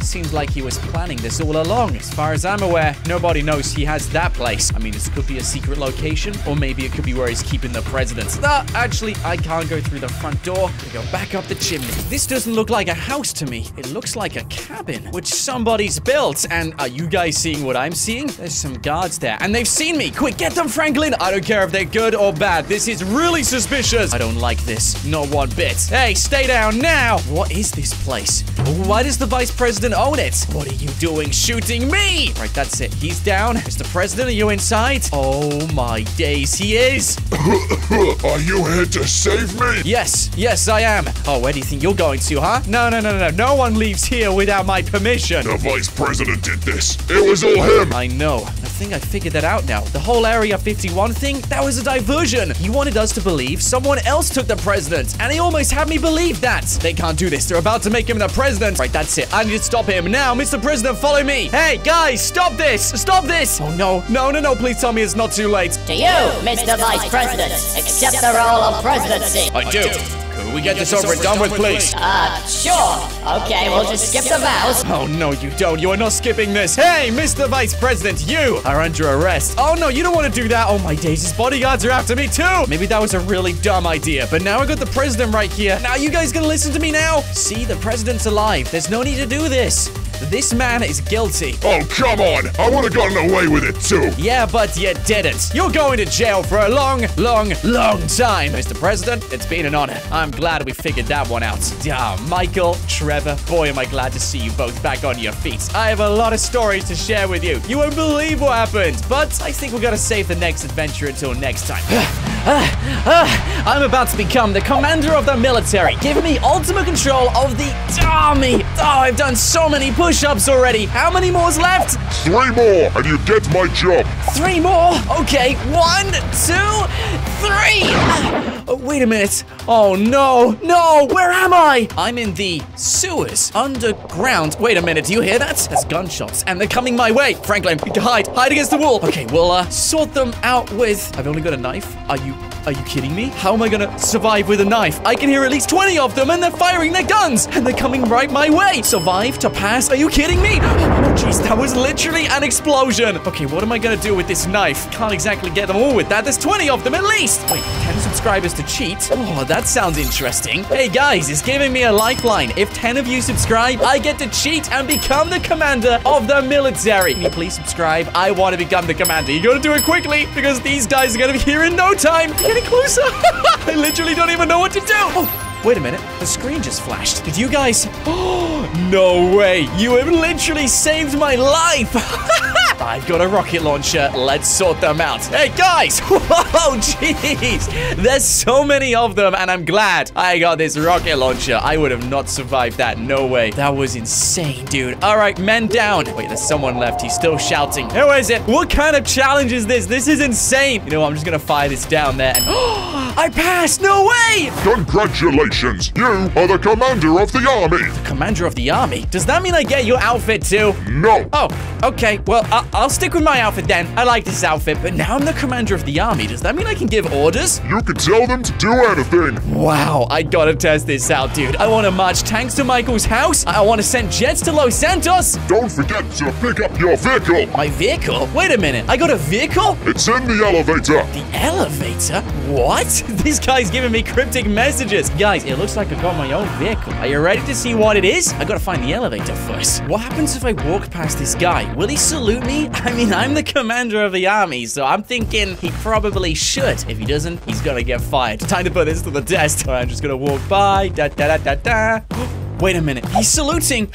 Seems like he was planning this all along. As far as I'm aware, nobody knows he has that place. I mean, this could be a secret location, or maybe it could be where he's keeping the presidents. No, actually, I can't go through the front door. I go back up the chimney. This doesn't look like a house to me. It looks like a cabin, which somebody's built. And are you guys seeing what I'm seeing? There's some guards there, and they've seen me. Quick, get them, Franklin. I don't care if they're good or bad. This is really suspicious. I don't like this. Not one bit. Hey, stay down now. What is this place? Why does the vice president own it? What are you doing shooting me? Right, that's it. He's down. Mr. President, are you inside? Oh my days, he is. Are you here to save me? Yes, yes, I am. Oh, where do you think you're going to, huh? No. No one leaves here without my permission. The vice president did this. It was all him. I know. I think I figured that out now. The whole Area 51 thing, that was a diversion. He wanted us to believe someone else took the president, and he almost had me believe that. They can't do this. They're about to make him the president. Right, that's it. I need to stop him now. Mr. President, follow me. Hey, guys, stop this. Stop this. Oh, no. Please tell me it's not too late. Do you, Mr. Vice President, accept the role of presidency? I do. Could we get this over and done with, please? Sure. Okay, we'll just skip the vows. Oh, no, you don't. You are not skipping this. Hey, Mr. Vice President, you are under arrest. Oh, no, you don't want to do that. Oh, my days. His bodyguards are after me, too. Maybe that was a really dumb idea, but now I got the president right here. Now, you guys gonna listen to me now? See, the president's alive. There's no need to do this. This man is guilty. Oh, come on. I would have gotten away with it, too. Yeah, but you didn't. You're going to jail for a long time. Mr. President, it's been an honor. I'm glad we figured that one out. Michael, Trevor, boy, am I glad to see you both back on your feet. I have a lot of stories to share with you. You won't believe what happened, but I think we're going to save the next adventure until next time. I'm about to become the commander of the military. Give me ultimate control of the army. Oh, I've done so many push-ups already. How many more's left? 3 more, and you get my job. 3 more? Okay, 1, 2, 3. Oh, wait a minute. Oh, no, where am I? I'm in the sewers, underground. Wait a minute, do you hear that? There's gunshots, and they're coming my way. Franklin, hide against the wall. Okay, we'll sort them out with... I've only got a knife. Are you kidding me? How am I gonna survive with a knife? I can hear at least 20 of them, and they're firing their guns, and they're coming right my way. Survive to pass? Are you kidding me? Oh, jeez, that was literally an explosion. Okay, what am I gonna do with this knife? Can't exactly get them all with that. There's 20 of them at least. Wait, 10 subscribers to cheat? Oh, that sounds interesting. Hey, guys, it's giving me a lifeline. If 10 of you subscribe, I get to cheat and become the commander of the military. Can you please subscribe? I want to become the commander. You gotta do it quickly, because these guys are gonna be here in no time. Getting closer. I literally don't even know what to do. Oh, wait a minute. The screen just flashed. Did you guys... Oh, no way. You have literally saved my life. I've got a rocket launcher. Let's sort them out. Hey, guys. Whoa, jeez. There's so many of them, and I'm glad I got this rocket launcher. I would have not survived that. No way. That was insane, dude. All right, men down. Wait, there's someone left. He's still shouting. Who is it? What kind of challenge is this? This is insane. You know what? I'm just going to fire this down there. And I passed. No way. Congratulations. You are the commander of the army. The commander of the army? Does that mean I get your outfit, too? No. Oh, okay. Well, I'll stick with my outfit then. I like this outfit, but now I'm the commander of the army. Does that mean I can give orders? You can tell them to do anything. Wow, I gotta test this out, dude. I want to march tanks to Michael's house. I want to send jets to Los Santos. Don't forget to pick up your vehicle. My vehicle? Wait a minute. I got a vehicle? It's in the elevator. The elevator? What? This guy's giving me cryptic messages. Guys, it looks like I got my own vehicle. Are you ready to see what it is? I gotta find the elevator first. What happens if I walk past this guy? Will he salute me? I mean, I'm the commander of the army, so I'm thinking he probably should. If he doesn't, he's gonna get fired. Time to put this to the test. All right, I'm just gonna walk by. Da da da da da. Wait a minute. He's saluting.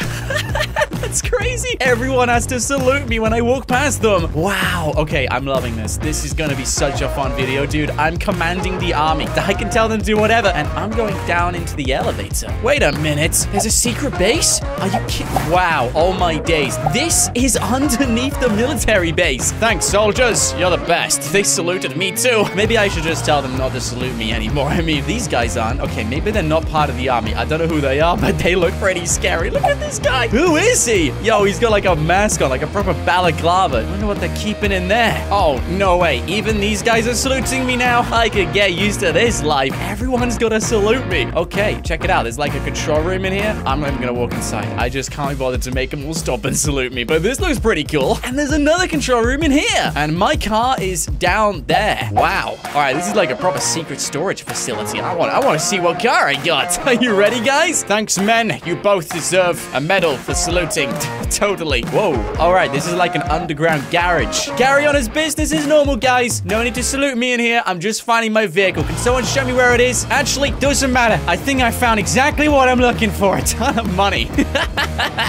That's crazy. Everyone has to salute me when I walk past them. Wow. Okay, I'm loving this. This is going to be such a fun video, dude. I'm commanding the army. I can tell them to do whatever. And I'm going down into the elevator. Wait a minute. There's a secret base? Are you kidding? Wow. Oh, my days. This is underneath the military base. Thanks, soldiers. You're the best. They saluted me, too. Maybe I should just tell them not to salute me anymore. I mean, these guys aren't. Okay, maybe they're not part of the army. I don't know who they are, but they look pretty scary. Look at this guy. Who is he? Yo, he's got like a mask on, like a proper balaclava. I wonder what they're keeping in there. Oh, no way. Even these guys are saluting me now. I could get used to this life. Everyone's gonna salute me. Okay, check it out. There's like a control room in here. I'm not even gonna walk inside. I just can't be bothered to make them all stop and salute me. But this looks pretty cool. And there's another control room in here. And my car is down there. Wow. All right, this is like a proper secret storage facility. I want to see what car I got. Are you ready, guys? Thanks, men. You both deserve a medal for saluting. Totally. Whoa. All right, this is like an underground garage. Carry on as business as normal, guys. No need to salute me in here. I'm just finding my vehicle. Can someone show me where it is? Actually, doesn't matter. I think I found exactly what I'm looking for. A ton of money.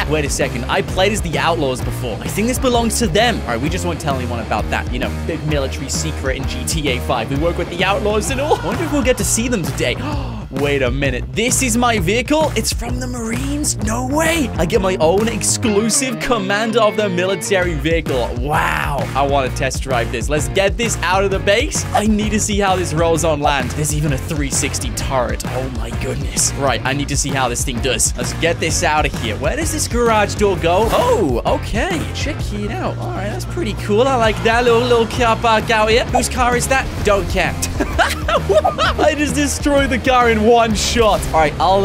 Wait a second. I played as the outlaws before. I think this belongs to them. All right, we just won't tell anyone about that. You know, big military secret in GTA 5. We work with the outlaws and all. I wonder if we'll get to see them today. Wait a minute. This is my vehicle? It's from the Marines? No way. I get my own exclusive commander of the military vehicle. Wow. I want to test drive this. Let's get this out of the base. I need to see how this rolls on land. There's even a 360 turret. Oh my goodness. Right. I need to see how this thing does. Let's get this out of here. Where does this garage door go? Oh, okay. Check it out. All right. That's pretty cool. I like that little car park out here. Whose car is that? Don't care. I just destroyed the car in one shot. All right, I'll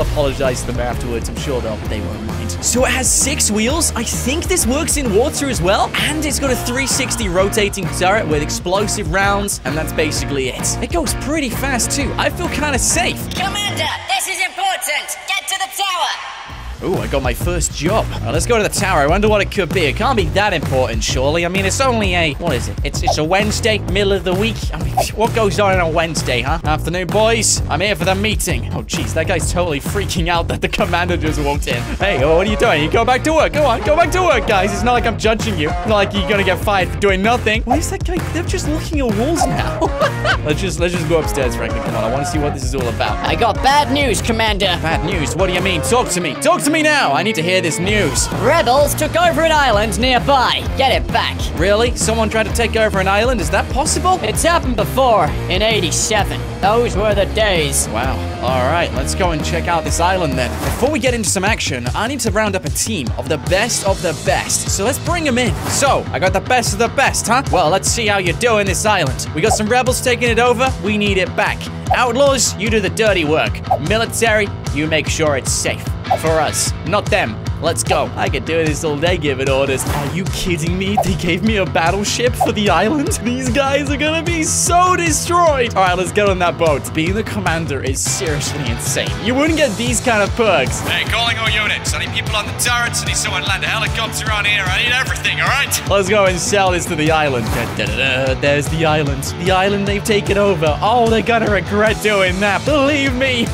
apologize to them afterwards. I'm sure they won't mind. So it has 6 wheels. I think this works in water as well. And it's got a 360 rotating turret with explosive rounds. And that's basically it. It goes pretty fast too. I feel kind of safe. Commander, this is important. Get to the tower. Oh, I got my first job. All right, let's go to the tower. I wonder what it could be. It can't be that important, surely. I mean, it's only a... What is it? It's a Wednesday, middle of the week. I mean, what goes on a Wednesday, huh? Afternoon, boys. I'm here for the meeting. Oh, jeez, that guy's totally freaking out that the commander just walked in. Hey, what are you doing? You go back to work. Go on, go back to work, guys. It's not like I'm judging you. It's not like you're gonna get fired for doing nothing. Why is that guy? They're just looking at walls now. Let's just go upstairs, Franklin. Come on, I want to see what this is all about. I got bad news, Commander. Bad news? What do you mean? Talk to me. Talk to me now. I need to hear this news. Rebels took over an island nearby. Get it back. Really? Someone tried to take over an island? Is that possible? It's happened before in '87. Those were the days. Wow. All right. Let's go and check out this island then. Before we get into some action, I need to round up a team of the best. So let's bring them in. So I got the best of the best, huh? Well, let's see how you do in this island. We got some rebels taking it over. We need it back. Outlaws, you do the dirty work. Military, you make sure it's safe. For us, not them. Let's go. I could do this all day giving orders. Are you kidding me? They gave me a battleship for the island? These guys are gonna be so destroyed. All right, let's get on that boat. Being the commander is seriously insane. You wouldn't get these kind of perks. Hey, calling all units. I need people on the turrets. I need someone to land a helicopter on here. I need everything, all right? Let's go and sell this to the island. There's the island. The island they've taken over. Oh, they're gonna regret doing that. Believe me.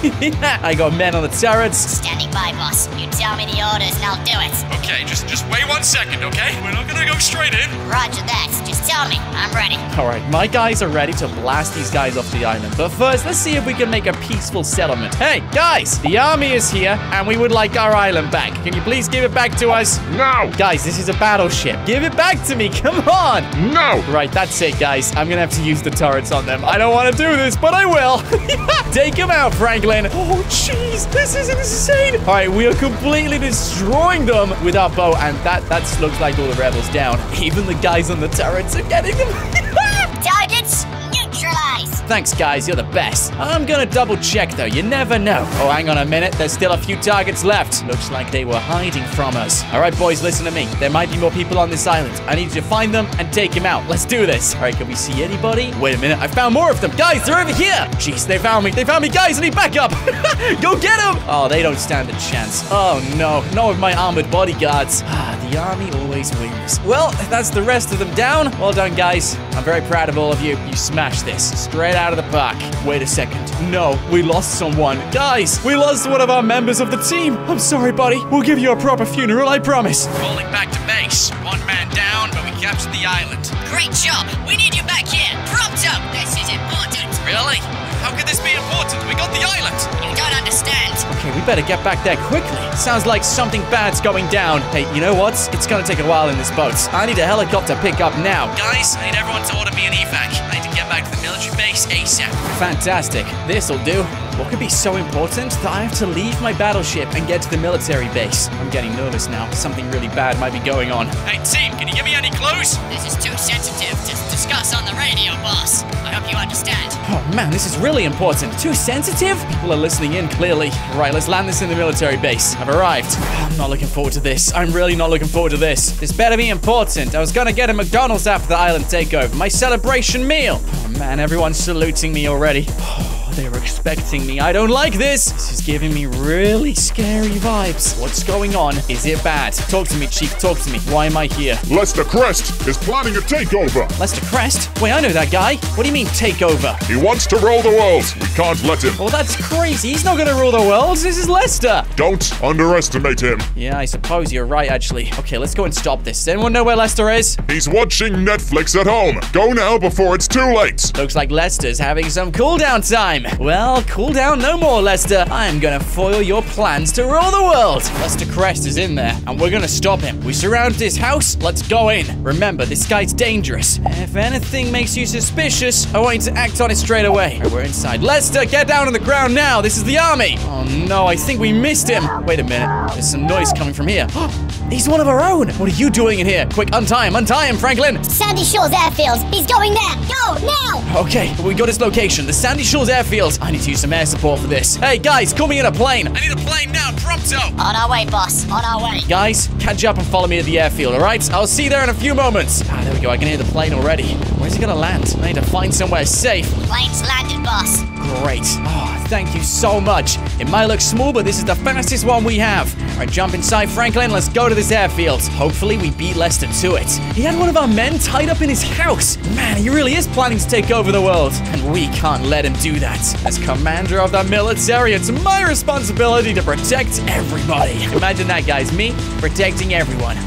I got men on the turrets. Standing by, boss. You tell me the orders. And I'll do it. Okay, just wait 1 second, okay? We're not gonna go straight in. Roger that. Just tell me. I'm ready. All right, my guys are ready to blast these guys off the island. But first, let's see if we can make a peaceful settlement. Hey, guys, the army is here, and we would like our island back. Can you please give it back to us? No. Guys, this is a battleship. Give it back to me. Come on. No. Right, that's it, guys. I'm gonna have to use the turrets on them. I don't want to do this, but I will. Take them out, Franklin. Oh, jeez. This is insane. All right, we are completely destroying them with our bow, and that looks like all the rebels down. Even the guys on the turrets are getting them. Targets neutralized. Thanks, guys. You're the best. I'm gonna double check, though. You never know. Oh, hang on a minute. There's still a few targets left. Looks like they were hiding from us. All right, boys, listen to me. There might be more people on this island. I need you to find them and take them out. Let's do this. All right, can we see anybody? Wait a minute. I found more of them. Guys, they're over here. Jeez, they found me. They found me, guys. I need backup. Go get them. Oh, they don't stand a chance. Oh, no. Not with my armored bodyguards. Ah, the army always wins. Well, that's the rest of them down. Well done, guys. I'm very proud of all of you. You smashed this. Straight out out of the back. Wait a second. No, we lost someone. Guys, we lost one of our members of the team. I'm sorry, buddy. We'll give you a proper funeral, I promise. Rolling back to base. One man down, but we captured the island. Great job. We need you back here. Pronto. This is important. Really? How could this be important? We got the island! You don't understand. Okay, we better get back there quickly. Sounds like something bad's going down. Hey, you know what? It's gonna take a while in this boat. I need a helicopter pickup now. Guys, I need everyone to order me an evac. I need to get back to the military base ASAP. Fantastic. This'll do. What could be so important that I have to leave my battleship and get to the military base? I'm getting nervous now. Something really bad might be going on. Hey, team, can you give me any clues? This is too sensitive to discuss on the radio, boss. I hope you understand. Oh, man, this is really important. Too sensitive? People are listening in, clearly. Right, let's land this in the military base. I've arrived. I'm not looking forward to this. I'm really not looking forward to this. This better be important. I was gonna get a McDonald's after the island takeover. My celebration meal. Oh, man, everyone's saluting me already. They were expecting me. I don't like this. This is giving me really scary vibes. What's going on? Is it bad? Talk to me, Chief. Talk to me. Why am I here? Lester Crest is planning a takeover. Lester Crest? Wait, I know that guy. What do you mean takeover? He wants to rule the world. We can't let him. Well, that's crazy. He's not gonna rule the world. This is Lester. Don't underestimate him. Yeah, I suppose you're right, actually. Okay, let's go and stop this. Does anyone know where Lester is? He's watching Netflix at home. Go now before it's too late. Looks like Lester's having some cooldown time. Well, cool down no more, Lester. I'm gonna foil your plans to rule the world. Lester Crest is in there, and we're gonna stop him. We surround his house. Let's go in. Remember, this guy's dangerous. If anything makes you suspicious, I want you to act on it straight away. Right, we're inside. Lester, get down on the ground now. This is the army. Oh, no, I think we missed him. Wait a minute. There's some noise coming from here. He's one of our own. What are you doing in here? Quick, untie him, Franklin. Sandy Shores airfield. He's going there. Go, now. Okay, we got his location. The Sandy Shores airfield. I need to use some air support for this. Hey, guys, call me in a plane. I need a plane now, pronto. On our way, boss. On our way. Guys, catch up and follow me to the airfield, all right? I'll see you there in a few moments. Ah, there we go. I can hear the plane already. Where's it gonna land? I need to find somewhere safe. Plane's landed, boss. Great. Oh, thank you so much. It might look small, but this is the fastest one we have. All right, jump inside, Franklin. Let's go to this airfield. Hopefully, we beat Lester to it. He had one of our men tied up in his house. Man, he really is planning to take over the world, and we can't let him do that. As commander of the military, it's my responsibility to protect everybody. Imagine that, guys. Me protecting everyone.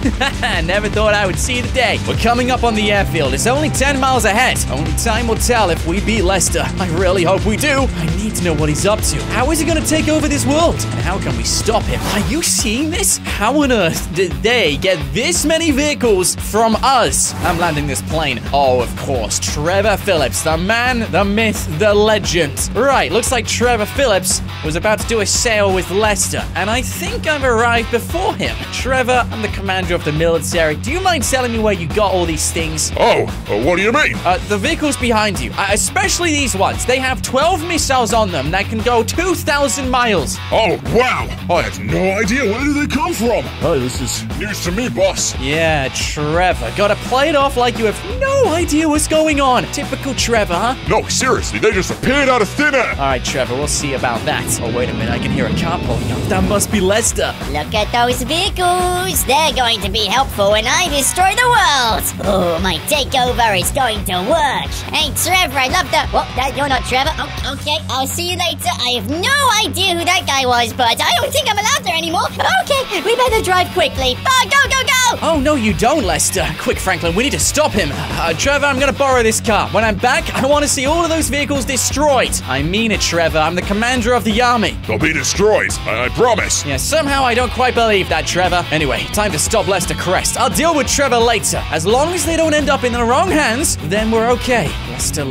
Never thought I would see the day. We're coming up on the airfield. It's only 10 miles ahead. Only time will tell if we beat Lester. I really hope we do. I need to know what he's up to. How is he going to take over this world? And how can we stop him? Are you seeing this? How on earth did they get this many vehicles from us? I'm landing this plane. Oh, of course. Trevor Phillips, the man, the myth, the legend. Right, looks like Trevor Phillips was about to do a sail with Lester, and I think I've arrived before him. Trevor, I'm the commander of the military. Do you mind telling me where you got all these things? Oh, what do you mean? The vehicles behind you, especially these ones. They have 12 missiles on them that can go 2,000 miles. Oh, wow. I had no idea. Where do they come from? Hey, this is news to me, boss. Yeah, Trevor. Gotta play it off like you have no idea what's going on. Typical Trevor, huh? No, seriously. They just appeared out of thinner. All right, Trevor, we'll see about that. Oh, wait a minute. I can hear a car pulling up. That must be Lester. Look at those vehicles. They're going to be helpful when I destroy the world. Oh, my takeover is going to work. Hey, Trevor, I love that. Well, you're not Trevor. Oh, okay, I'll see you later. I have no idea who that guy was, but I don't think I'm allowed there anymore. Okay, we better drive quickly. Oh, go, go, go. Oh, no, you don't, Lester. Quick, Franklin, we need to stop him. Trevor, I'm going to borrow this car. When I'm back, I want to see all of those vehicles destroyed. I mean it, Trevor. I'm the commander of the army. They'll be destroyed. I promise. Yeah, somehow I don't quite believe that, Trevor. Anyway, time to stop Lester Crest. I'll deal with Trevor later. As long as they don't end up in the wrong hands, then we're okay. Lester.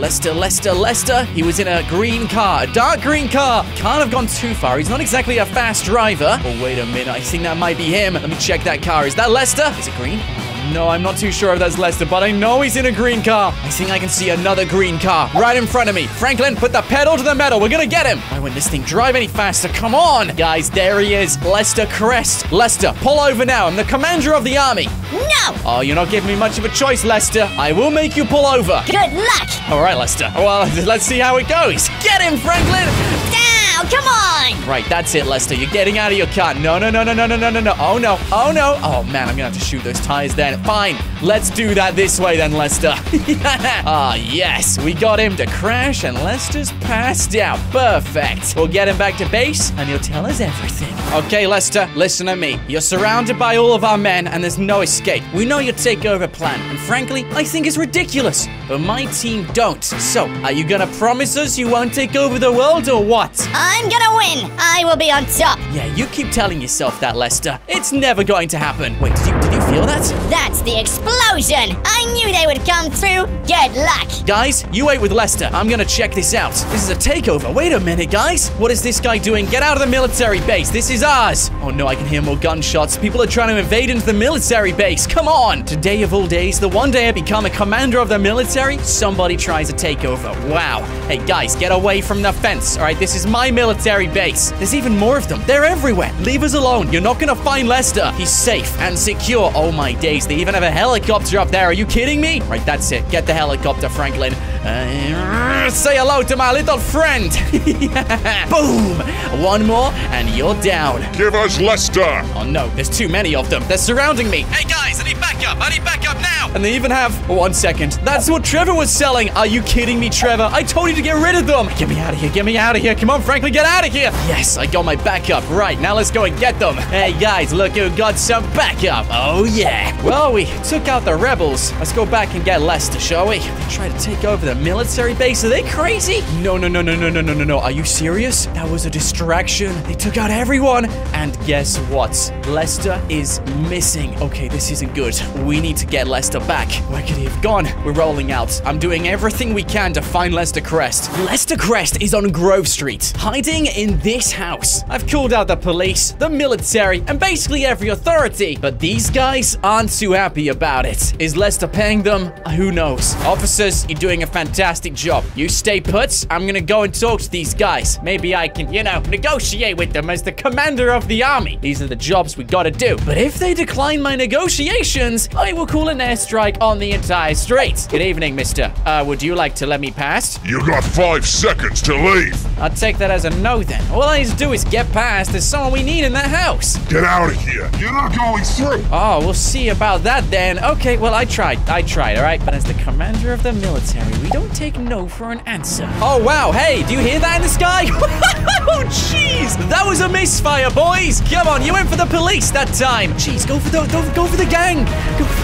He was in a green car, a dark green car. Can't have gone too far. He's not exactly a fast driver. Oh, wait a minute. I think that might be him. Let me check that car. Is that Lester? Is it green? No, I'm not too sure if that's Lester, but I know he's in a green car. I think I can see another green car right in front of me. Franklin, put the pedal to the metal. We're gonna get him. Why wouldn't this thing drive any faster? Come on. Guys, there he is. Lester Crest. Lester, pull over now. I'm the commander of the army. No! Oh, you're not giving me much of a choice, Lester. I will make you pull over. Good luck. All right, Lester. Well, let's see how it goes. Get him, Franklin. Down, come on. Right, that's it, Lester. You're getting out of your car. No. Oh, no. Oh, man, I'm gonna have to shoot those tires then. Fine. Let's do that this way then, Lester. Ah, yes. We got him to crash and Lester's passed out. Perfect. We'll get him back to base and he'll tell us everything. Okay, Lester, listen to me. You're surrounded by all of our men and there's no escape. We know your takeover plan, and frankly, I think it's ridiculous. But my team don't. So, are you gonna promise us you won't take over the world or what? I'm gonna win. I will be on top. Yeah, you keep telling yourself that, Lester. It's never going to happen. Wait, did you feel that? That's the explosion. I knew they would come through. Good luck. Guys, you wait with Lester. I'm gonna check this out. This is a takeover. Wait a minute, guys. What is this guy doing? Get out of the military base. This is ours. Oh no, I can hear more gunshots. People are trying to invade into the military base. Come on. Today of all days, the one day I become a commander of the military, somebody tries to take over. Wow. Hey guys, get away from the fence. All right, this is my military base. There's even more of them. They're everywhere. Leave us alone. You're not gonna find Lester. He's safe and secure. Oh my days, they even have a helicopter up there. Are you kidding me? Right, that's it. Get the helicopter, Franklin. Say hello to my little friend. Boom. One more and you're down. Give us Lester. Oh no, there's too many of them. They're surrounding me. Hey guys, I need backup. I need backup now. And they even have... 1 second. That's what Trevor was selling. Are you kidding me, Trevor? I told you to get rid of them. Get me out of here. Get me out of here. Come on, Franklin, get out of here. Yes, I got my backup. Right, now let's go and get them. Hey guys, look who got some backup. Oh yeah. Well, we took out the rebels. Let's go back and get Lester, shall we? They tried to take over the military base. Are they crazy? No, no, no, no, no, no, no, no, no. Are you serious? That was a distraction. They took out everyone. And guess what? Lester is missing. Okay, this isn't good. We need to get Lester back. Where could he have gone? We're rolling out. I'm doing everything we can to find Lester Crest. Lester Crest is on Grove Street, hiding in this house. I've called out the police, the military, and basically every authority. But these guys aren't too happy about it. Is Lester paying them? Who knows? Officers, you're doing a fantastic job. You stay put. I'm gonna go and talk to these guys. Maybe I can, you know, negotiate with them as the commander of the army. These are the jobs we gotta do. But if they decline my negotiations, I will call an airstrike on the entire street. Good evening, mister. Would you like to let me pass? You got 5 seconds to leave. I'll take that as a no then. All I need to do is get past. There's someone we need in that house. Get out of here. You're not going through. Oh, we'll see about that then. Okay, well, I tried, all right? But as the commander of the military, we don't take no for an answer. Oh, wow. Hey, do you hear that in the sky? Oh, jeez. That was a misfire, boys. Come on, you went for the police that time. Jeez, go for the gang.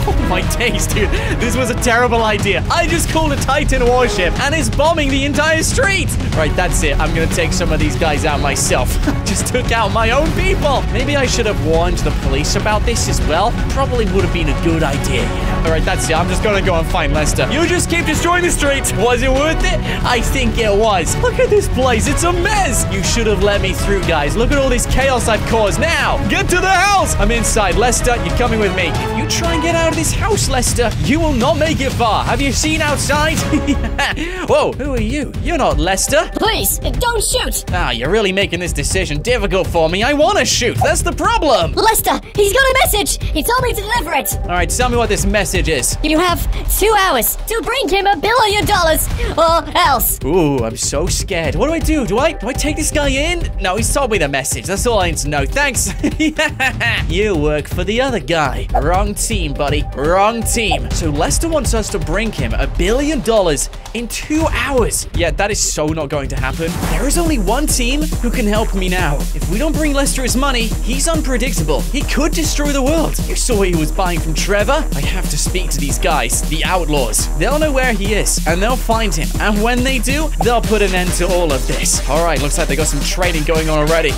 Oh, my days, dude. This was a terrible idea. I just called a Titan warship, and it's bombing the entire street. Right, that's it. I'm going to take some of these guys out myself. Just took out my own people. Maybe I should have warned the police about this as well. Probably would have been a good idea. All right, that's it. I'm just going to go and find Lester. You just keep destroying the street. Was it worth it? I think it was. Look at this place. It's a mess. You should have let me through, guys. Look at all this chaos I've caused. Now, get to the house. I'm inside. Lester, you're coming with me. If you try and get out of this house, Lester, you will not make it far. Have you seen outside? Whoa, who are you? You're not Lester. Please, don't shoot. Ah, you're really making this decision difficult for me. I want to shoot. That's the problem. Lester, he's got a message. He told me to deliver it. All right, tell me what this message is. You have 2 hours to bring him $1 billion or else. Ooh, I'm so scared. What do I do? Do I take this guy in? No, he's told me the message. That's all I need to know. Thanks. You work for the other guy. Wrong team, buddy. Wrong team. So Lester wants us to bring him $1 billion in 2 hours. Yeah, that is so not going to happen. There is only one team who can help me now. If we don't bring Lester his money, he's unpredictable. He could destroy the world. You saw what he was buying from Trevor. I have to speak to these guys, the outlaws. They'll know where he is, and they'll find him. And when they do, they'll put an end to all of this. All right, looks like they got some training going on already.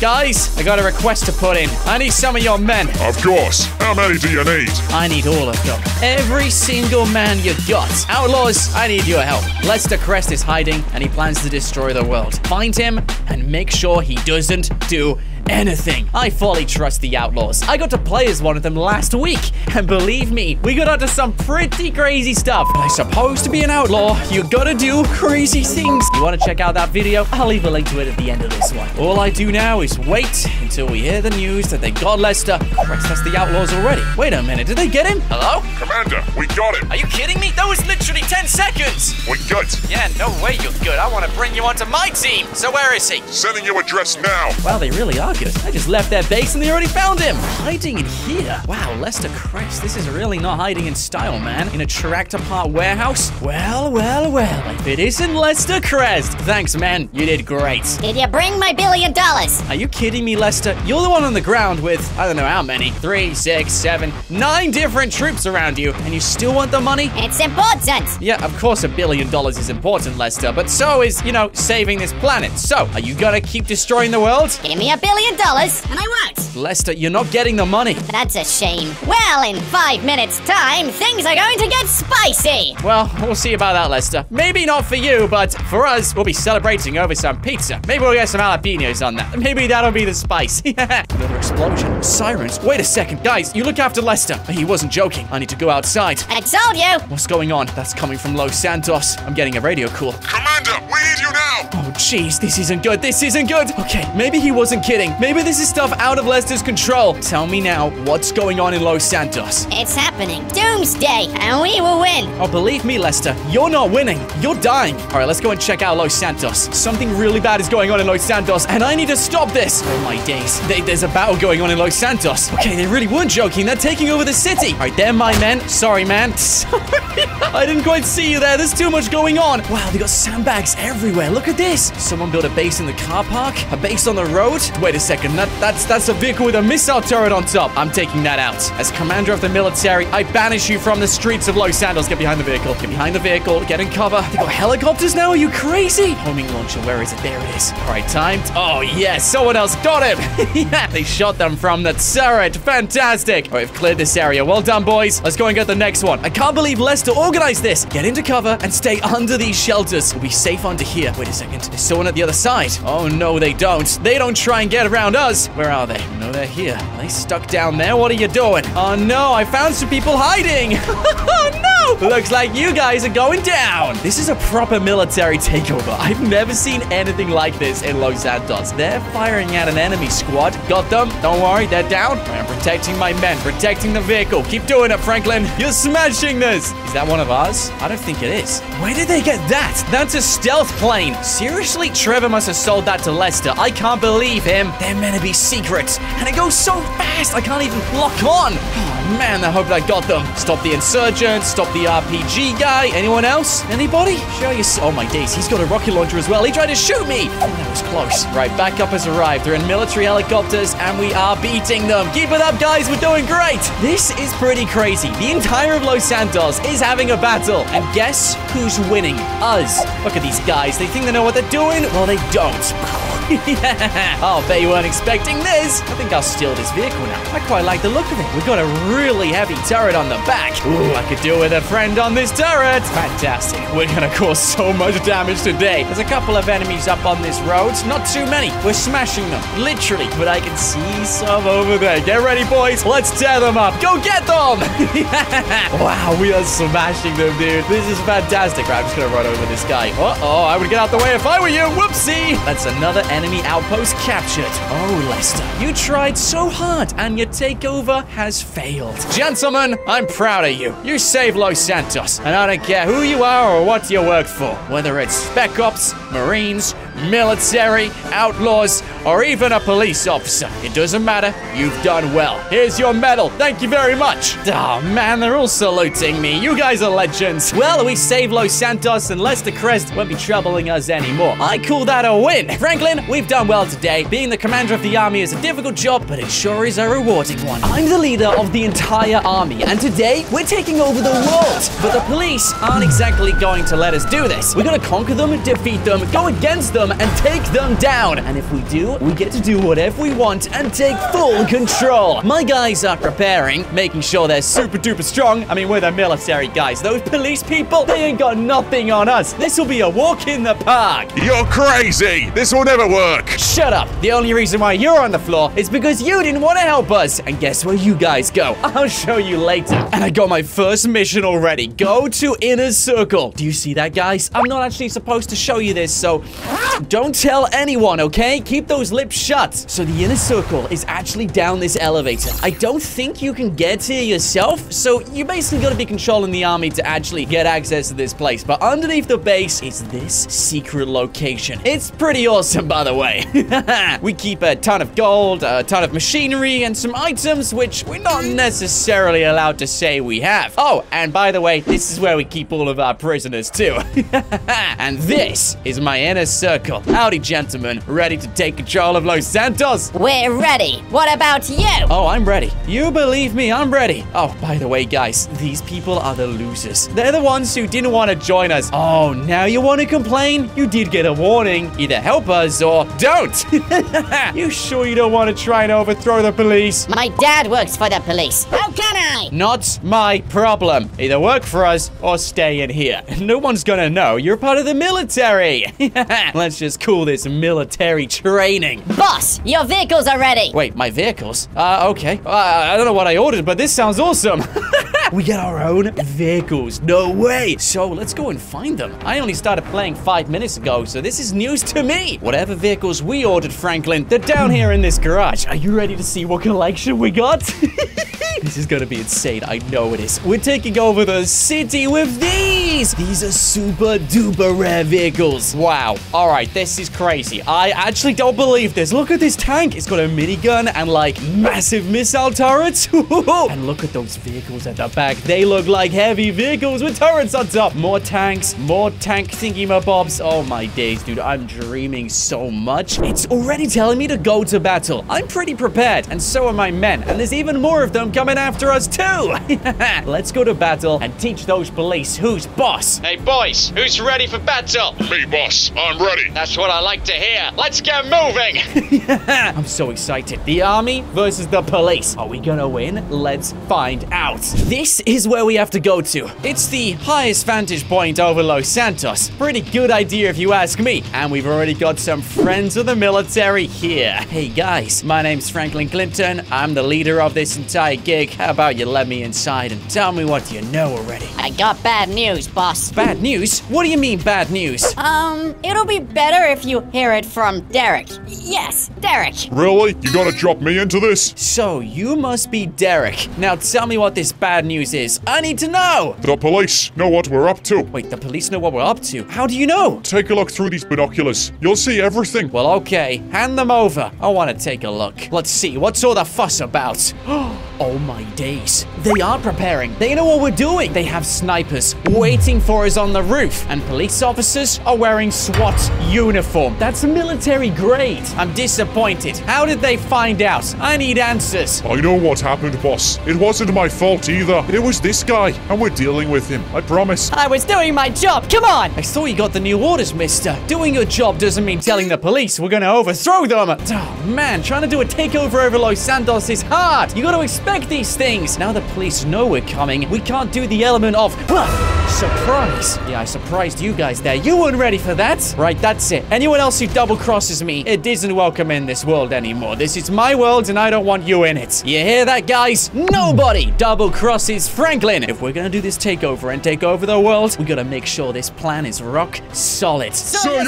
Guys, I got a request to put in. I need some of your men. Of course. How many do you need? I need all of them. Every single man you got. Outlaws, I need your help. Lester Crest is hiding, and he plans to destroy the world. Find him, and make sure he doesn't do anything. I fully trust the outlaws. I got to play as one of them last week, and believe me, we got onto some pretty crazy stuff. But I suppose to be an outlaw, you gotta do crazy things. You wanna check out that video? I'll leave a link to it at the end of this one. All I do now is wait until we hear the news that they got Lester. Christ, that's the outlaws already. Wait a minute, did they get him? Hello? Commander, we got him. Are you kidding me? That was literally 10 seconds. We're good. Yeah, no way you're good. I wanna bring you onto my team. So where is he? Sending you a address now. Wow, they really are carcass. I just left that base and they already found him. Hiding in here. Wow, Lester Crest, this is really not hiding in style, man. In a tractor part warehouse? Well, well, well, if it isn't Lester Crest. Thanks, man. You did great. Did you bring my $1 billion? Are you kidding me, Lester? You're the one on the ground with, I don't know how many, 3, 6, 7, 9 different troops around you, and you still want the money? It's important. Yeah, of course $1 billion is important, Lester, but so is, you know, saving this planet. So, are you gonna keep destroying the world? Give me $1 billion, and I won't. Lester, you're not getting the money. That's a shame. Well, in 5 minutes' time, things are going to get spicy. Well, we'll see about that, Lester. Maybe not for you, but for us, we'll be celebrating over some pizza. Maybe we'll get some jalapenos on that. Maybe that'll be the spice. Another explosion. Sirens. Wait a second. Guys, you look after Lester. He wasn't joking. I need to go outside. I told you. What's going on? That's coming from Los Santos. I'm getting a radio call. Commander, we need you now. Oh, jeez. This isn't good. This isn't good. Okay, maybe he wasn't kidding. Maybe this is stuff out of Lester's control. Tell me now, what's going on in Los Santos? It's happening. Doomsday. And we will win. Oh, believe me, Lester. You're not winning. You're dying. All right, let's go and check out Los Santos. Something really bad is going on in Los Santos, and I need to stop this. Oh, my days. There's a battle going on in Los Santos. Okay, they really weren't joking. They're taking over the city. All right, they're my men. Sorry, man. Sorry. I didn't quite see you there. There's too much going on. Wow, they got sandbags everywhere. Look at this. Someone built a base in the car park. A base on the road. Wait a second. That's a vehicle with a missile turret on top. I'm taking that out. As commander of the military, I banish you from the streets of Los Santos. Get behind the vehicle. Get behind the vehicle. Get in cover. They got helicopters now? Are you crazy? Homing launcher. Where is it? There it is. All right, timed. Oh, yeah. Someone else got him. Yeah, they shot them from the turret. Fantastic. All right, we've cleared this area. Well done, boys. Let's go and get the next one. I can't believe Lester organized this. Get into cover and stay under these shelters. We'll be safe under here. Wait a second. There's someone at the other side. Oh, no, they don't. They don't try and get around us. Where are they? No, they're here. Are they stuck down there? What are you doing? Oh, no. I found some people hiding. Oh, no. Looks like you guys are going down. This is a proper military takeover. I've never seen anything like this in Los Santos. They're firing at an enemy squad. Got them. Don't worry, they're down. I'm protecting my men, protecting the vehicle. Keep doing it, Franklin. You're smashing this. Is that one of ours? I don't think it is. Where did they get that? That's a stealth plane. Seriously? Trevor must have sold that to Lester. I can't believe him. They're meant to be secrets. And it goes so fast, I can't even lock on. Oh, man, I hope I got them. Stop the insurgents. Stop the RPG guy. Anyone else? Anybody? Show you. Oh, my days. He's got a rocket launcher as well. He tried to shoot me. Oh, that was close. Right, backup has arrived. They're in military helicopters, and we are beating them. Keep it up, guys. We're doing great. This is pretty crazy. The entire of Los Santos is having a battle. And guess who's winning? Us. Look at these guys. They think they know what they're doing. Well, they don't. Yeah. Oh, bet you weren't expecting this. I think I'll steal this vehicle now. I quite like the look of it. We've got a really heavy turret on the back. Ooh, I could do with a friend on this turret. Fantastic. We're gonna cause so much damage today. There's a couple of enemies up on this road. Not too many. We're smashing them, literally. But I can see some over there. Get ready, boys. Let's tear them up. Go get them. Yeah. Wow, we are smashing them, dude. This is fantastic. Right, I'm just gonna run over this guy. Uh-oh, I would get out the way if I were you. Whoopsie. That's another enemy. Enemy outpost captured. Oh, Lester, you tried so hard, and your takeover has failed. Gentlemen, I'm proud of you. You saved Los Santos, and I don't care who you are or what you work for, whether it's Spec Ops, Marines, military, outlaws, or even a police officer. It doesn't matter. You've done well. Here's your medal. Thank you very much. Oh, man, they're all saluting me. You guys are legends. Well, we saved Los Santos, and Lester Crest won't be troubling us anymore. I call that a win. Franklin, we've done well today. Being the commander of the army is a difficult job, but it sure is a rewarding one. I'm the leader of the entire army, and today we're taking over the world. But the police aren't exactly going to let us do this. We're going to conquer them and defeat them, go against them, and take them down. And if we do, we get to do whatever we want and take full control. My guys are preparing, making sure they're super duper strong. I mean, we're the military guys. Those police people, they ain't got nothing on us. This will be a walk in the park. You're crazy. This will never work. Shut up. The only reason why you're on the floor is because you didn't want to help us. And guess where you guys go? I'll show you later. And I got my first mission already. Go to Inner Circle. Do you see that, guys? I'm not actually supposed to show you this, so... Don't tell anyone, okay? Keep those lips shut. So the inner circle is actually down this elevator. I don't think you can get here yourself, so you basically gotta be controlling the army to actually get access to this place. But underneath the base is this secret location. It's pretty awesome, by the way. We keep a ton of gold, a ton of machinery, and some items which we're not necessarily allowed to say we have. Oh, and by the way, this is where we keep all of our prisoners too. And this is my inner circle. Howdy, gentlemen. Ready to take control of Los Santos? We're ready. What about you? Oh, I'm ready. You believe me, I'm ready. Oh, by the way, guys, these people are the losers. They're the ones who didn't want to join us. Oh, now you want to complain? You did get a warning. Either help us or don't. You sure you don't want to try and overthrow the police? My dad works for the police. How can I? Not my problem. Either work for us or stay in here. No one's gonna know you're part of the military. Let's just call this military training. Boss, your vehicles are ready. Wait, my vehicles? Okay. I don't know what I ordered, but this sounds awesome. We get our own vehicles. No way. So let's go and find them. I only started playing 5 minutes ago, so this is news to me. Whatever vehicles we ordered, Franklin, they're down here in this garage. Are you ready to see what collection we got? This is gonna be insane. I know it is. We're taking over the city with these. These are super duper rare vehicles. Wow. All right, this is crazy. I actually don't believe this. Look at this tank. It's got a minigun and like massive missile turrets. And look at those vehicles at the back. They look like heavy vehicles with turrets on top. More tanks, more tank thingy-ma-bobs. Oh my days, dude. I'm dreaming so much. It's already telling me to go to battle. I'm pretty prepared, and so are my men. And there's even more of them coming after us too. Let's go to battle and teach those police who's boss. Hey boys, who's ready for battle? Me, boss. I'm ready. That's what I like to hear. Let's get moving. I'm so excited. The army versus the police. Are we gonna win? Let's find out. This is where we have to go to. It's the highest vantage point over Los Santos. Pretty good idea if you ask me. And we've already got some friends of the military here. Hey guys, my name's Franklin Clinton. I'm the leader of this entire gig. How about you let me inside and tell me what you know already? I got bad news, boss. Bad news? What do you mean bad news? It'll be better if you hear it from Derek. Yes, Derek. Really? You gonna drop me into this? So you must be Derek. Now tell me what this bad news is. I need to know. The police know what we're up to. Wait, the police know what we're up to? How do you know? Take a look through these binoculars. You'll see everything. Well, okay. Hand them over. I want to take a look. Let's see. What's all the fuss about? Oh my days. They are preparing. They know what we're doing. They have snipers waiting for us on the roof. And police officers are wearing SWAT uniform. That's military grade. I'm disappointed. How did they find out? I need answers. I know what happened, boss. It wasn't my fault either. It was this guy, and we're dealing with him. I promise. I was doing my job. Come on. I saw you got the new orders, mister. Doing your job doesn't mean telling the police we're gonna overthrow them. Oh, man. Trying to do a takeover over Los Santos is hard. You gotta expect these things. Now the police know we're coming. We can't do the element of surprise. Yeah, I surprised you guys there. You weren't ready for that. Right, that's it. Anyone else who double crosses me, it isn't welcome in this world anymore. This is my world and I don't want you in it. You hear that, guys? Nobody double crosses Franklin. If we're gonna do this takeover and take over the world, we gotta make sure this plan is rock solid. Sir.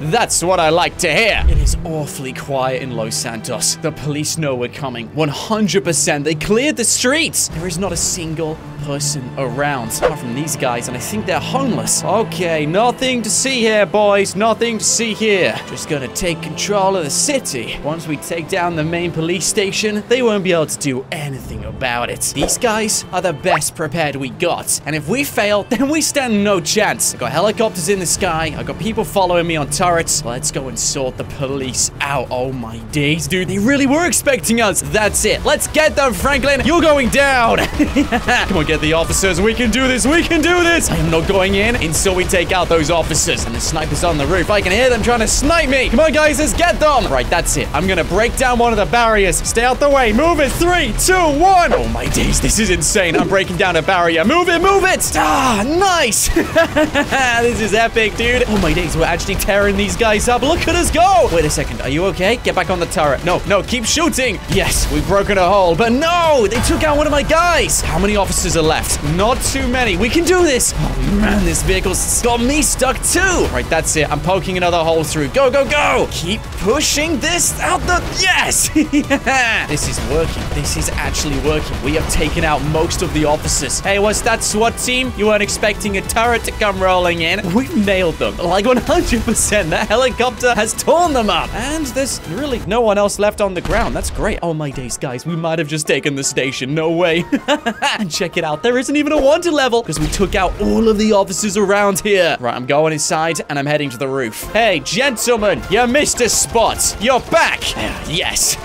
That's what I like to hear. It is awfully quiet in Los Santos. The police know we're coming. 100%. They cleared the streets. There is not a single person around, apart from these guys, and I think they're homeless. Okay, nothing to see here, boys. Nothing to see here. Just gonna take control of the city. Once we take down the main police station, they won't be able to do anything about it. These guys are the best prepared we got, and if we fail, then we stand no chance. I got helicopters in the sky. I got people following me on turrets. Let's go and sort the police out. Oh my days, dude. They really were expecting us. That's it. Let's get them, Franklin. You're going down. Come on, get the officers. We can do this. We can do this. I am not going in until we take out those officers. And the snipers on the roof. I can hear them trying to snipe me. Come on, guys. Let's get them. Right, that's it. I'm going to break down one of the barriers. Stay out the way. Move it. 3, 2, 1. Oh, my days. This is insane. I'm breaking down a barrier. Move it. Move it. Ah, nice. This is epic, dude. Oh, my days. We're actually tearing these guys up. Look at us go. Wait a second. Are you okay? Get back on the turret. No, no. Keep shooting. Yes, we've broken a hole, but no. No! They took out one of my guys! How many officers are left? Not too many. We can do this! Oh, man, this vehicle's got me stuck too! Right, that's it. I'm poking another hole through. Go, go, go! Keep pushing this out the... Yes! Yeah! This is working. This is actually working. We have taken out most of the officers. Hey, was that SWAT team? You weren't expecting a turret to come rolling in. We've nailed them. Like 100%. That helicopter has torn them up. And there's really no one else left on the ground. That's great. Oh, my days, guys. We might have just taken the station. No way. And check it out. There isn't even a wanted level because we took out all of the officers around here. Right, I'm going inside and I'm heading to the roof. Hey, gentlemen, you missed a spot. You're back. Yes.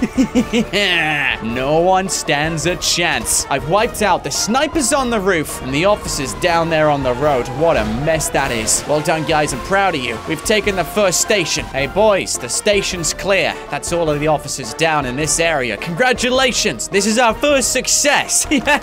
No one stands a chance. I've wiped out the snipers on the roof and the officers down there on the road. What a mess that is. Well done, guys. I'm proud of you. We've taken the first station. Hey, boys, the station's clear. That's all of the officers down in this area. Congratulations. This is our first success. Yeah,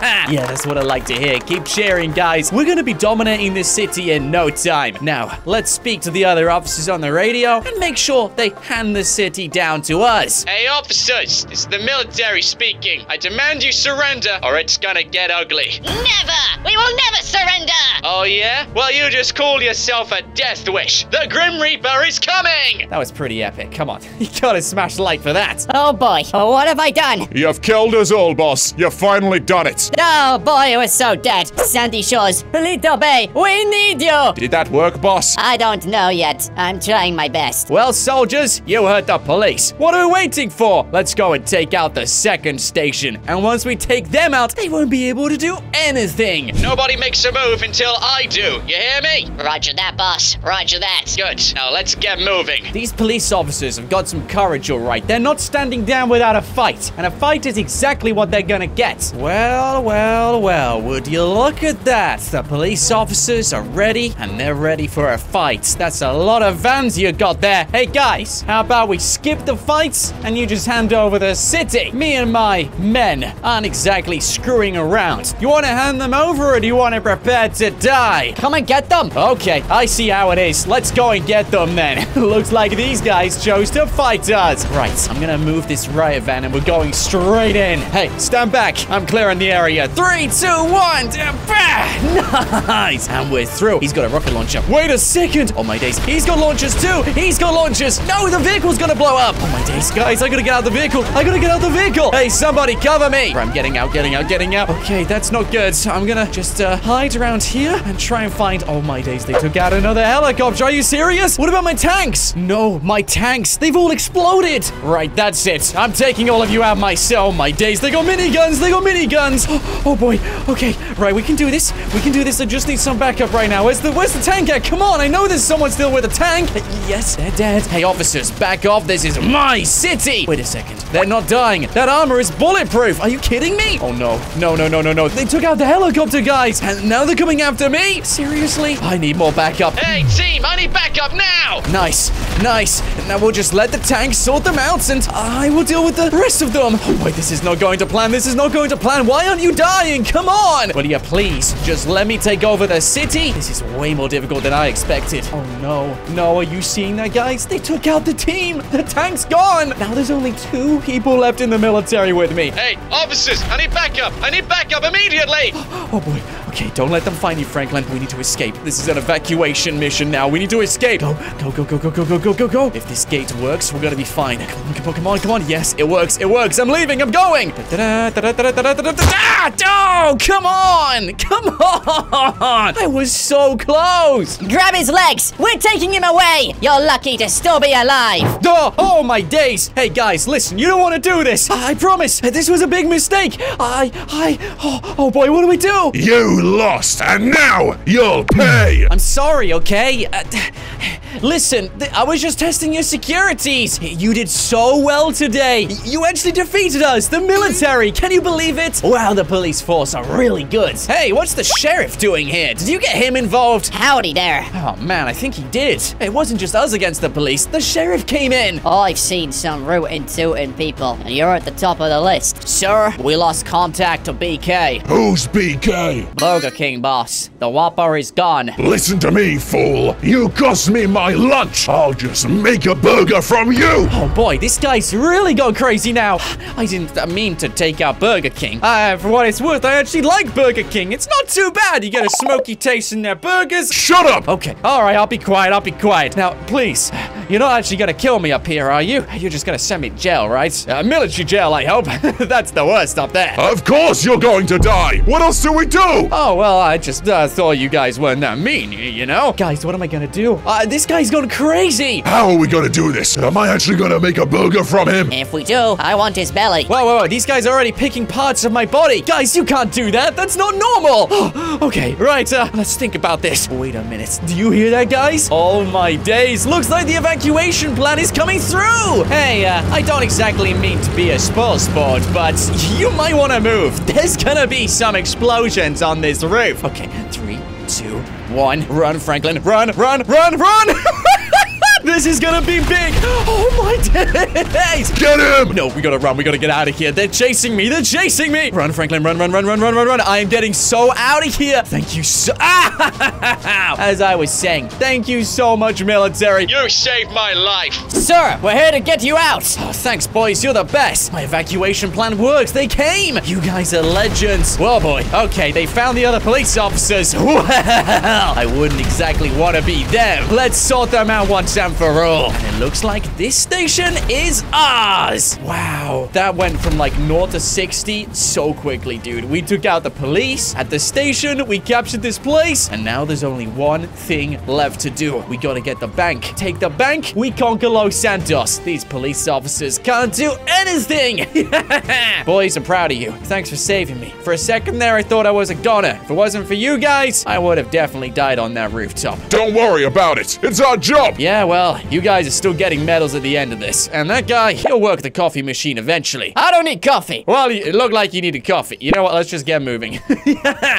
that's what I like to hear. Keep cheering, guys. We're going to be dominating this city in no time. Now, let's speak to the other officers on the radio and make sure they hand the city down to us. Hey, officers, this is the military speaking. I demand you surrender or it's gonna get ugly. Never! We will never surrender! Oh, yeah? Well, you just called yourself a death wish. The Grim Reaper is coming! That was pretty epic. Come on. You gotta smash like for that. Oh, boy. Oh, what have I done? You've killed us all, boss. You've finally done it. Oh, boy, it was so dead. Sandy Shores, Little Bay, we need you! Did that work, boss? I don't know yet. I'm trying my best. Well, soldiers, you heard the police. What are we waiting for? Let's go and take out the second station. And once we take them out, they won't be able to do anything. Nobody makes a move until I do. You hear me? Roger that, boss. Roger that. Good. Now, let's get moving. These police officers have got some courage, all right. They're not standing down without a fight. And a fight is exactly what they're gonna get. Well, well, well, would you look at that? The police officers are ready, and they're ready for a fight. That's a lot of vans you got there. Hey, guys, how about we skip the fights and you just hand over the city? Me and my men aren't exactly screwing around. You want to hand them over or do you want to prepare to die? Come and get them. Okay, I see how it is. Let's go and get them then. Looks like these guys chose to fight us. Right, I'm going to move this riot van and we're going straight in. Hey, stand back. I'm clearing the area. 3, 2, 1. Nice. And we're through. He's got a rocket launcher. Wait a second. Oh, my days. He's got launchers too. He's got launchers. No, the vehicle's going to blow up. Oh, my days, guys. I got to get out of the vehicle. I got to get out of the vehicle. Hey, somebody cover me. I'm getting out, getting out, getting out. Okay, that's not good. I'm going to just hide around here and try and find... Oh, my days. They took out another helicopter. Are you serious? What about my tanks? No, my tanks. They've all exploded. Right, that's it. I'm taking all of you out myself. Oh, my days. They got miniguns. They got miniguns. Oh, oh, boy. Okay. Right, we can do this. We can do this. I just need some backup right now. Where's the tank at? Come on. I know there's someone still with a tank. Yes, they're dead. Hey, officers, back off. This is my city. Wait a second. They're not dying. That armor is bulletproof. Are you kidding me? Oh, no. No, no, no, no, no. They took out the helicopter, guys. And now they're coming after me? Seriously? I need more backup. Hey, team, I need backup now. Nice. Nice. Now we'll just let the tanks sort them out and I will deal with the rest of them. Oh, wait, this is not going to plan. This is not going to plan. Why aren't you dying? Come on. Will you please just let me take over the city? This is way more difficult than I expected. Oh, no. No, are you seeing that, guys? They took out the team. The tank's gone. Now there's only 2 people left in the military with me. Hey, officers, I need backup. I need backup immediately. Oh, boy. Okay, don't let them find you, Franklin. We need to escape. This is an evacuation mission now. We need to escape. Go, go, go, go, go, go, go, go, go, go. If this gate works, we're gonna be fine. Come on, come on, come on, come on. Yes, it works, it works. I'm leaving, I'm going. Oh, come on, come on. I was so close. Grab his legs. We're taking him away. You're lucky to still be alive. Oh, my days. Hey, guys, listen, you don't want to do this. I promise. This was a big mistake. Oh, boy, what do we do? You lost, and now you'll pay. I'm sorry, okay? Listen, I was just testing your securities. You did so well today. You actually defeated us, the military. Can you believe it? Wow, the police force are really good. Hey, what's the sheriff doing here? Did you get him involved? Howdy there. Oh, man, I think he did. It wasn't just us against the police. The sheriff came in. Oh, I've seen some rootin' tootin' people, and you're at the top of the list. Sir, we lost contact to BK. Who's BK? Burger King, boss. The Whopper is gone. Listen to me, fool. You cost me my lunch. I'll just make a burger from you. Oh, boy, this guy's really gone crazy now. I didn't mean to take out Burger King. For what it's worth, I actually like Burger King. It's not too bad. You get a smoky taste in their burgers. Shut up. Okay. All right, I'll be quiet. I'll be quiet. Now, please, you're not actually going to kill me up here, are you? You're just going to send me to jail, right? Military jail, I hope. That's the worst up there. Of course you're going to die. What else do we do? Oh, well, I just thought you guys weren't that mean, you know? Guys, what am I going to do? This guy's gone crazy. How are we going to do this? Am I actually going to make a burger from him? If we do, I want his belly. Whoa, whoa, whoa. These guys are already picking parts of my body. Guys, you can't do that. That's not normal. Okay, right. Let's think about this. Wait a minute. Do you hear that, guys? Oh, my days. Looks like the evacuation plan is coming through. Hey, I don't exactly mean to be a spoil sport, but you might want to move. There's going to be some explosions on this roof. Okay, 3, 2, 1. Run, Franklin. Run, run, run, run. This is gonna be big. Oh, my days. Get him. No, we gotta run. We gotta get out of here. They're chasing me. They're chasing me. Run, Franklin. Run, run, run, run, run, run, run. I am getting so out of here. Thank you so... As I was saying, thank you so much, military. You saved my life. Sir, we're here to get you out. Oh, thanks, boys. You're the best. My evacuation plan works. They came. You guys are legends. Whoa, boy. Okay, they found the other police officers. Well, I wouldn't exactly want to be them. Let's sort them out once and for all. And it looks like this station is ours. Wow. That went from like 0 to 60 so quickly, dude. We took out the police at the station. We captured this place. And now there's only one thing left to do. We gotta get the bank. Take the bank. We conquer Los Santos. These police officers can't do anything. Boys, I'm proud of you. Thanks for saving me. For a second there, I thought I was a goner. If it wasn't for you guys, I would have definitely died on that rooftop. Don't worry about it. It's our job. Yeah, well, you guys are still getting medals at the end of this. And that guy, he'll work the coffee machine eventually. I don't need coffee. Well, it looked like you needed coffee. You know what? Let's just get moving.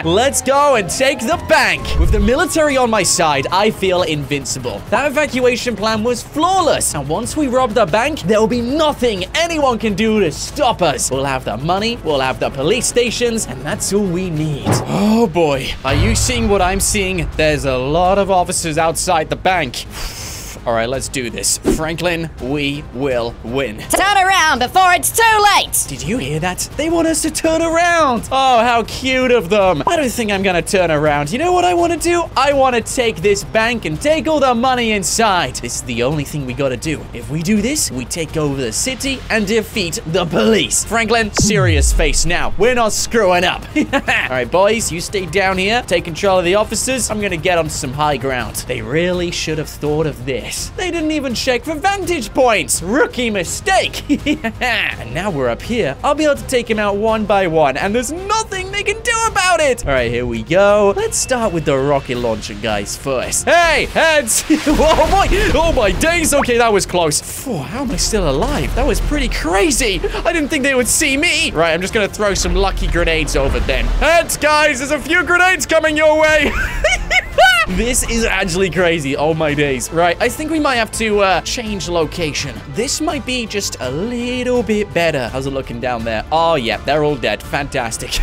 Let's go and take the bank. With the military on my side, I feel invincible. That evacuation plan was flawless. And once we rob the bank, there'll be nothing anyone can do to stop us. We'll have the money. We'll have the police stations. And that's all we need. Oh, boy. Are you seeing what I'm seeing? There's a lot of officers outside the bank. All right, let's do this. Franklin, we will win. Turn around before it's too late. Did you hear that? They want us to turn around. Oh, how cute of them. I don't think I'm going to turn around. You know what I want to do? I want to take this bank and take all the money inside. This is the only thing we got to do. If we do this, we take over the city and defeat the police. Franklin, serious face now. We're not screwing up. All right, boys, you stay down here. Take control of the officers. I'm going to get on some high ground. They really should have thought of this. They didn't even check for vantage points. Rookie mistake. And now we're up here. I'll be able to take him out one by one. And there's nothing they can do about it. All right, here we go. Let's start with the rocket launcher guys first. Hey, heads. Oh, my. Oh, my days. Okay, that was close. Phew, how am I still alive? That was pretty crazy. I didn't think they would see me. Right, I'm just going to throw some lucky grenades over then. Heads, guys. There's a few grenades coming your way. This is actually crazy. Oh, my days. Right, I think we might have to change location. This might be just a little bit better. How's it looking down there? Oh, yeah, they're all dead. Fantastic.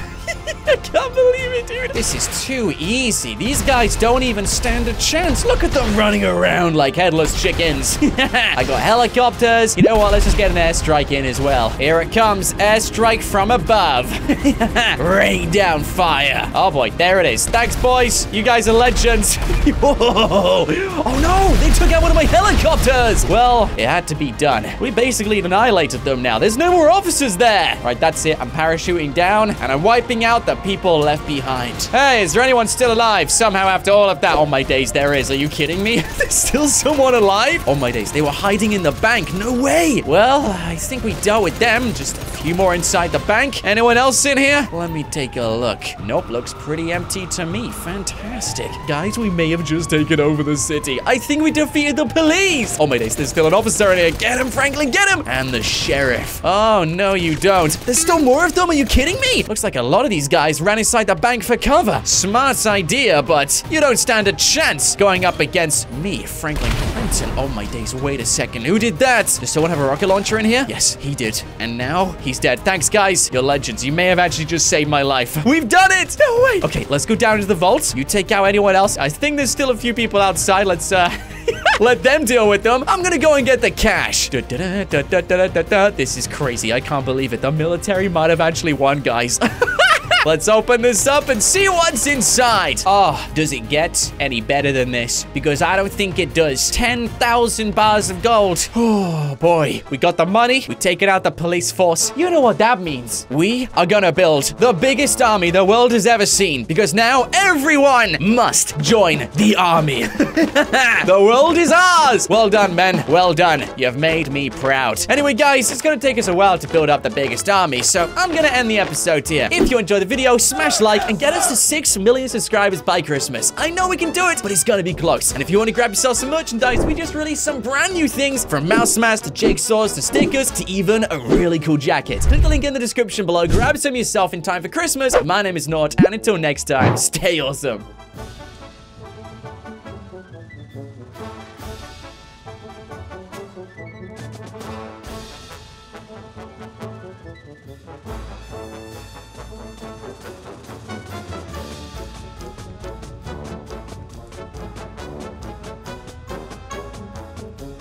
I can't believe it, dude. This is too easy. These guys don't even stand a chance. Look at them running around like headless chickens. I got helicopters. You know what? Let's just get an airstrike in as well. Here it comes. Airstrike from above. Rain down fire. Oh, boy. There it is. Thanks, boys. You guys are legends. Whoa. Oh, no. They took out one of my helicopters. Well, it had to be done. We basically annihilated them now. There's no more officers there. All right, that's it. I'm parachuting down, and I'm wiping out the people left behind. Hey, is there anyone still alive? Somehow after all of that. Oh, my days, there is. Are you kidding me? There's still someone alive? Oh, my days, they were hiding in the bank. No way. Well, I think we dealt with them. Just a few more inside the bank. Anyone else in here? Let me take a look. Nope, looks pretty empty to me. Fantastic. Guys, we may have just taken over the city. I think we defeated the police. Oh, my days, there's still an officer in here. Get him, Franklin, get him. And the sheriff. Oh, no, you don't. There's still more of them? Are you kidding me? Looks like a lot of these guys ran inside the bank for cover. Smart idea, but you don't stand a chance going up against me, Franklin. mountain. Oh my days, wait a second. Who did that? Does someone have a rocket launcher in here? Yes, he did. And now he's dead. Thanks, guys. You're legends. You may have actually just saved my life. We've done it! No way! Okay, let's go down into the vault. You take out anyone else. I think there's still a few people outside. Let's, let them deal with them. I'm gonna go and get the cash. This is crazy. I can't believe it. The military might have actually won, guys. Let's open this up and see what's inside. Oh, does it get any better than this? Because I don't think it does. 10,000 bars of gold. Oh, boy. We got the money. We've taken out the police force. You know what that means. We are gonna build the biggest army the world has ever seen. Because now everyone must join the army. The world is ours. Well done, men. Well done. You've made me proud. Anyway, guys, it's gonna take us a while to build up the biggest army. So I'm gonna end the episode here. If you enjoyed the video, smash like and get us to 6 million subscribers by Christmas. I know we can do it, but it's gonna be close. And if you want to grab yourself some merchandise, we just released some brand new things, from mouse mats to jigsaws to stickers to even a really cool jacket. Click the link in the description below, grab some yourself in time for Christmas. My name is Nord, and until next time, stay awesome.